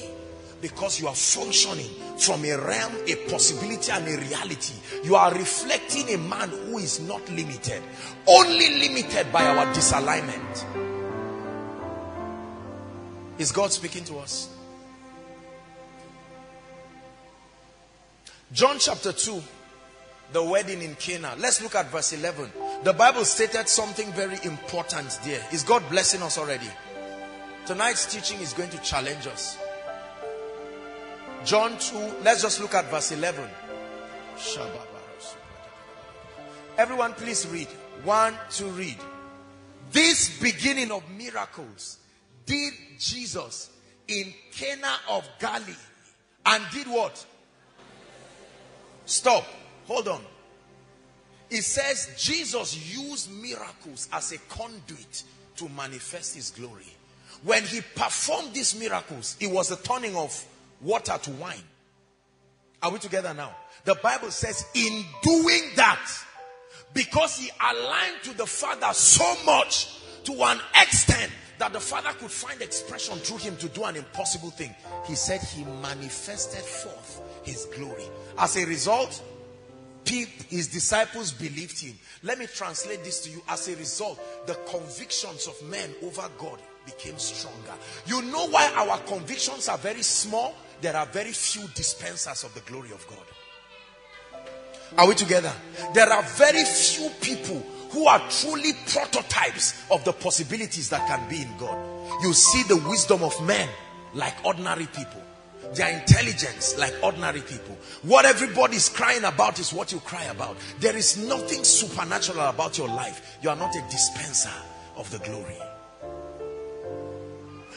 because you are functioning from a realm, a possibility, and a reality. You are reflecting a man who is not limited, only limited by our disalignment. Is God speaking to us? John chapter two, the wedding in Cana. Let's look at verse eleven. The Bible stated something very important there. Is God blessing us already? Tonight's teaching is going to challenge us. John two, let's just look at verse eleven. Everyone please read. One, two, read. This beginning of miracles did Jesus in Cana of Galilee, and did what? Stop. Hold on. It says Jesus used miracles as a conduit to manifest his glory. When he performed these miracles, it was the turning of water to wine. Are we together now? The Bible says in doing that, because he aligned to the Father so much, to an extent that the Father could find expression through him to do an impossible thing, he said he manifested forth his glory. As a result, his disciples believed him. Let me translate this to you. As a result, the convictions of men over God became stronger. You know why our convictions are very small? There are very few dispensers of the glory of God. Are we together? There are very few people who are truly prototypes of the possibilities that can be in God. You see the wisdom of men like ordinary people. Their intelligence like ordinary people. What everybody's crying about is what you cry about. There is nothing supernatural about your life. You are not a dispenser of the glory.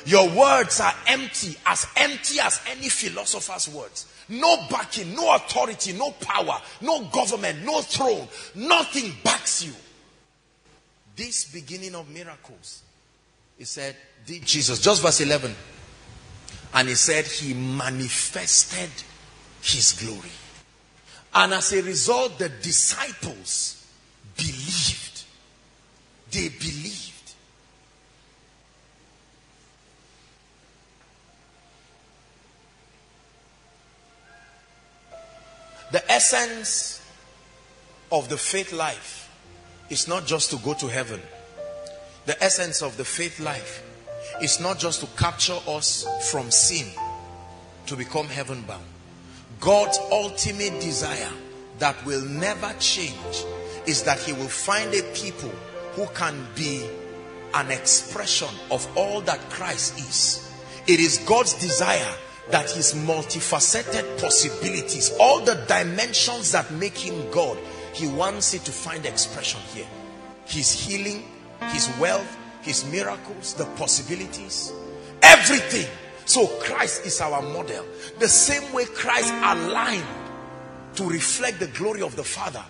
Your words are empty, as empty as any philosopher's words. No backing, no authority, no power, no government, no throne. Nothing backs you. This beginning of miracles, he said, did Jesus, just verse eleven. And he said, he manifested his glory. And as a result, the disciples believed. They believed. The essence of the faith life is not just to go to heaven. The essence of the faith life is not just to capture us from sin to become heaven bound. God's ultimate desire that will never change is that he will find a people who can be an expression of all that Christ is. It is God's desire that his multifaceted possibilities, all the dimensions that make him God, he wants it to find expression here. His healing, his wealth, his miracles, the possibilities, everything. So Christ is our model. The same way Christ aligned to reflect the glory of the Father.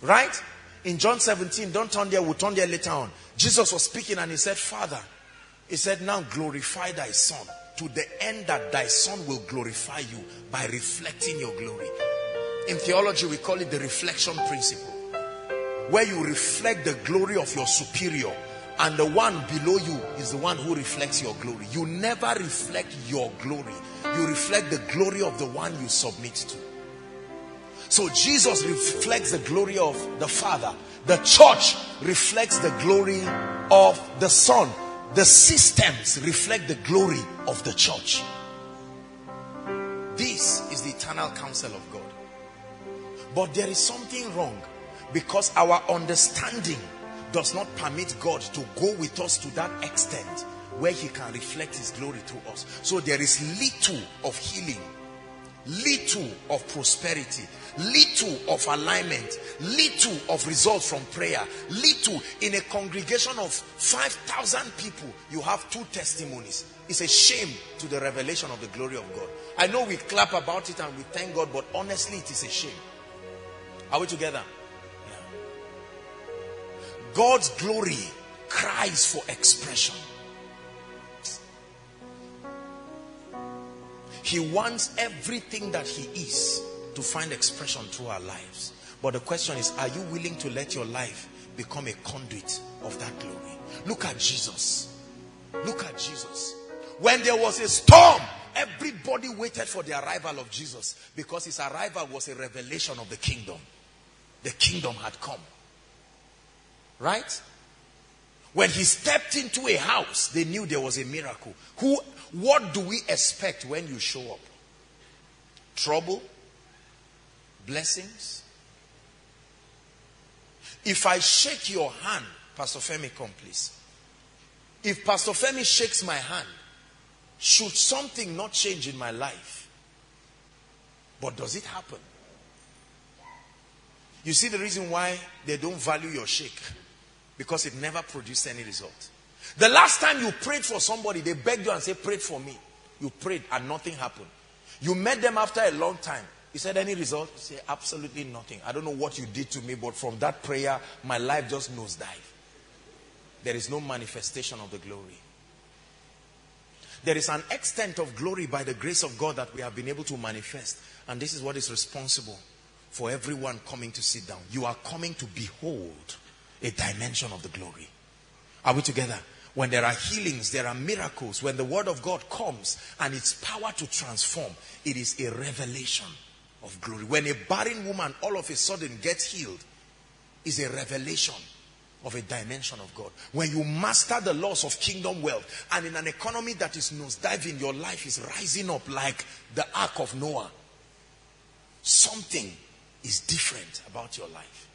Right? In John seventeen, don't turn there, we'll turn there later on. Jesus was speaking and he said, Father, he said, now glorify thy Son, to the end that thy Son will glorify you by reflecting your glory. In theology, we call it the reflection principle, where you reflect the glory of your superior, and the one below you is the one who reflects your glory. You never reflect your glory. You reflect the glory of the one you submit to. So Jesus reflects the glory of the Father. The church reflects the glory of the Son. The systems reflect the glory of the church. This is the eternal counsel of God. But there is something wrong, because our understanding does not permit God to go with us to that extent where he can reflect his glory through us. So there is little of healing, little of prosperity, little of alignment, little of results from prayer, little. In a congregation of five thousand people, you have two testimonies. It's a shame to the revelation of the glory of God. I know we clap about it and we thank God, but honestly, it is a shame. Are we together? Yeah. God's glory cries for expression. He wants everything that he is to find expression through our lives. But the question is, are you willing to let your life become a conduit of that glory? Look at Jesus. Look at Jesus. When there was a storm, everybody waited for the arrival of Jesus, because his arrival was a revelation of the kingdom. The kingdom had come. Right? When he stepped into a house, they knew there was a miracle. Who, what do we expect when you show up? Trouble? Blessings? If I shake your hand, Pastor Femi, come please. If Pastor Femi shakes my hand, should something not change in my life? But does it happen? You see the reason why they don't value your shake, because it never produced any result. The last time you prayed for somebody, they begged you and said, pray for me. You prayed and nothing happened. You met them after a long time. He said, any result? He said, absolutely nothing. I don't know what you did to me, but from that prayer, my life just nosedive. There is no manifestation of the glory. There is an extent of glory by the grace of God that we have been able to manifest. And this is what is responsible for everyone coming to sit down. You are coming to behold a dimension of the glory. Are we together? When there are healings, there are miracles. When the word of God comes and its power to transform, it is a revelation of glory. When a barren woman all of a sudden gets healed, is a revelation of a dimension of God. When you master the laws of kingdom wealth, and in an economy that is nosediving, your life is rising up like the ark of Noah. Something is different about your life.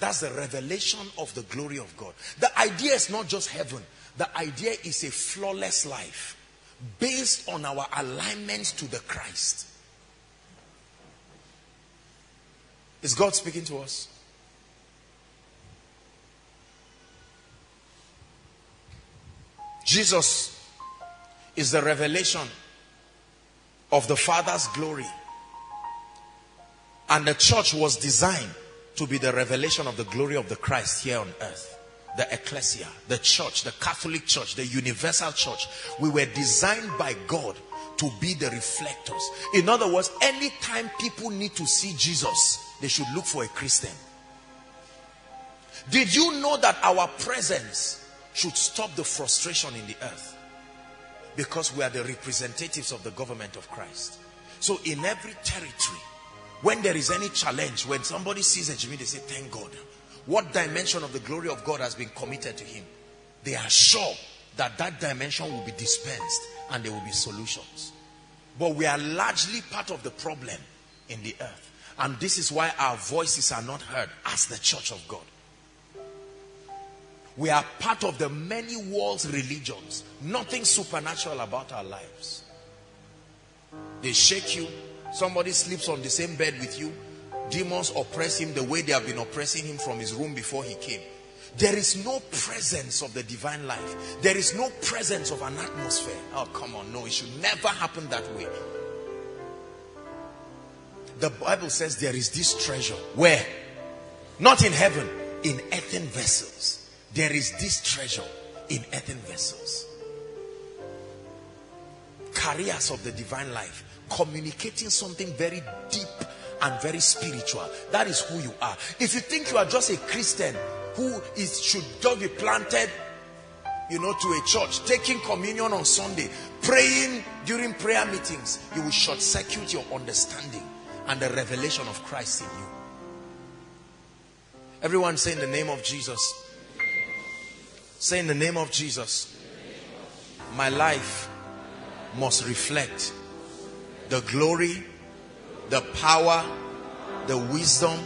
That's the revelation of the glory of God. The idea is not just heaven. The idea is a flawless life based on our alignment to the Christ. Is God speaking to us? Jesus is the revelation of the Father's glory. And the church was designed to be the revelation of the glory of the Christ here on earth. The ecclesia, the church, the Catholic church, the universal church. We were designed by God to be the reflectors. In other words, anytime people need to see Jesus, they should look for a Christian. Did you know that our presence should stop the frustration in the earth? Because we are the representatives of the government of Christ. So in every territory, when there is any challenge, when somebody sees a Jimmy, they say, thank God. What dimension of the glory of God has been committed to him? They are sure that that dimension will be dispensed and there will be solutions. But we are largely part of the problem in the earth. And this is why our voices are not heard as the church of God. We are part of the many world religions. Nothing supernatural about our lives. They shake you. Somebody sleeps on the same bed with you. Demons oppress him the way they have been oppressing him from his room before he came. There is no presence of the divine life. There is no presence of an atmosphere. Oh, come on. No, it should never happen that way. The Bible says there is this treasure. Where? Not in heaven. In earthen vessels. There is this treasure in earthen vessels. Carriers of the divine life. Communicating something very deep and very spiritual. That is who you are. If you think you are just a Christian who is, should just be planted, you know, to a church, taking communion on Sunday, praying during prayer meetings, you will short-circuit your understanding and the revelation of Christ in you. Everyone say, in the name of Jesus. Say, in the name of Jesus, my life must reflect the glory, the power, the wisdom,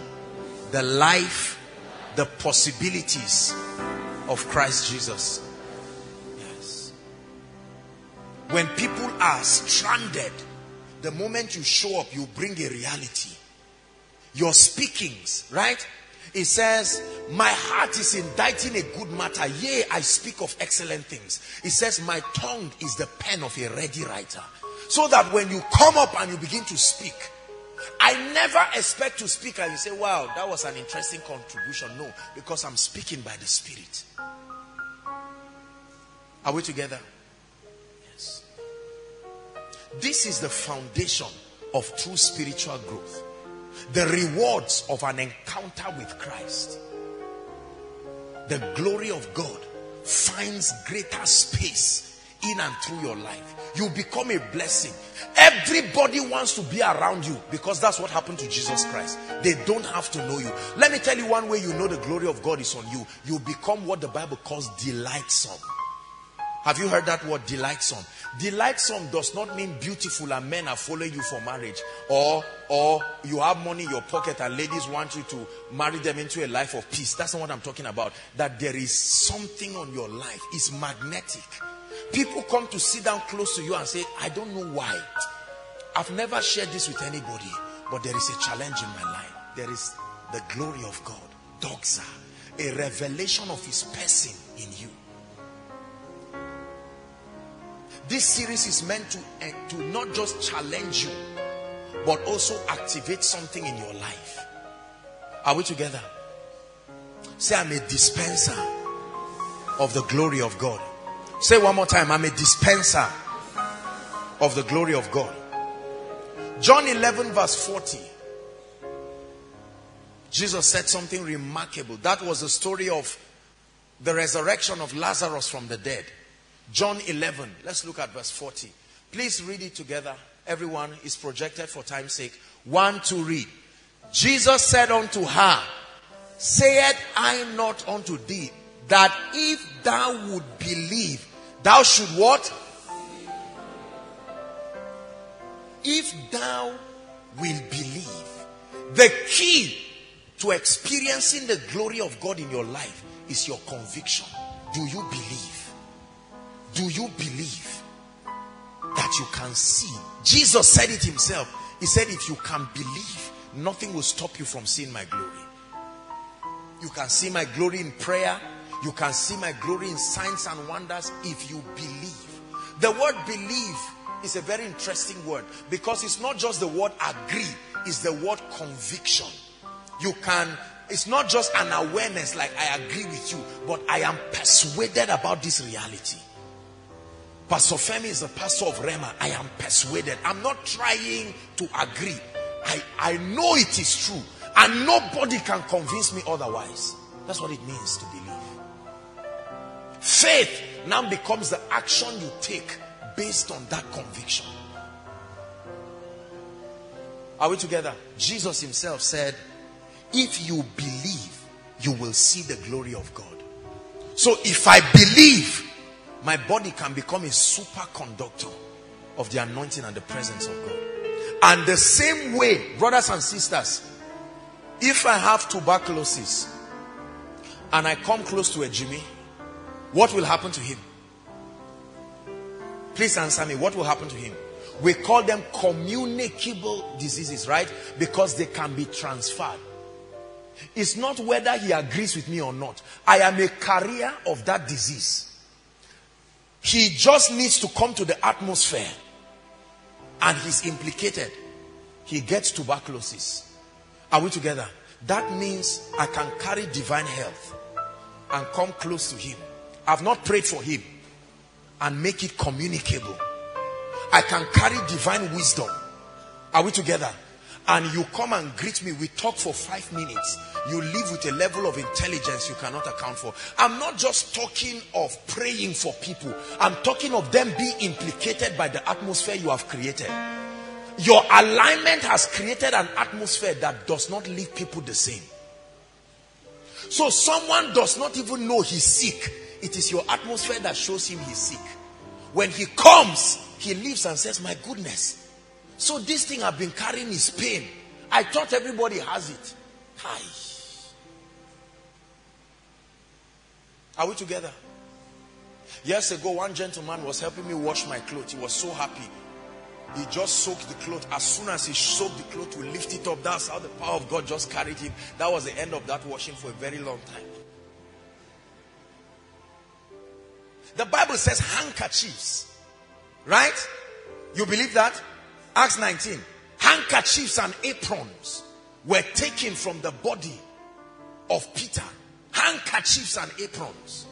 the life, the possibilities of Christ Jesus. Yes. When people are stranded, the moment you show up, you bring a reality. Your speakings, right? It says, my heart is inditing a good matter. Yea, I speak of excellent things. It says, my tongue is the pen of a ready writer. So that when you come up and you begin to speak, I never expect to speak and you say, wow, that was an interesting contribution. No, because I'm speaking by the Spirit. Are we together? Yes. This is the foundation of true spiritual growth. The rewards of an encounter with Christ. The glory of God finds greater space in and through your life. You become a blessing. Everybody wants to be around you because that's what happened to Jesus Christ. They don't have to know you. Let me tell you one way you know the glory of God is on you. You become what the Bible calls delightsome. Have you heard that word, delightsome? Delightsome does not mean beautiful and men are following you for marriage. Or, or you have money in your pocket and ladies want you to marry them into a life of peace. That's not what I'm talking about. That there is something on your life. It's magnetic. People come to sit down close to you and say, I don't know why. I've never shared this with anybody. But there is a challenge in my life. There is the glory of God. Doxa. A revelation of his person in you. This series is meant to, uh, to not just challenge you, but also activate something in your life. Are we together? Say, I'm a dispenser of the glory of God. Say one more time, I'm a dispenser of the glory of God. John eleven verse forty. Jesus said something remarkable. That was the story of the resurrection of Lazarus from the dead. John eleven, let's look at verse forty. Please read it together. Everyone is projected for time's sake. One to read. Jesus said unto her, saith I not unto thee, that if thou would believe, thou should what? If thou will believe, The key to experiencing the glory of God in your life is your conviction. Do you believe? Do you believe that you can see? Jesus said it himself. He said, if you can believe, nothing will stop you from seeing my glory. You can see my glory in prayer. You can see my glory in signs and wonders if you believe. The word believe is a very interesting word, because it's not just the word agree, it's the word conviction. You can, it's not just an awareness like I agree with you, but I am persuaded about this reality. Pastor Femi is the pastor of Rema. I am persuaded. I'm not trying to agree. I, I know it is true, and nobody can convince me otherwise. That's what it means to believe. Faith now becomes the action you take based on that conviction. Are we together? Jesus himself said, if you believe, you will see the glory of God. So if I believe, my body can become a superconductor of the anointing and the presence of God. And the same way, brothers and sisters, if I have tuberculosis and I come close to a Jimmy, what will happen to him? Please answer me, what will happen to him? We call them communicable diseases, right? Because they can be transferred. It's not whether he agrees with me or not. I am a carrier of that disease. He just needs to come to the atmosphere and he's implicated. He gets tuberculosis. Are we together? That means I can carry divine health and come close to him. I've not prayed for him and make it communicable. I can carry divine wisdom. Are we together? And you come and greet me. We talk for five minutes. You live with a level of intelligence you cannot account for. I'm not just talking of praying for people. I'm talking of them being implicated by the atmosphere you have created. Your alignment has created an atmosphere that does not leave people the same. So someone does not even know he's sick. It is your atmosphere that shows him he's sick. When he comes, he leaves and says, my goodness. So this thing I've been carrying is pain. I thought everybody has it. Hi. Are we together? Years ago, one gentleman was helping me wash my clothes. He was so happy. He just soaked the cloth. As soon as he soaked the cloth, we lift it up. That's how the power of God just carried him. That was the end of that washing for a very long time. The Bible says handkerchiefs. Right? You believe that? Acts nineteen, handkerchiefs and aprons were taken from the body of Peter. Handkerchiefs and aprons.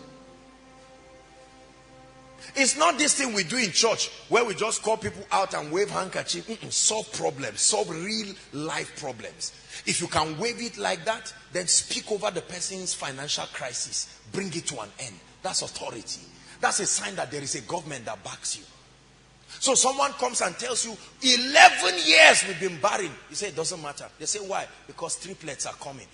It's not this thing we do in church where we just call people out and wave handkerchiefs. Mm-mm, solve problems, solve real life problems. If you can wave it like that, then speak over the person's financial crisis. Bring it to an end. That's authority. That's a sign that there is a government that backs you. So someone comes and tells you, eleven years we've been barren. You say, it doesn't matter. They say, why? Because triplets are coming.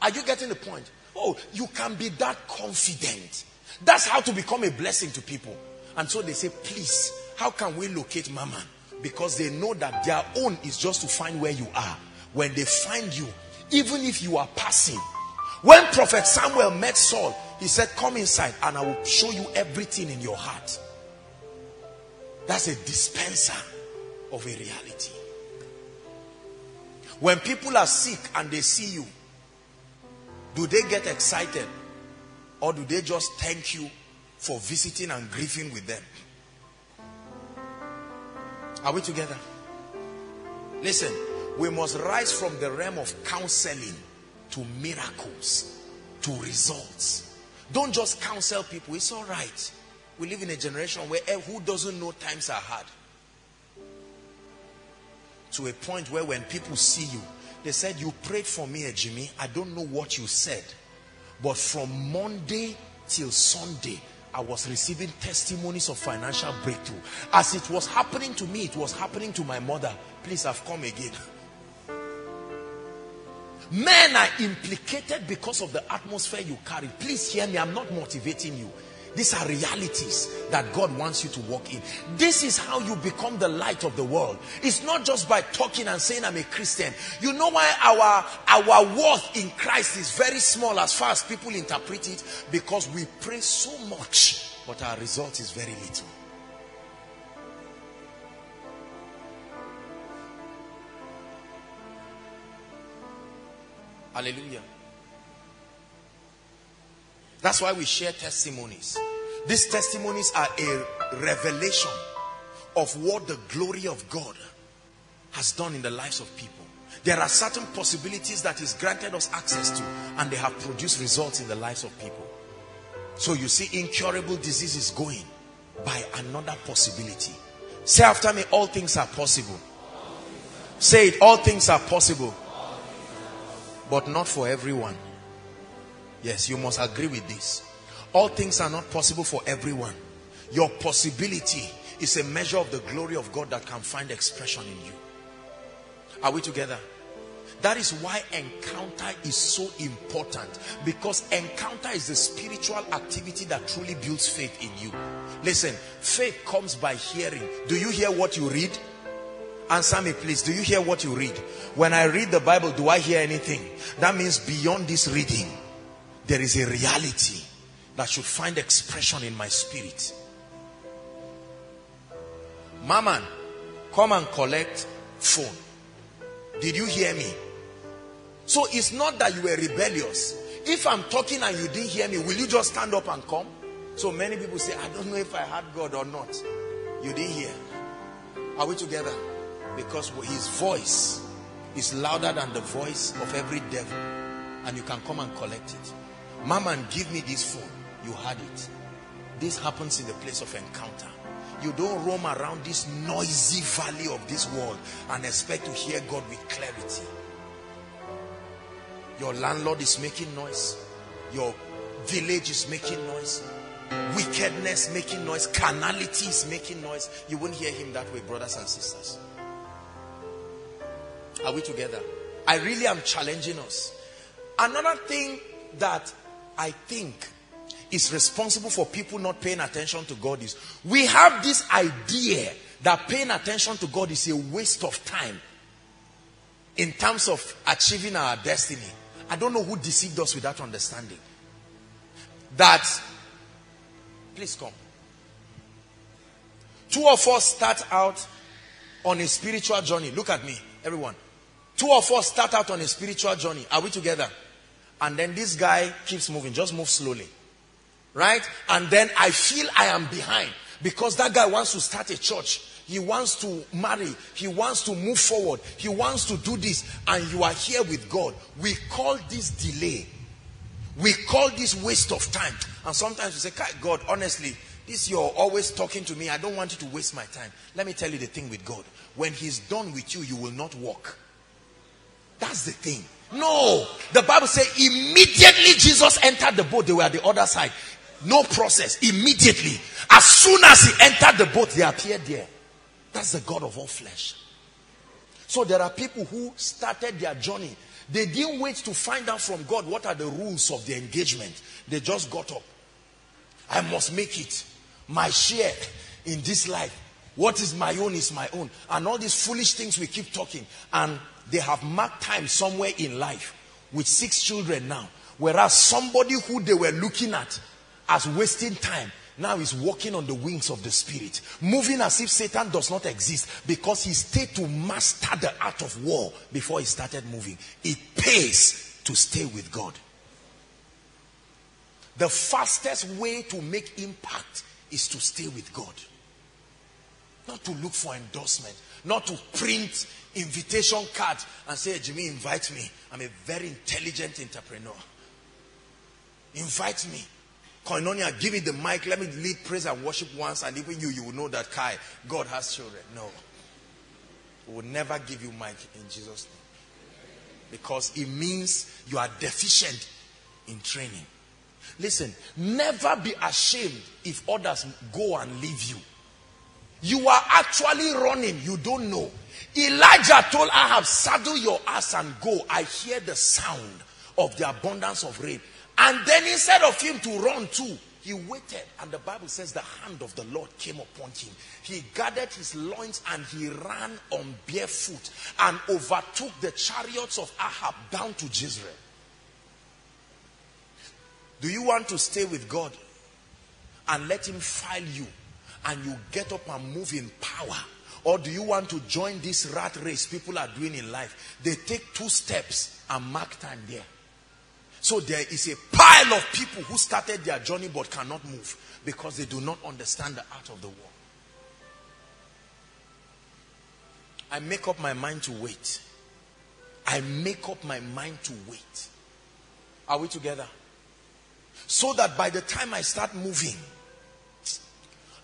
Are you getting the point? Oh, you can be that confident. That's how to become a blessing to people. And so they say, please, how can we locate Maman? Because they know that their own is just to find where you are. When they find you, even if you are passing. When Prophet Samuel met Saul, he said, come inside and I will show you everything in your heart. That's a dispenser of a reality. When people are sick and they see you, do they get excited? Or do they just thank you for visiting and grieving with them? Are we together? Listen, we must rise from the realm of counseling to miracles, to results. Don't just counsel people. It's all right. We live in a generation where who doesn't know times are hard. To a point where when people see you, they said, you prayed for me, Ejimi. I don't know what you said. But from Monday till Sunday, I was receiving testimonies of financial breakthrough. As it was happening to me, it was happening to my mother. Please, I've come again. Men are implicated because of the atmosphere you carry. Please hear me. I'm not motivating you. These are realities that God wants you to walk in. This is how you become the light of the world. It's not just by talking and saying I'm a Christian. You know why our, our worth in Christ is very small as far as people interpret it? Because we pray so much, but our result is very little. Hallelujah. That's why we share testimonies. These testimonies are a revelation of what the glory of God has done in the lives of people. There are certain possibilities that is granted us access to, and they have produced results in the lives of people. So you see, incurable disease is going by another possibility. Say after me, all things are possible. Say it, all things are possible. But not for everyone. Yes, you must agree with this. All things are not possible for everyone. Your possibility is a measure of the glory of God that can find expression in you. Are we together? That is why encounter is so important, because encounter is the spiritual activity that truly builds faith in you. Listen, faith comes by hearing. Do you hear what you read? Answer me please. Do you hear what you read? When I read the Bible, do I hear anything? That means beyond this reading, there is a reality that should find expression in my spirit. Maman, come and collect phone. Did you hear me? So it's not that you were rebellious. If I'm talking and you didn't hear me, will you just stand up and come? So many people say, I don't know if I heard God or not. You didn't hear. Are we together? Because his voice is louder than the voice of every devil. And you can come and collect it. Maman, give me this phone. You had it. This happens in the place of encounter. You don't roam around this noisy valley of this world and expect to hear God with clarity. Your landlord is making noise. Your village is making noise. Wickedness making noise. Carnality is making noise. You won't hear him that way, brothers and sisters. Are we together? I really am challenging us. Another thing that I think is responsible for people not paying attention to God is we have this idea that paying attention to God is a waste of time in terms of achieving our destiny. I don't know who deceived us with that understanding. That, please come. Two of us start out on a spiritual journey. Look at me, everyone. Two of us start out on a spiritual journey. Are we together? And then this guy keeps moving. Just move slowly. Right? And then I feel I am behind. Because that guy wants to start a church. He wants to marry. He wants to move forward. He wants to do this. And you are here with God. We call this delay. We call this waste of time. And sometimes we say, God, honestly, this you're always talking to me. I don't want you to waste my time. Let me tell you the thing with God. When he's done with you, you will not walk. That's the thing. No. The Bible says immediately Jesus entered the boat, they were at the other side. No process. Immediately. As soon as he entered the boat, they appeared there. That's the God of all flesh. So there are people who started their journey. They didn't wait to find out from God what are the rules of the engagement. They just got up. I must make it. My share in this life. What is my own is my own. And all these foolish things we keep talking. And they have marked time somewhere in life with six children now. Whereas somebody who they were looking at as wasting time now is walking on the wings of the Spirit. Moving as if Satan does not exist, because he stayed to master the art of war before he started moving. It pays to stay with God. The fastest way to make impact is to stay with God. Not to look for endorsement. Not to print invitation cards and say, Jimmy, invite me. I'm a very intelligent entrepreneur. Invite me. Koinonia, give me the mic. Let me lead praise and worship once. And even you, you will know that Kai, God has children. No. We will never give you mic in Jesus' name. Because it means you are deficient in training. Listen, never be ashamed if others go and leave you. You are actually running. You don't know. Elijah told Ahab, saddle your ass and go. I hear the sound of the abundance of rain. And then instead of him to run too, He waited, and the Bible says the hand of the Lord came upon him. He gathered his loins and he ran on barefoot and overtook the chariots of Ahab down to Jezreel. Do you want to stay with God and let him file you and you get up and move in power? Or do you want to join this rat race people are doing in life? They take two steps and mark time there. So there is a pile of people who started their journey but cannot move because they do not understand the art of the war. I make up my mind to wait. I make up my mind to wait. Are we together? So that by the time I start moving,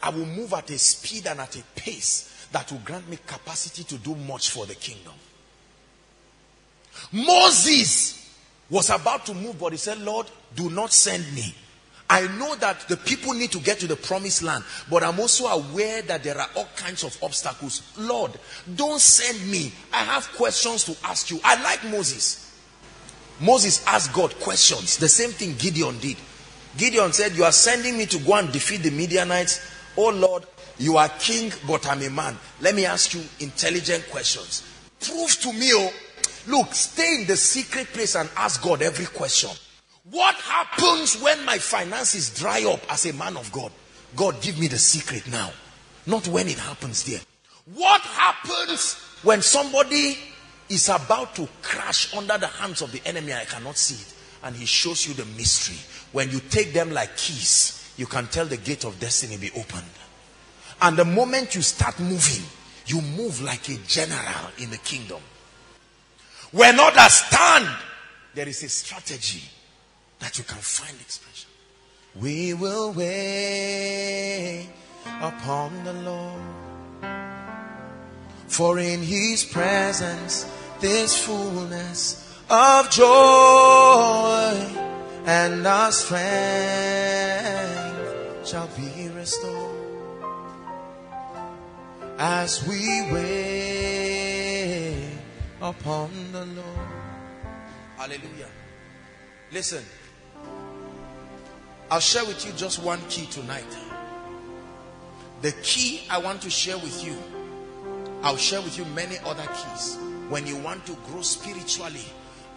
I will move at a speed and at a pace that will grant me capacity to do much for the kingdom. Moses was about to move, but he said, Lord, do not send me. I know that the people need to get to the promised land, but I'm also aware that there are all kinds of obstacles. Lord, don't send me. I have questions to ask you. I like Moses. Moses asked God questions. The same thing Gideon did. Gideon said, you are sending me to go and defeat the Midianites. Oh Lord, you are king, but I'm a man. Let me ask you intelligent questions. Prove to me, oh, look, stay in the secret place and ask God every question. What happens when my finances dry up as a man of God? God, give me the secret now. Not when it happens there. What happens when somebody is about to crash under the hands of the enemy and I cannot see it? And he shows you the mystery. When you take them like keys, you can tell the gate of destiny be opened. And the moment you start moving, you move like a general in the kingdom. When others stand, there is a strategy that you can find expression. We will wait upon the Lord, for in his presence there's fullness of joy, and our strength shall be restored. As we wait upon the Lord. Hallelujah. Listen, I'll share with you just one key tonight. The key I want to share with you, I'll share with you many other keys. When you want to grow spiritually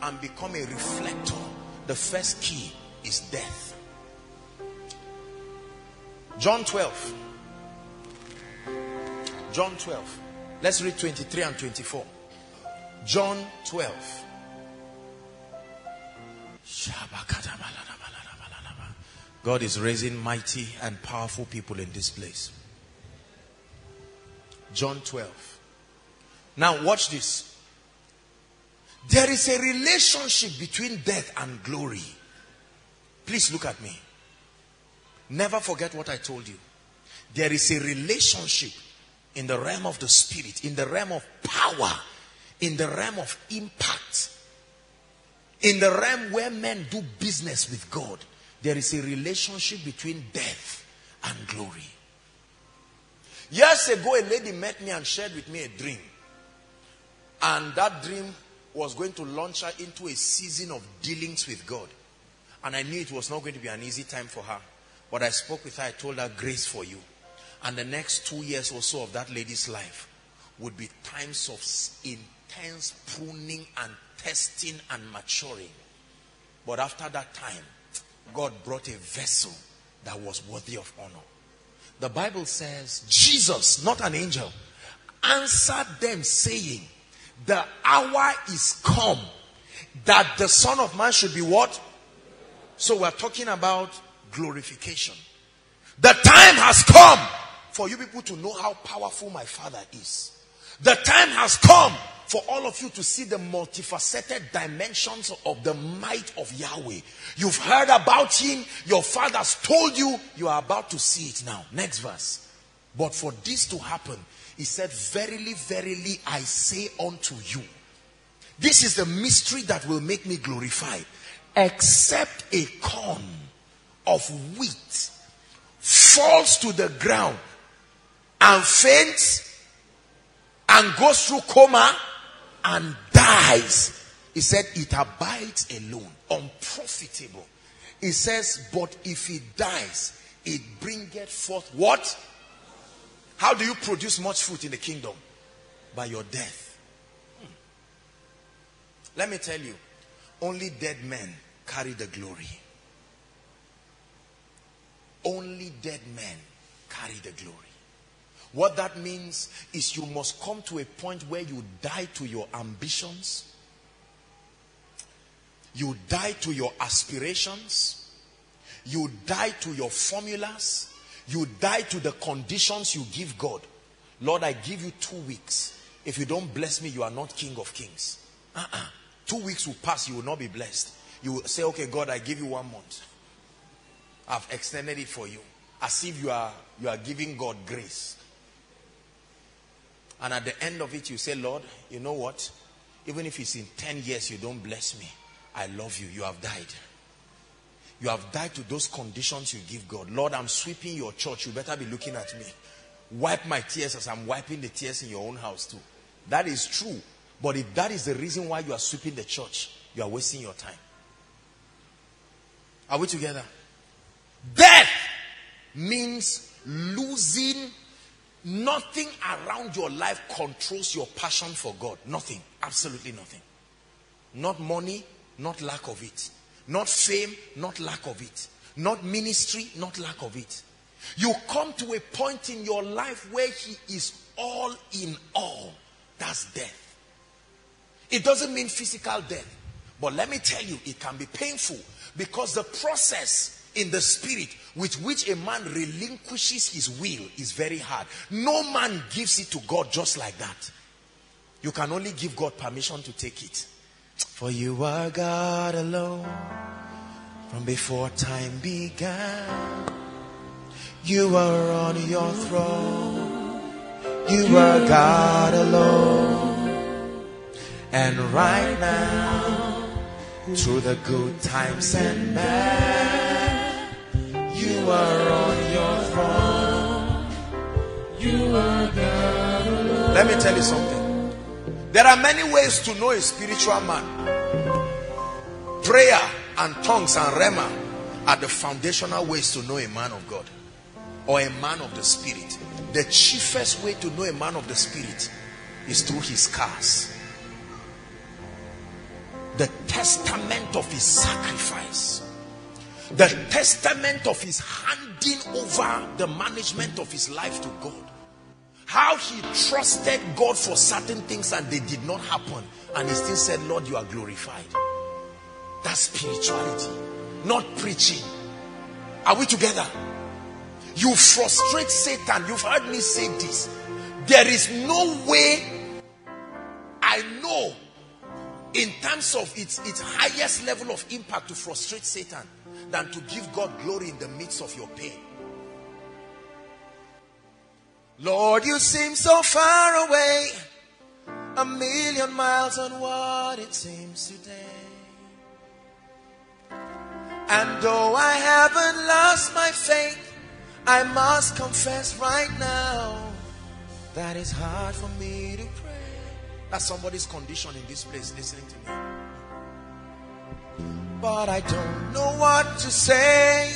and become a reflector, the first key is death. John twelve. John twelve. Let's read twenty-three and twenty-four. John twelve. God is raising mighty and powerful people in this place. John twelve. Now watch this. There is a relationship between death and glory. Please look at me. Never forget what I told you. There is a relationship in the realm of the spirit, in the realm of power, in the realm of impact, in the realm where men do business with God. There is a relationship between death and glory. Years ago, a lady met me and shared with me a dream. And that dream was going to launch her into a season of dealings with God. And I knew it was not going to be an easy time for her. But I spoke with her. I told her, grace for you. And the next two years or so of that lady's life would be times of intense pruning and testing and maturing. But after that time, God brought a vessel that was worthy of honor. The Bible says, Jesus, not an angel, answered them saying, the hour is come that the Son of Man should be what? So we're talking about glorification. The time has come for you people to know how powerful my Father is. The time has come for all of you to see the multifaceted dimensions of the might of Yahweh. You've heard about him. Your fathers told you. You are about to see it now. Next verse. But for this to happen, he said, verily, verily, I say unto you. This is the mystery that will make me glorified. Except a corn of wheat falls to the ground and faints and goes through coma and dies. He said, it abides alone, unprofitable. It says, but if he dies, it bringeth forth what? How do you produce much fruit in the kingdom? By your death. Hmm. Let me tell you, only dead men carry the glory. Only dead men carry the glory. What that means is you must come to a point where you die to your ambitions. You die to your aspirations. You die to your formulas. You die to the conditions you give God. Lord, I give you two weeks. If you don't bless me, you are not King of Kings. Uh-uh. Two weeks will pass, you will not be blessed. You will say, okay, God, I give you one month. I've extended it for you. As if you are, you are giving God grace. And at the end of it, you say, Lord, you know what? Even if it's in ten years, you don't bless me, I love you. You have died. You have died to those conditions you give God. Lord, I'm sweeping your church. You better be looking at me. Wipe my tears as I'm wiping the tears in your own house too. That is true. But if that is the reason why you are sweeping the church, you are wasting your time. Are we together? Death means losing. Nothing around your life controls your passion for God. Nothing. Absolutely nothing. Not money, not lack of it. Not fame, not lack of it. Not ministry, not lack of it. You come to a point in your life where he is all in all. That's death. It doesn't mean physical death. But let me tell you, it can be painful, because the process in the spirit with which a man relinquishes his will is very hard. No man gives it to God just like that. You can only give God permission to take it. For you are God alone, from before time began. You are on your throne. You are God alone. And right now, through the good times and bad, you are on your throne. You are God alone. Let me tell you something. There are many ways to know a spiritual man. Prayer and tongues and rhema are the foundational ways to know a man of God or a man of the spirit. The chiefest way to know a man of the spirit is through his scars, the testament of his sacrifice, the testament of his handing over the management of his life to God. How he trusted God for certain things and they did not happen, and he still said, Lord, you are glorified. That's spirituality, not preaching. Are we together? You frustrate Satan. You've heard me say this. There is no way I know in terms of its, its highest level of impact to frustrate Satan than to give God glory in the midst of your pain. Lord, you seem so far away, a million miles on what it seems today. And though I haven't lost my faith, I must confess right now that it's hard for me to pray. That's somebody's condition in this place listening to me. But I don't know what to say.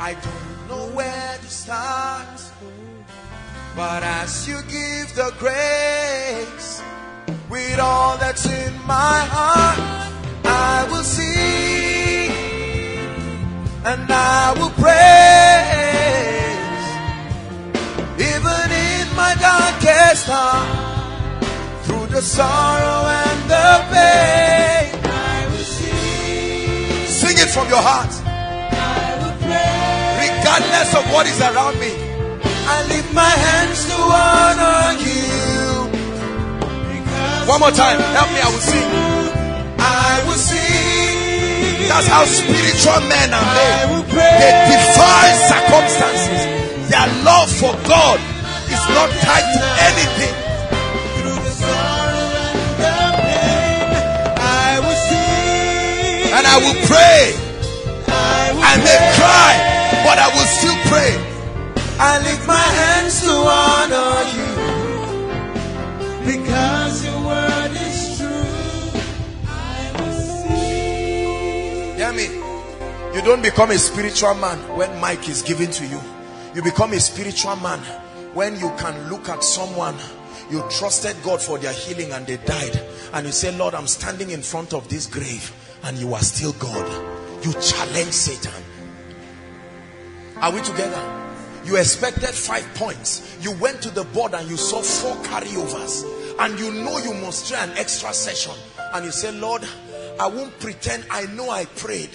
I don't know where to start. But as you give the grace, with all that's in my heart, I will sing and I will praise. Even in my darkest hour, through the sorrow and the pain, it from your heart, regardless of what is around me, I lift my hands to honor you. One more time, help me. I will sing. I will sing. That's how spiritual men are made. They defy circumstances. Their love for God is not tied to anything. And I will pray. I, will I may pray. Cry, but I will still pray. I lift my hands to honor you, because your word is true. I will see. Hear me. You don't become a spiritual man when mic is given to you. You become a spiritual man when you can look at someone. You trusted God for their healing and they died. And you say, Lord, I'm standing in front of this grave. And you are still God. You challenge Satan. Are we together? You expected five points. You went to the board and you saw four carryovers. And you know you must try an extra session. And you say, Lord, I won't pretend I know I prayed.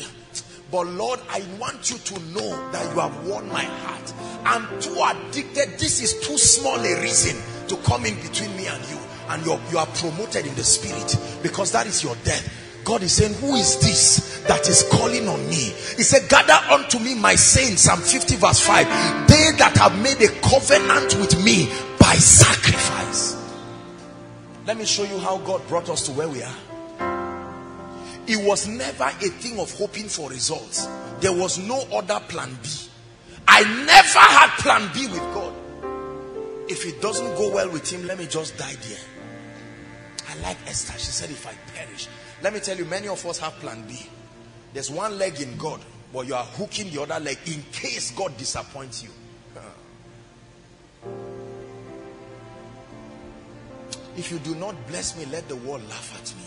But Lord, I want you to know that you have won my heart. I'm too addicted. This is too small a reason to come in between me and you. And you're, you are promoted in the spirit. Because that is your death. God is saying, who is this that is calling on me? He said, gather unto me my saints, Psalm fifty verse five, they that have made a covenant with me by sacrifice. Let me show you how God brought us to where we are. It was never a thing of hoping for results. There was no other plan B. I never had plan B with God. If it doesn't go well with him, let me just die there. I like Esther. She said, if I perish. Let me tell you, many of us have plan B. There's one leg in God, but you are hooking the other leg in case God disappoints you. If you do not bless me, let the world laugh at me.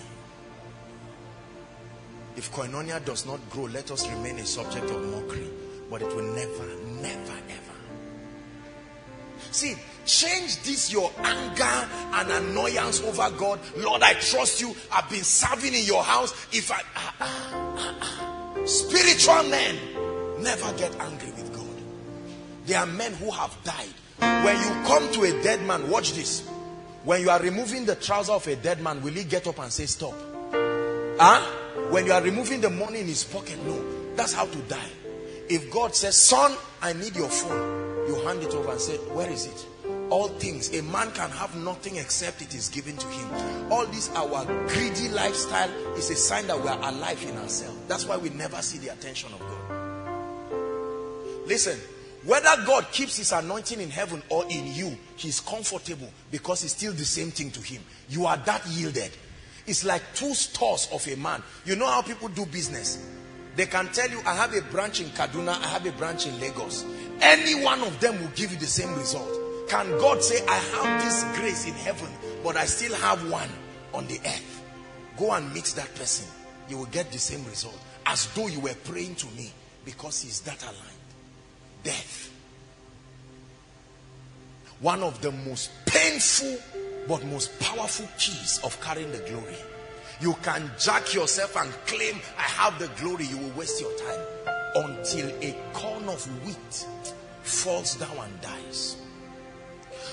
If Koinonia does not grow, let us remain a subject of mockery. But it will never, never, ever. See, change this, your anger and annoyance over God. Lord, I trust you. I've been serving in your house. If I... Ah, ah, ah, ah. Spiritual men never get angry with God. There are men who have died. When you come to a dead man, watch this. When you are removing the trouser of a dead man, will he get up and say, stop? Huh? When you are removing the money in his pocket, no. That's how to die. If God says, son, I need your phone, you hand it over and say, where is it? All things, a man can have nothing except it is given to him. All this, our greedy lifestyle is a sign that we are alive in ourselves. That's why we never see the attention of God. Listen, whether God keeps his anointing in heaven or in you, he's comfortable because it's still the same thing to him. You are that yielded. It's like two stores of a man. You know how people do business? They can tell you, I have a branch in Kaduna, I have a branch in Lagos. Any one of them will give you the same result. Can God say, I have this grace in heaven, but I still have one on the earth? Go and meet that person. You will get the same result. As though you were praying to me, because he's that aligned. Death. One of the most painful, but most powerful keys of carrying the glory. You can jack yourself and claim, I have the glory. You will waste your time until a corn of wheat falls down and dies.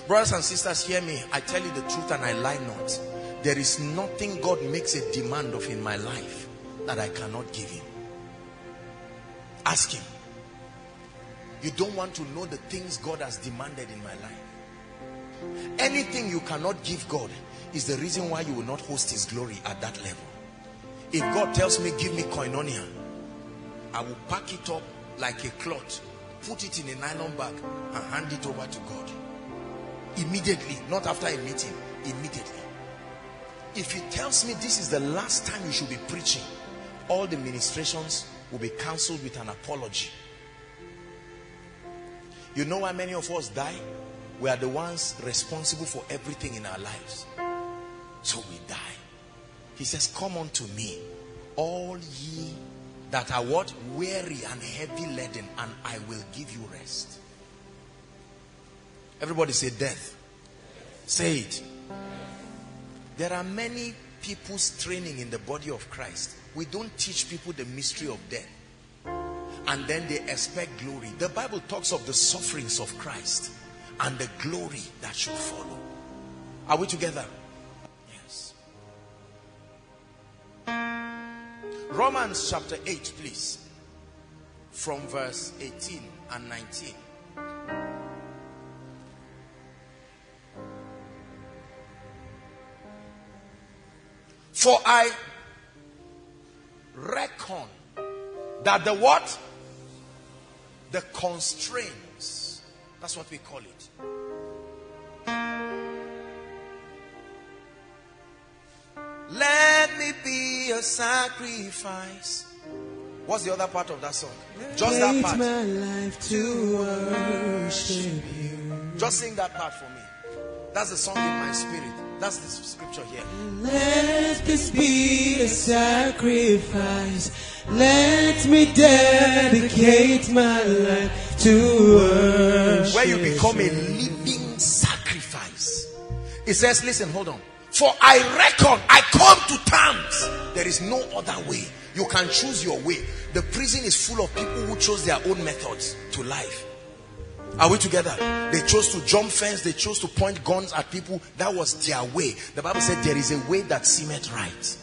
Brothers and sisters, hear me. I tell you the truth and I lie not. There is nothing God makes a demand of in my life that I cannot give him. Ask him. You don't want to know the things God has demanded in my life. Anything you cannot give God is the reason why you will not host his glory at that level. If God tells me, give me koinonia, I will pack it up like a cloth, put it in a nylon bag and hand it over to God. Immediately, not after a meeting, immediately. If he tells me this is the last time you should be preaching, all the ministrations will be cancelled with an apology. You know why many of us die? We are the ones responsible for everything in our lives. So we die. He says, come unto me, all ye that are what? Weary and heavy laden, and I will give you rest. Everybody say death. Say it. There are many people's training in the body of Christ. We don't teach people the mystery of death. And then they expect glory. The Bible talks of the sufferings of Christ and the glory that should follow. Are we together? Romans chapter eight, please. From verse eighteen and nineteen. For I reckon that the what? The constraints. That's what we call it. Let me be a sacrifice What's the other part of that song? Just that part. My life to worship you. Just sing that part for me. That's the song in my spirit. That's the scripture here. Let this be a sacrifice. Let me dedicate my life to worship. Where you become a living sacrifice. It says, listen, hold on. For I reckon, I come to terms. There is no other way. You can choose your way. The prison is full of people who chose their own methods to life. Are we together? They chose to jump fence. They chose to point guns at people. That was their way. The Bible said there is a way that seemeth right.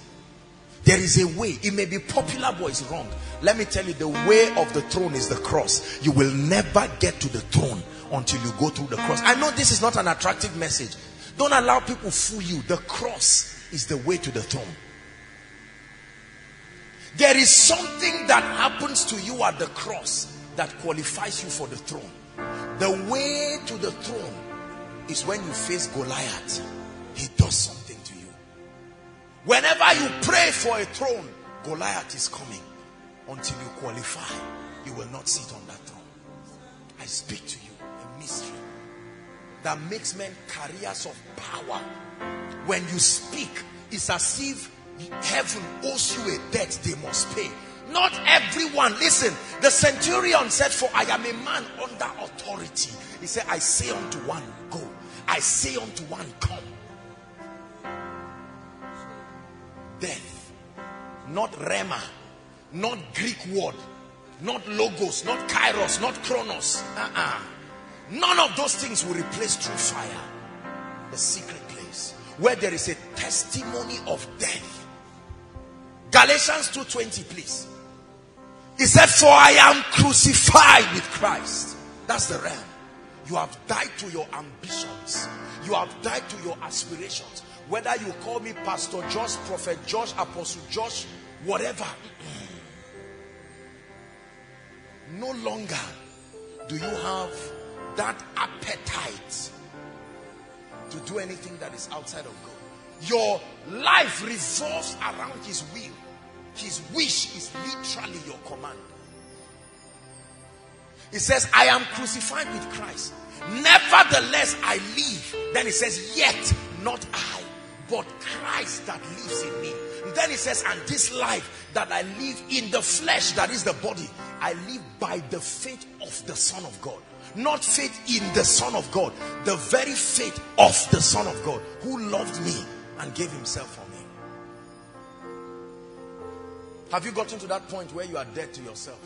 There is a way. It may be popular, but it's wrong. Let me tell you, the way of the throne is the cross. You will never get to the throne until you go through the cross. I know this is not an attractive message. Don't allow people fool you. The cross is the way to the throne. There is something that happens to you at the cross that qualifies you for the throne. The way to the throne is when you face Goliath. He does something to you. Whenever you pray for a throne, Goliath is coming. Until you qualify, you will not sit on that throne. I speak to you a mystery that makes men carriers of power. When you speak, it's as if heaven owes you a debt they must pay. Not everyone. Listen, the centurion said, for I am a man under authority. He said, I say unto one, go. I say unto one, come. Death. Not rhema. Not Greek word. Not logos. Not kairos. Not chronos. Uh-uh. None of those things will replace true fire. The secret place where there is a testimony of death. Galatians two twenty, please. He said, for I am crucified with Christ. That's the realm. You have died to your ambitions. You have died to your aspirations. Whether you call me Pastor Josh, Prophet Josh, Apostle Josh, whatever. No longer do you have that appetite to do anything that is outside of God. Your life revolves around His will. His wish is literally your command. It says, I am crucified with Christ. Nevertheless, I live. Then it says, yet not I, but Christ that lives in me. And then it says, and this life that I live in the flesh, that is the body, I live by the faith of the Son of God. Not faith in the Son of God. The very faith of the Son of God, who loved me and gave Himself for me. Have you gotten to that point where you are dead to yourself?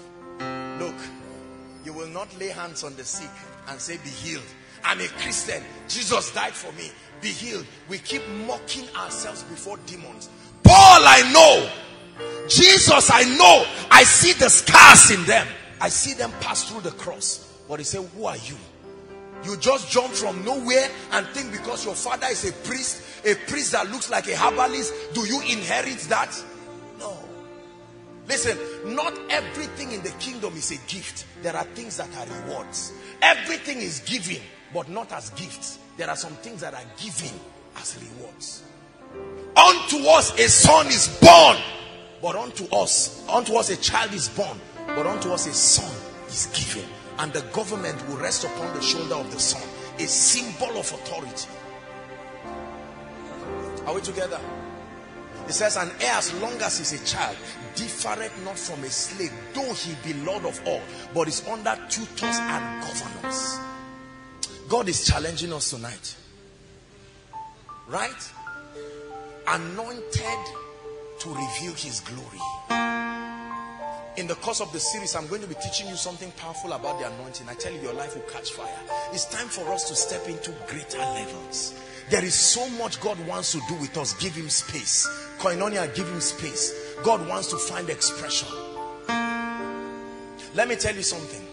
Look, you will not lay hands on the sick and say, be healed. I'm a Christian. Jesus died for me. Be healed. We keep mocking ourselves before demons. Paul, I know. Jesus, I know. I see the scars in them. I see them pass through the cross. But he said, who are you? You just jump from nowhere and think because your father is a priest, a priest that looks like a herbalist, do you inherit that? No. Listen, not everything in the kingdom is a gift. There are things that are rewards. Everything is given, but not as gifts. There are some things that are given as rewards. Unto us a son is born, but unto us, unto us a child is born, but unto us a son is given. And the government will rest upon the shoulder of the son. A symbol of authority. Are we together? It says, an heir as long as he's a child, differeth not from a slave, though he be Lord of all, but is under tutors and governors. God is challenging us tonight. Right? Anointed to reveal His glory. In the course of the series, I'm going to be teaching you something powerful about the anointing. I tell you, your life will catch fire. It's time for us to step into greater levels. There is so much God wants to do with us. Give Him space. Koinonia, give Him space. God wants to find expression. Let me tell you something.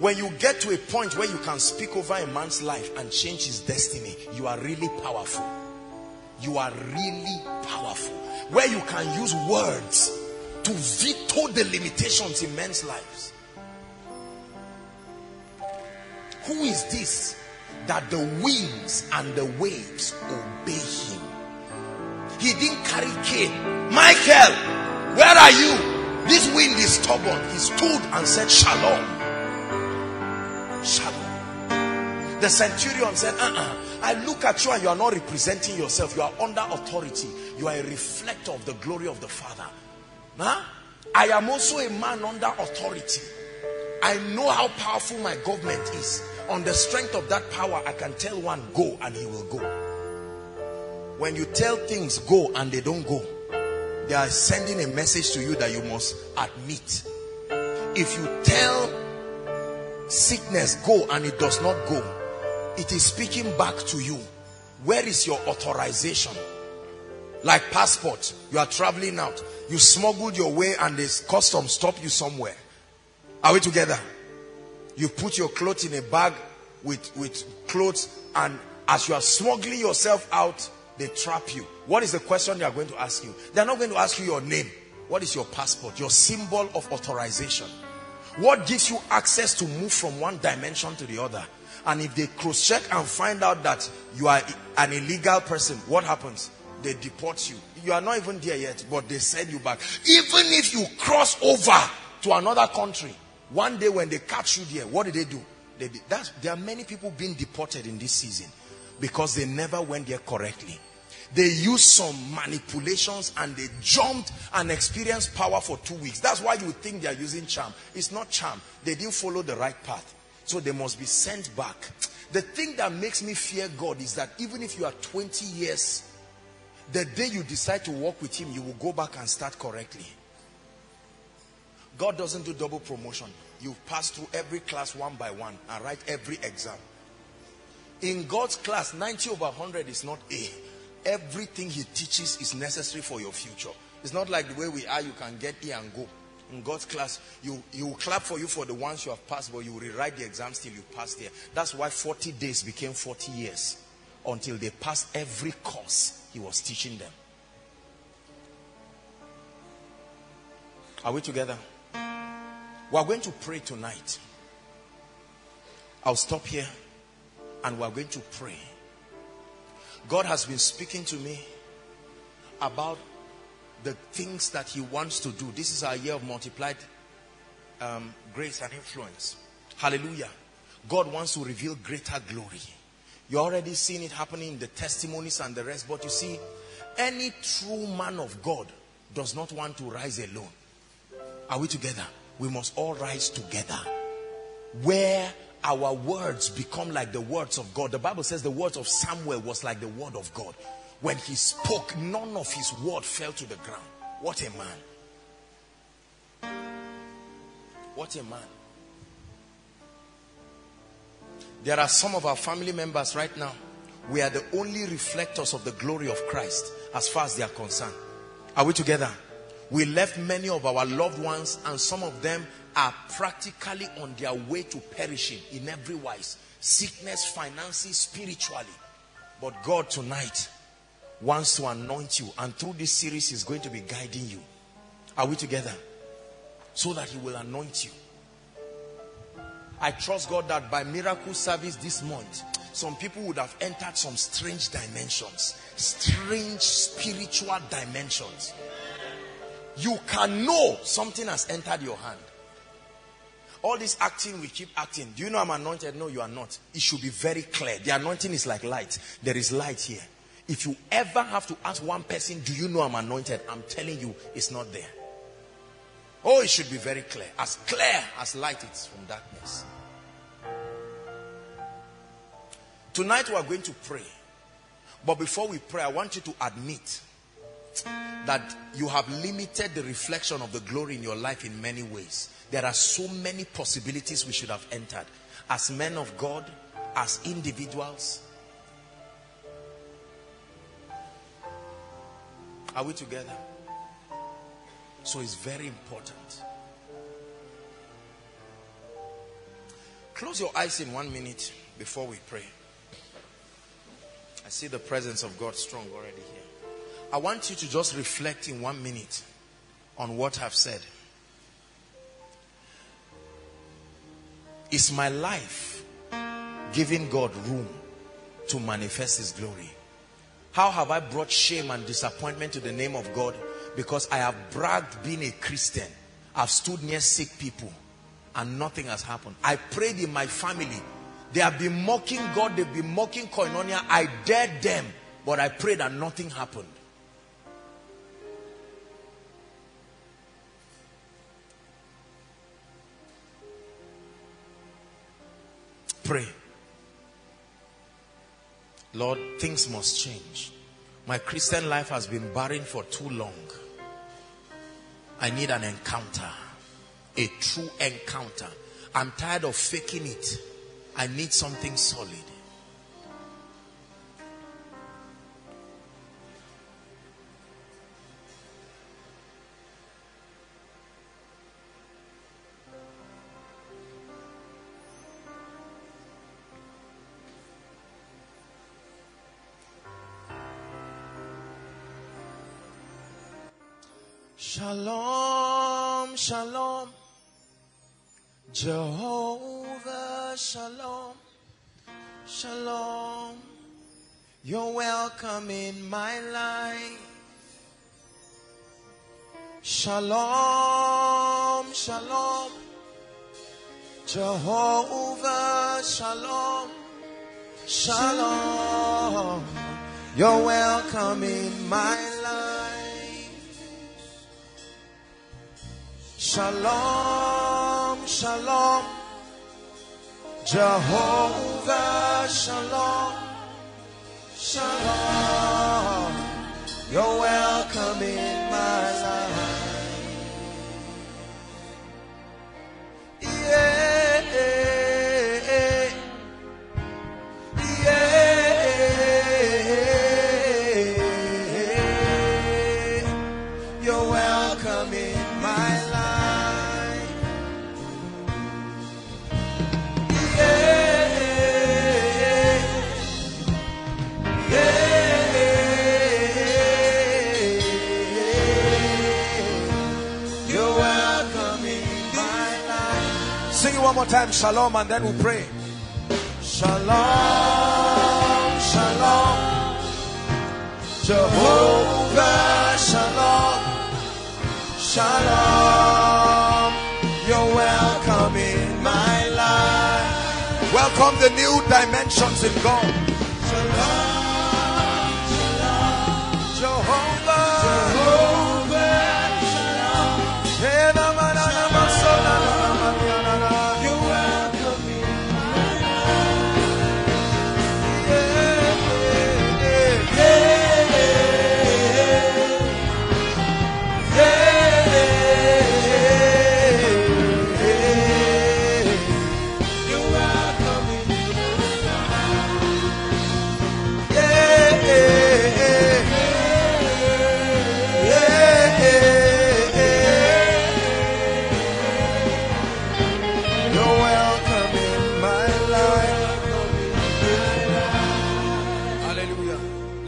When you get to a point where you can speak over a man's life and change his destiny, you are really powerful. You are really powerful. Where you can use words to veto the limitations in men's lives. Who is this that the winds and the waves obey Him? He didn't carry Cain. Michael, where are you? This wind is stubborn. He stood and said, Shalom. Shalom. The centurion said, uh-uh. I look at you and you are not representing yourself. You are under authority. You are a reflector of the glory of the Father. Huh? I am also a man under authority. I know how powerful my government is. On the strength of that power, I can tell one, go, and he will go. When you tell things go and they don't go, they are sending a message to you that you must admit. If you tell sickness go and it does not go, it is speaking back to you. Where is your authorization? Like passport, you are traveling out. You smuggled your way and the customs stop you somewhere. Are we together? You put your clothes in a bag with, with clothes, and as you are smuggling yourself out, they trap you. What is the question they are going to ask you? They are not going to ask you your name. What is your passport? Your symbol of authorization. What gives you access to move from one dimension to the other? And if they cross-check and find out that you are an illegal person, what happens? They deport you. You are not even there yet, but they send you back. Even if you cross over to another country, one day when they catch you there, what do they do? They de- that's, there are many people being deported in this season because they never went there correctly. They used some manipulations and they jumped and experienced power for two weeks. That's why you think they are using charm. It's not charm. They didn't follow the right path. So they must be sent back. The thing that makes me fear God is that even if you are twenty years, the day you decide to walk with him, you will go back and start correctly. God doesn't do double promotion. You pass through every class one by one and write every exam. In God's class, ninety over one hundred is not A. Everything he teaches is necessary for your future. It's not like the way we are, you can get here and go. In God's class, you, you will clap for you for the ones you have passed, but you will rewrite the exams till you pass there. That's why forty days became forty years, until they passed every course he was teaching them. Are we together? We are going to pray tonight. I'll stop here and we are going to pray. God has been speaking to me about the things that he wants to do. This is our year of multiplied um, grace and influence. Hallelujah. God wants to reveal greater glory. You're already seeing it happening in the testimonies and the rest. But you see, any true man of God does not want to rise alone. Are we together? We must all rise together. Where our words become like the words of God. The Bible says the words of Samuel was like the word of God. When he spoke, none of his word fell to the ground. What a man. What a man. There are some of our family members right now. We are the only reflectors of the glory of Christ as far as they are concerned. Are we together? We left many of our loved ones, and some of them are practically on their way to perishing in every wise. Sickness, finances, spiritually. But God tonight wants to anoint you, and through this series he's going to be guiding you. Are we together? So that he will anoint you. I trust God that by miracle service this month, some people would have entered some strange dimensions. Strange spiritual dimensions. You can know something has entered your hand. All this acting, we keep acting. Do you know I'm anointed? No, you are not. It should be very clear. The anointing is like light. There is light here. If you ever have to ask one person, do you know I'm anointed? I'm telling you, it's not there. Oh, it should be very clear. As clear as light is from darkness. Tonight we are going to pray. But before we pray, I want you to admit that you have limited the reflection of the glory in your life in many ways. There are so many possibilities we should have entered. As men of God, as individuals. Are we together? So it's very important. Close your eyes in one minute before we pray. I see the presence of God strong already here. I want you to just reflect in one minute on what I've said. Is my life giving God room to manifest his glory? How have I brought shame and disappointment to the name of God because I have bragged being a Christian I've stood near sick people and nothing has happened. I prayed in my family. They have been mocking God. They've been mocking Koinonia. I dared them, but I prayed and nothing happened. Pray. Lord, things must change. My Christian life has been barren for too long. I need an encounter, a true encounter. I'm tired of faking it. I need something solid. Shalom, shalom, Jehovah, shalom, shalom, you're welcome in my life. Shalom, shalom, Jehovah, shalom, shalom, you're welcome in my life. Shalom, shalom, Jehovah, shalom, shalom, you're welcome in my life. Yeah, yeah, yeah, you're welcome in my life. One more time, shalom, and then we pray. Shalom, shalom, Jehovah, shalom, shalom, you're welcome in my life. Welcome the new dimensions in God. Shalom, shalom, Jehovah, Jehovah, shalom, shalom.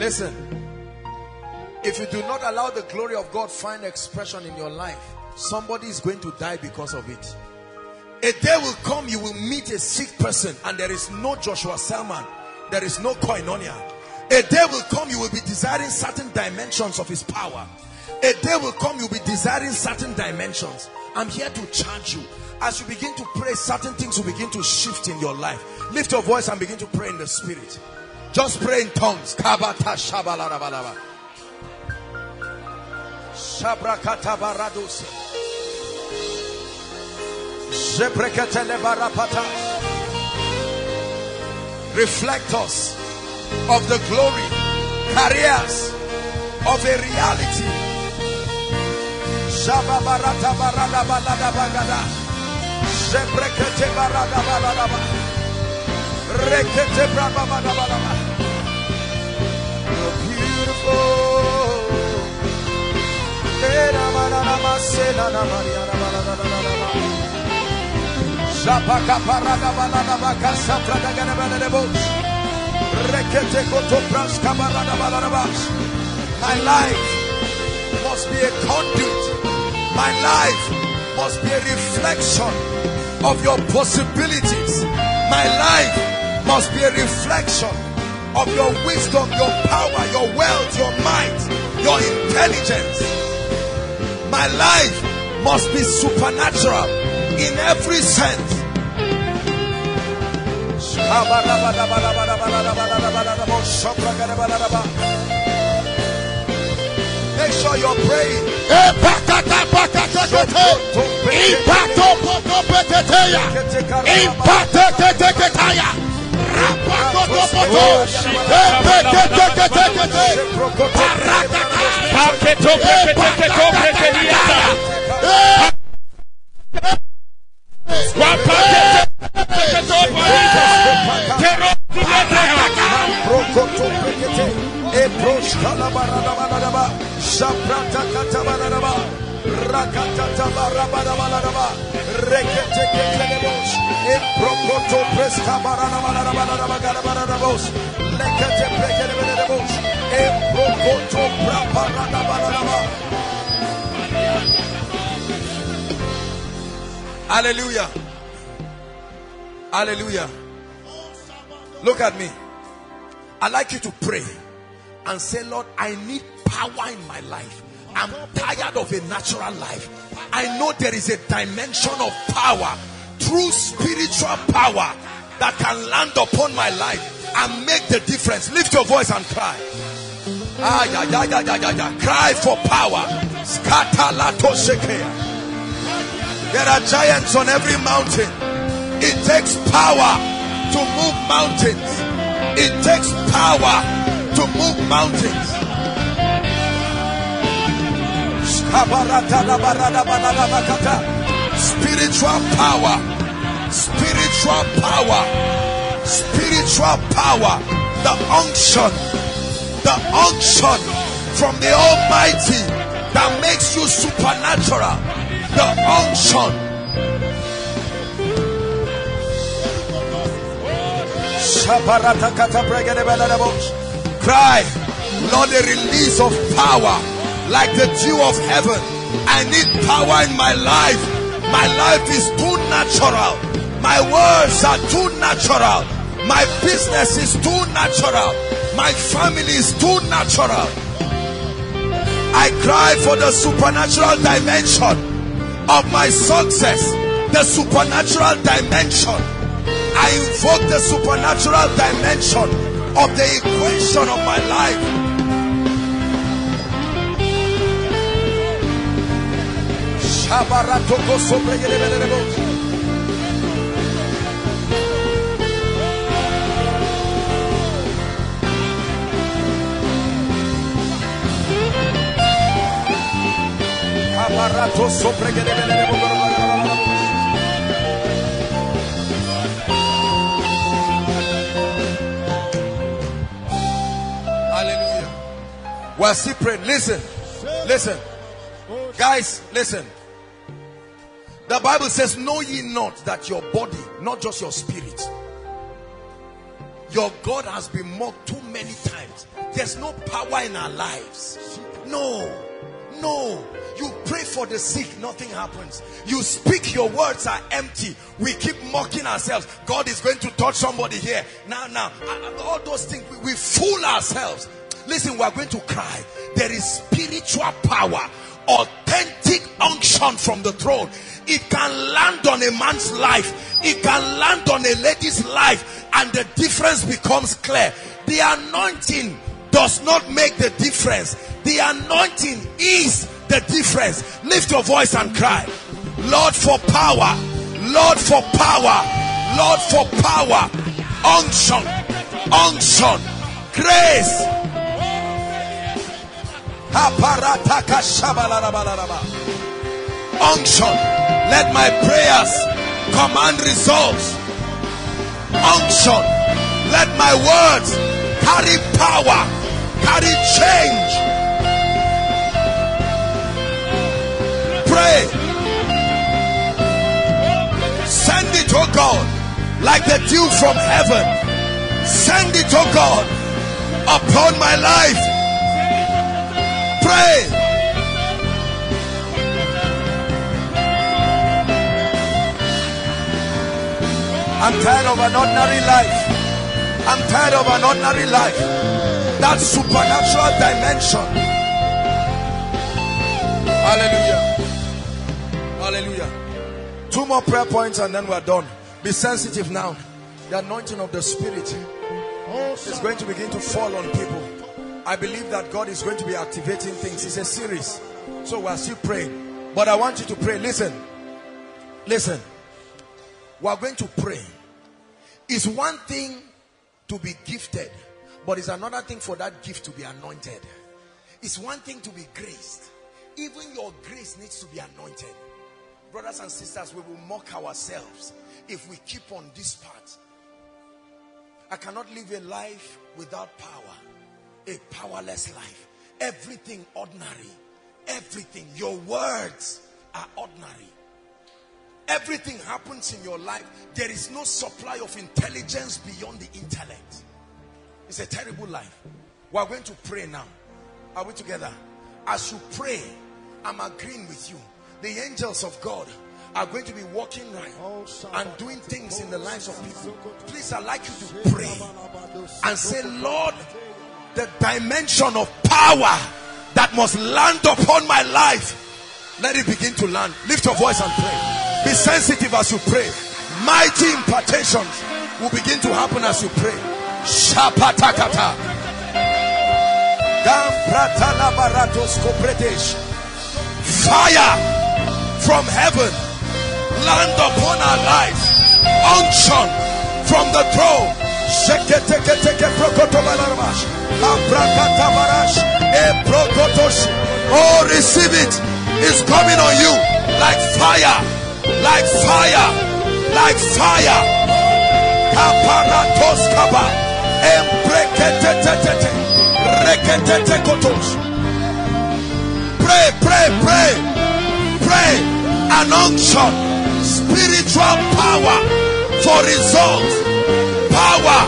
Listen, if you do not allow the glory of God find expression in your life, somebody is going to die because of it. A day will come, you will meet a sick person and there is no Joshua Selman, there is no Koinonia. A day will come, you will be desiring certain dimensions of his power. A day will come, you'll be desiring certain dimensions. I'm here to charge you. As you begin to pray, certain things will begin to shift in your life. Lift your voice and begin to pray in the spirit. Just pray in tongues. Kabata shabalarabalaba. Shabrakata baradusa. Zebrekatele barapata. Reflectors of the glory, carriers of a reality. Shababarata baradabalada bagada. Zebrekate baradabalaba. You're beautiful. My life must be a conduit. My life must be a reflection of your possibilities. My life must be a reflection of your wisdom, your power, your wealth, your might, your intelligence. My life must be supernatural in every sense. Make sure you're praying. Hallelujah. Hallelujah. Look at me. I'd like you to pray and say, Lord, I need power in my life. I'm tired of a natural life. I know there is a dimension of power, true spiritual power, that can land upon my life and make the difference. Lift your voice and cry. Ah, yeah, yeah, yeah, yeah, yeah, yeah. Cry for power. There are giants on every mountain. It takes power to move mountains. It takes power to move mountains. Spiritual power. Spiritual power. Spiritual power. The unction. The unction from the Almighty that makes you supernatural. The unction. Cry, Lord, a release of power like the dew of heaven. I need power in my life. My life is too natural. My words are too natural. My business is too natural. My family is too natural. I cry for the supernatural dimension of my success, the supernatural dimension. I invoke the supernatural dimension of the equation of my life. Hallelujah. We're still praying. Listen, listen, guys, listen. The Bible says, "Know ye not that your body, not just your spirit, your God has been mocked too many times." There's no power in our lives. No. No, you pray for the sick, nothing happens. You speak, your words are empty. We keep mocking ourselves. God is going to touch somebody here. Now, now, all those things, we, we fool ourselves. Listen, we are going to cry. There is spiritual power, authentic unction from the throne. It can land on a man's life. It can land on a lady's life. And the difference becomes clear. The anointing does not make the difference. The anointing is the difference. Lift your voice and cry. Lord, for power. Lord, for power. Lord, for power. Unction. Unction. Grace. Unction. Let my prayers command results. Unction. Let my words carry power. Carry change. Pray. Send it, oh God, like the dew from heaven. Send it, oh God, upon my life. Pray. I'm tired of an ordinary life. I'm tired of an ordinary life. That supernatural dimension. Hallelujah. Hallelujah. Two more prayer points and then we're done. Be sensitive now. The anointing of the Spirit is going to begin to fall on people. I believe that God is going to be activating things. It's a series. So we're still praying. But I want you to pray. Listen. Listen. We're going to pray. It's one thing to be gifted, but it's another thing for that gift to be anointed. It's one thing to be graced. Even your grace needs to be anointed. Brothers and sisters, we will mock ourselves if we keep on this part. I cannot live a life without power. A powerless life. Everything ordinary. Everything. Your words are ordinary. Everything happens in your life. There is no supply of intelligence beyond the intellect. It's a terrible life. We are going to pray now. Are we together? As you pray, I'm agreeing with you. The angels of God are going to be walking right and doing things in the lives of people. Please, I'd like you to pray and say, Lord, the dimension of power that must land upon my life, let it begin to land. Lift your voice and pray. Be sensitive as you pray. Mighty impartations will begin to happen as you pray. Shapatakata. Fire from heaven land upon our life. Unction from the throne. Oh, receive it. It's coming on you like fire, like fire, like fire. Pray, pray, pray, pray, an unction, spiritual power for results, power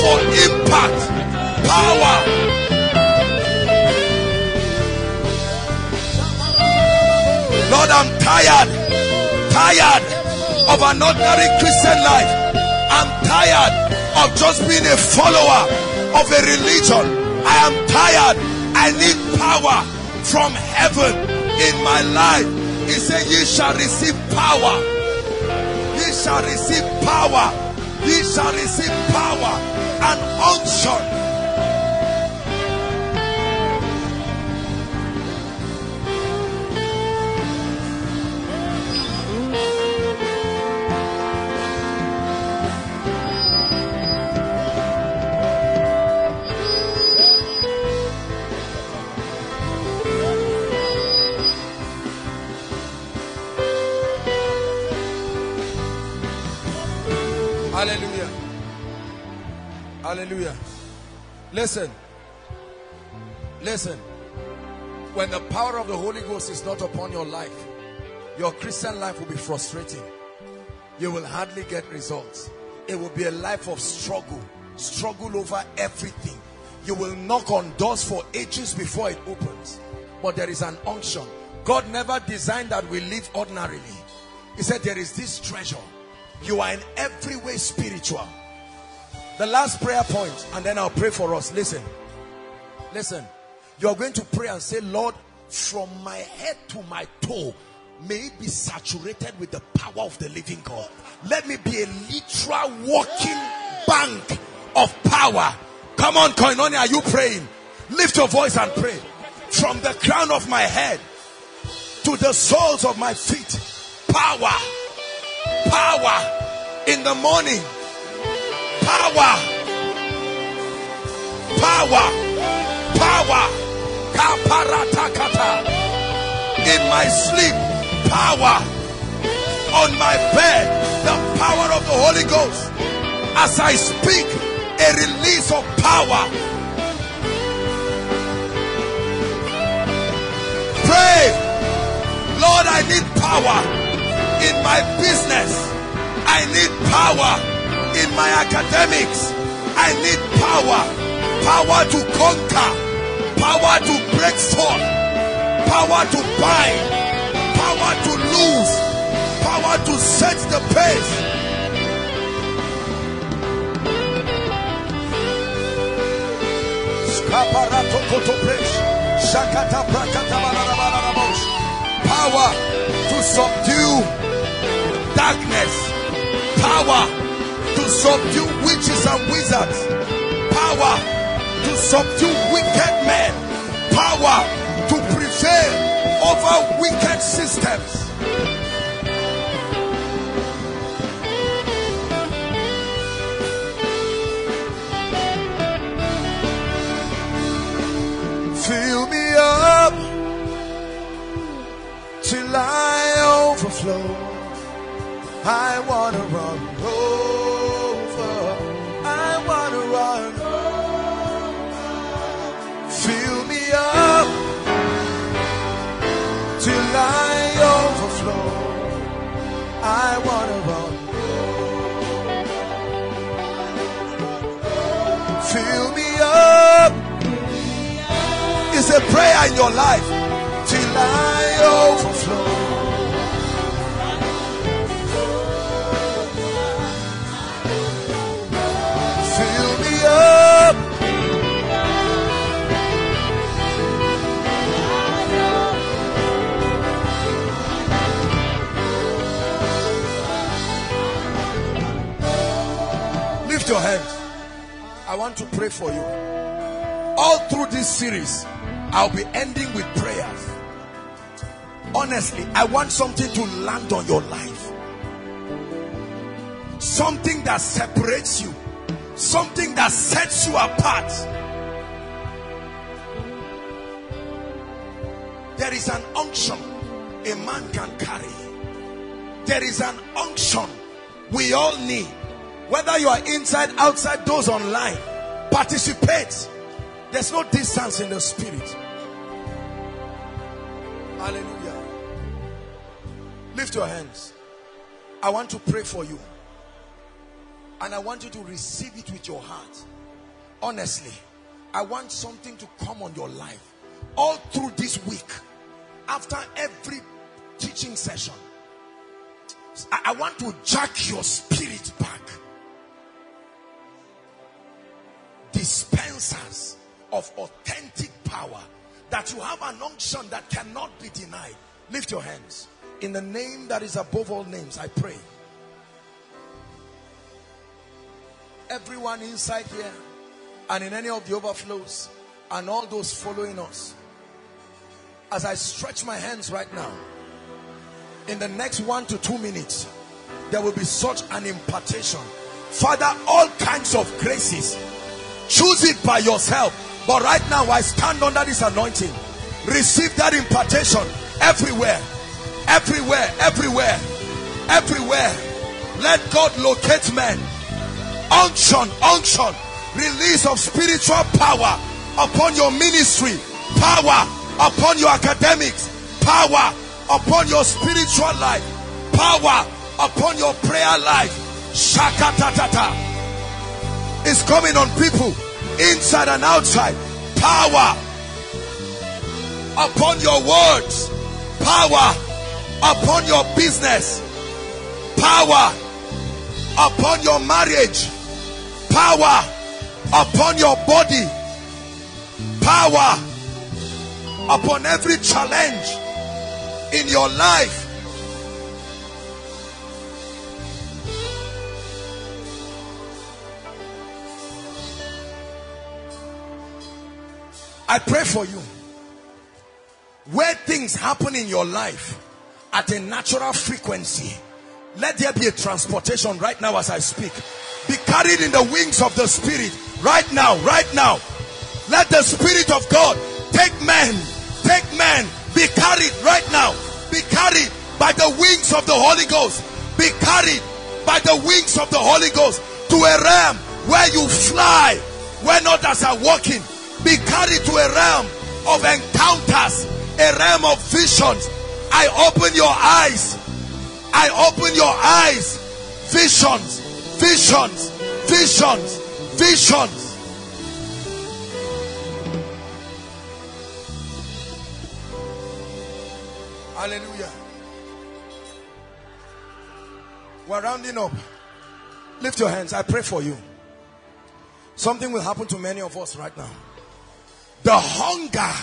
for impact, power. Lord, I'm tired, tired of an ordinary Christian life. I'm tired of just being a follower of a religion. I am tired. I need power from heaven in my life. He said, you shall receive power. You shall receive power. You shall receive power and unction. Hallelujah. Hallelujah. Listen. Listen. When the power of the Holy Ghost is not upon your life, your Christian life will be frustrating. You will hardly get results. It will be a life of struggle. Struggle over everything. You will knock on doors for ages before it opens. But there is an unction. God never designed that we live ordinarily. He said there is this treasure. You are in every way spiritual. The last prayer point, and then I'll pray for us. Listen. Listen. You are going to pray and say, Lord, from my head to my toe, may it be saturated with the power of the living God. Let me be a literal walking bank of power. Come on, Koinonia, are you praying? Lift your voice and pray. From the crown of my head to the soles of my feet, power. Power in the morning. Power. Power. Power. Kaparatakata. In my sleep. Power. On my bed. The power of the Holy Ghost. As I speak, a release of power. Pray. Lord, I need power. In my business, I need power. In my academics, I need power. Power to conquer. Power to break forth. Power to bind. Power to lose. Power to set the pace. Power power to subdue darkness, power to subdue witches and wizards, power to subdue wicked men, power to prevail over wicked systems. Fill me up till I overflow. I want to run over. I want to run over. Fill me up till I overflow. I want to run over. Fill me up. It's a prayer in your life. Till I overflow. Fill me up. Lift your hands. I want to pray for you. All through this series, I'll be ending with prayers. Honestly, I want something to land on your life. Something that separates you. Something that sets you apart. There is an unction a man can carry. There is an unction we all need. Whether you are inside, outside, those online, participate. There's no distance in the spirit. Hallelujah. Lift your hands. I want to pray for you. And I want you to receive it with your heart. Honestly, I want something to come on your life. All through this week, after every teaching session, I, I want to jack your spirit back. Dispensers of authentic power, that you have an unction that cannot be denied. Lift your hands. In the name that is above all names, I pray. Everyone inside here and in any of the overflows and all those following us, as I stretch my hands right now, in the next one to two minutes, there will be such an impartation. Father, all kinds of graces, choose it by yourself. But right now, I stand under this anointing. Receive that impartation everywhere, everywhere, everywhere, everywhere. Let God locate men. Unction, unction, release of spiritual power upon your ministry, power upon your academics, power upon your spiritual life, power upon your prayer life. Shakatatata. It's coming on people. Inside and outside, power upon your words, power upon your business, power upon your marriage, power upon your body, power upon every challenge in your life. I pray for you, where things happen in your life at a natural frequency, let there be a transportation right now as I speak. Be carried in the wings of the Spirit right now, right now. Let the Spirit of God take men, take men, be carried right now. Be carried by the wings of the Holy Ghost. Be carried by the wings of the Holy Ghost to a realm where you fly, where others are walking. Be carried to a realm of encounters, a realm of visions. I open your eyes. I open your eyes. Visions, visions, visions, visions. Hallelujah. We're rounding up. Lift your hands. I pray for you. Something will happen to many of us right now. The hunger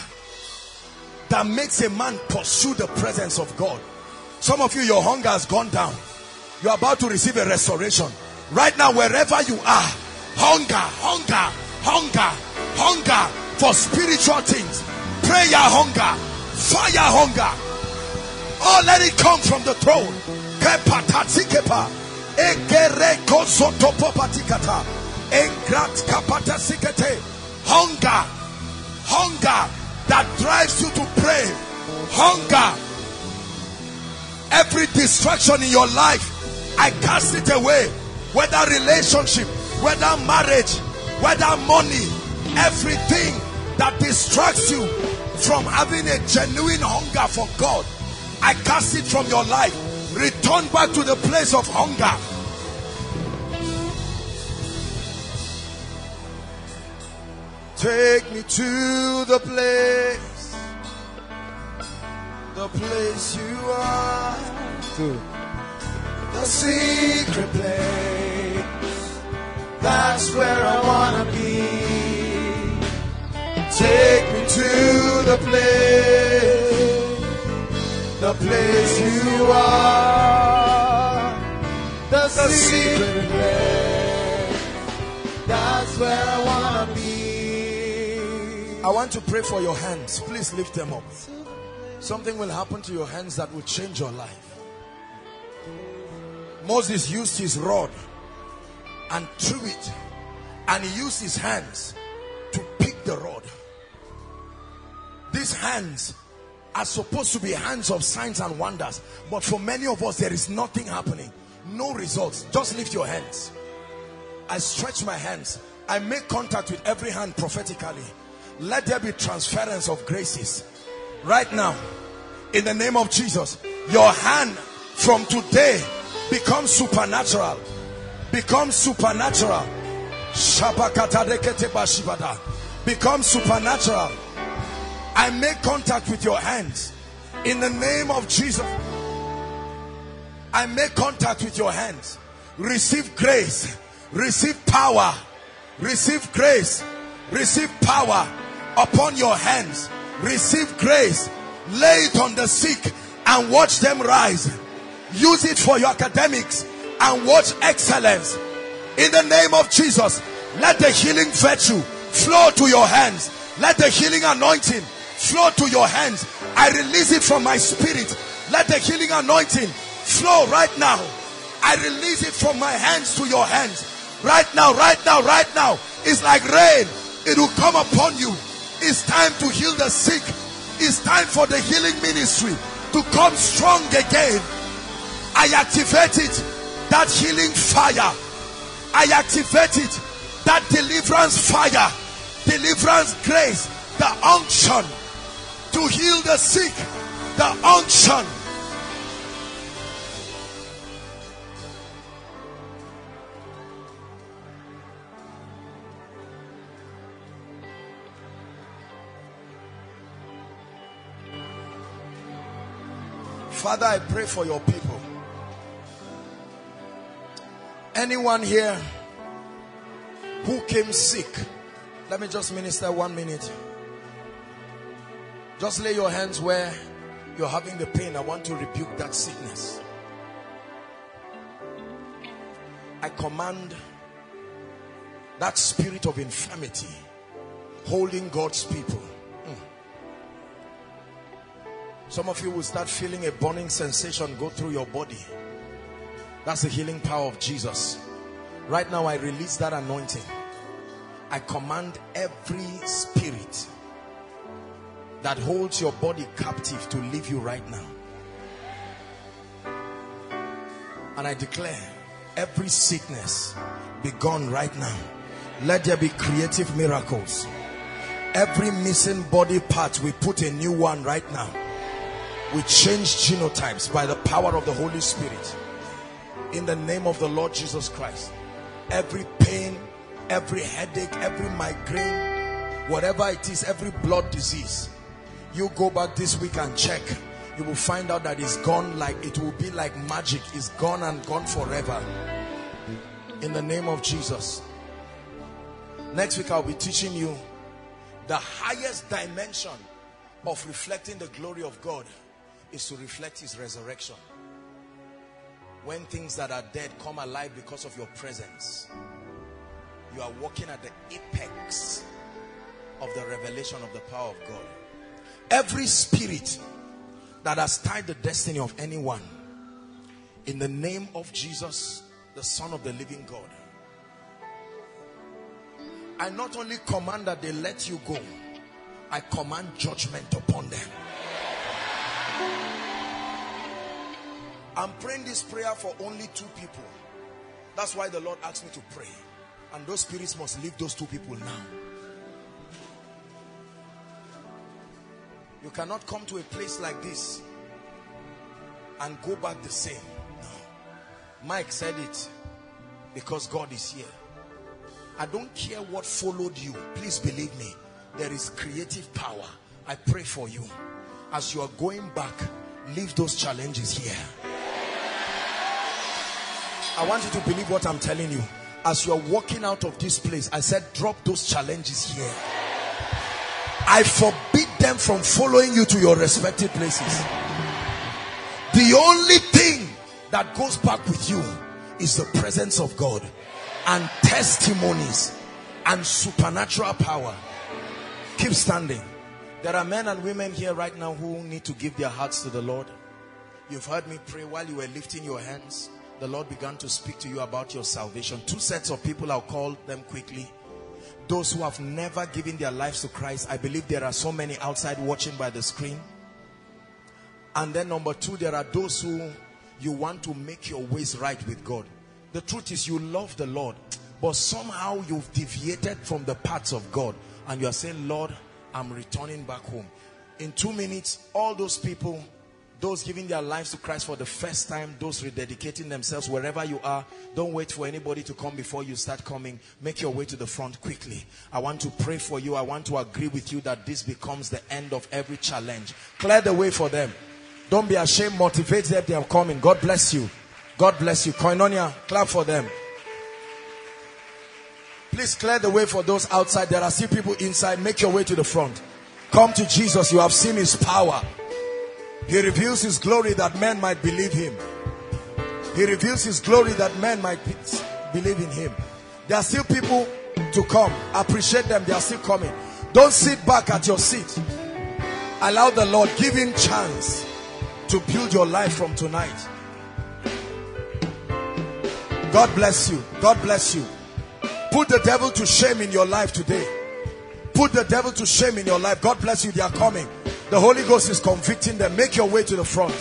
that makes a man pursue the presence of God. Some of you, your hunger has gone down. You're about to receive a restoration. Right now, wherever you are, hunger, hunger, hunger, hunger for spiritual things. Prayer hunger, fire hunger. Oh, let it come from the throne. Hunger, hunger that drives you to pray. Hunger. Every distraction in your life, I cast it away. Whether relationship, whether marriage, whether money, everything that distracts you from having a genuine hunger for God, I cast it from your life. Return back to the place of hunger. Take me to the place, the place you are, the secret place. That's where I wanna be. Take me to the place, the place you are, the secret place. That's where I wanna be. I want to pray for your hands. Please lift them up. Something will happen to your hands that will change your life. Moses used his rod and threw it, and he used his hands to pick the rod. These hands are supposed to be hands of signs and wonders, but for many of us there is nothing happening, no results. Just lift your hands. I stretch my hands. I make contact with every hand prophetically. Let there be transference of graces right now in the name of Jesus. Your hand from today becomes supernatural. Become supernatural. Become supernatural. I make contact with your hands in the name of Jesus. I make contact with your hands. Receive grace. Receive power. Receive grace. Receive power upon your hands. Receive grace. Lay it on the sick and watch them rise. Use it for your academics and watch excellence in the name of Jesus. Let the healing virtue flow to your hands. Let the healing anointing flow to your hands. I release it from my spirit. Let the healing anointing flow right now. I release it from my hands to your hands right now, right now, right now. It's like rain. It will come upon you. It's time to heal the sick. It's time for the healing ministry to come strong again. I activate it, that healing fire. I activate it, that deliverance fire, deliverance grace, the unction to heal the sick, the unction. Father, I pray for your people. Anyone here who came sick, let me just minister one minute. Just lay your hands where you're having the pain. I want to rebuke that sickness. I command that spirit of infirmity holding God's people. Mm. Some of you will start feeling a burning sensation go through your body. That's the healing power of Jesus. Right now, I release that anointing. I command every spirit that holds your body captive to leave you right now. And I declare every sickness be gone right now. Let there be creative miracles. Every missing body part, we put a new one right now. We change genotypes by the power of the Holy Spirit. In the name of the Lord Jesus Christ, every pain, every headache, every migraine, whatever it is, every blood disease, you go back this week and check. You will find out that it's gone. Like it will be like magic. It's gone and gone forever. In the name of Jesus. Next week I'll be teaching you the highest dimension of reflecting the glory of God is to reflect his resurrection. When things that are dead come alive because of your presence, you are walking at the apex of the revelation of the power of God. Every spirit that has tied the destiny of anyone, in the name of Jesus, the Son of the living God, I not only command that they let you go, I command judgment upon them. I'm praying this prayer for only two people. That's why the Lord asked me to pray. And those spirits must leave those two people now. You cannot come to a place like this and go back the same. No. Mike said it because God is here. I don't care what followed you. Please believe me. There is creative power. I pray for you. As you are going back, leave those challenges here. I want you to believe what I'm telling you. As you are walking out of this place, I said, drop those challenges here. I forbid them from following you to your respective places. The only thing that goes back with you is the presence of God and testimonies and supernatural power. Keep standing. There are men and women here right now who need to give their hearts to the Lord. You've heard me pray. While you were lifting your hands, the Lord began to speak to you about your salvation. Two sets of people, I'll call them quickly. Those who have never given their lives to Christ. I believe there are so many outside watching by the screen. And then number two, there are those who you want to make your ways right with God. The truth is you love the Lord, but somehow you've deviated from the paths of God. And you are saying, Lord, I'm returning back home. In two minutes, all those people, those giving their lives to Christ for the first time, those rededicating themselves, wherever you are, don't wait for anybody to come before you start coming. Make your way to the front quickly. I want to pray for you. I want to agree with you that this becomes the end of every challenge. Clear the way for them. Don't be ashamed. Motivate them. They are coming. God bless you. God bless you. Koinonia, clap for them. Please clear the way for those outside. There are still people inside. Make your way to the front. Come to Jesus. You have seen his power. He reveals his glory that men might believe him. He reveals his glory that men might be believe in him. There are still people to come. Appreciate them. They are still coming. Don't sit back at your seat. Allow the Lord. Give him chance to build your life from tonight. God bless you. God bless you. Put the devil to shame in your life today. Put the devil to shame in your life. God bless you. They are coming. The Holy Ghost is convicting them. Make your way to the front.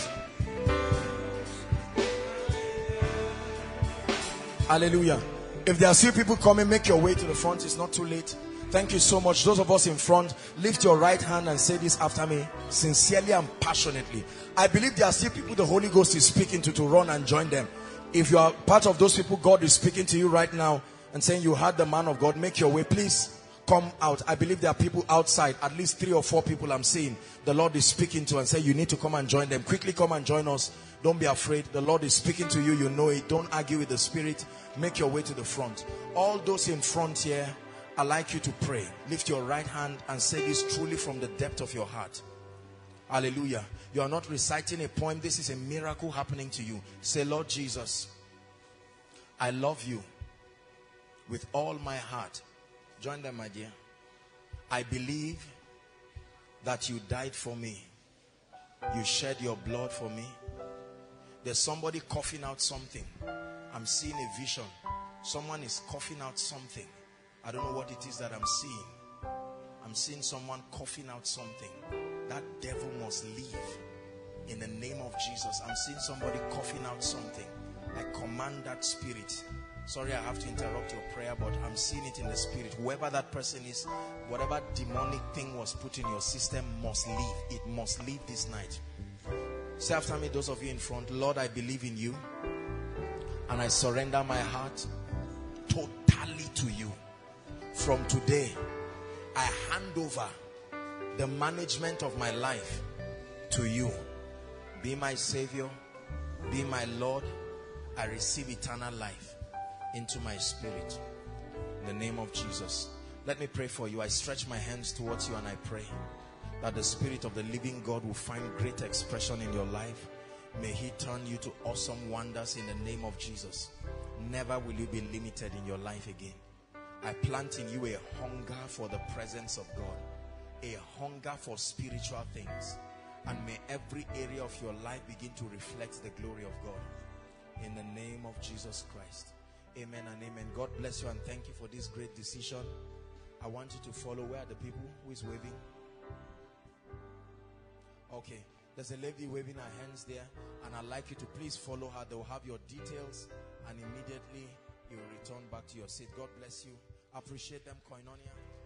Hallelujah. If there are still people coming, make your way to the front. It's not too late. Thank you so much. Those of us in front, lift your right hand and say this after me, sincerely and passionately. I believe there are still people the Holy Ghost is speaking to to run and join them. If you are part of those people, God is speaking to you right now and saying, you heard the man of God, make your way. Please come out. I believe there are people outside, at least three or four people I'm seeing the Lord is speaking to and say, you need to come and join them. Quickly come and join us. Don't be afraid. The Lord is speaking to you. You know it. Don't argue with the spirit. Make your way to the front. All those in front here, I'd like you to pray. Lift your right hand and say this truly from the depth of your heart. Hallelujah. You are not reciting a poem. This is a miracle happening to you. Say, Lord Jesus, I love you with all my heart. Join them, my dear. I believe that you died for me. You shed your blood for me. There's somebody coughing out something. I'm seeing a vision. Someone is coughing out something. I don't know what it is that I'm seeing. I'm seeing someone coughing out something. That devil must leave in the name of Jesus. I'm seeing somebody coughing out something. I command that spirit. Sorry, I have to interrupt your prayer, but I'm seeing it in the spirit. Whoever that person is, whatever demonic thing was put in your system must leave. It must leave this night. Say after me, those of you in front, Lord, I believe in you and I surrender my heart totally to you. From today, I hand over the management of my life to you. Be my Savior, be my Lord. I receive eternal life into my spirit. In the name of Jesus. Let me pray for you. I stretch my hands towards you and I pray. that the Spirit of the living God will find great expression in your life. May He turn you to awesome wonders in the name of Jesus. Never will you be limited in your life again. I plant in you a hunger for the presence of God, a hunger for spiritual things, and may every area of your life begin to reflect the glory of God. In the name of Jesus Christ. Amen and amen. God bless you and thank you for this great decision. I want you to follow. Where are the people? Who is waving? Okay, there's a lady waving her hands there, and I'd like you to please follow her. They'll have your details, and immediately you'll return back to your seat. God bless you. Appreciate them, Koinonia.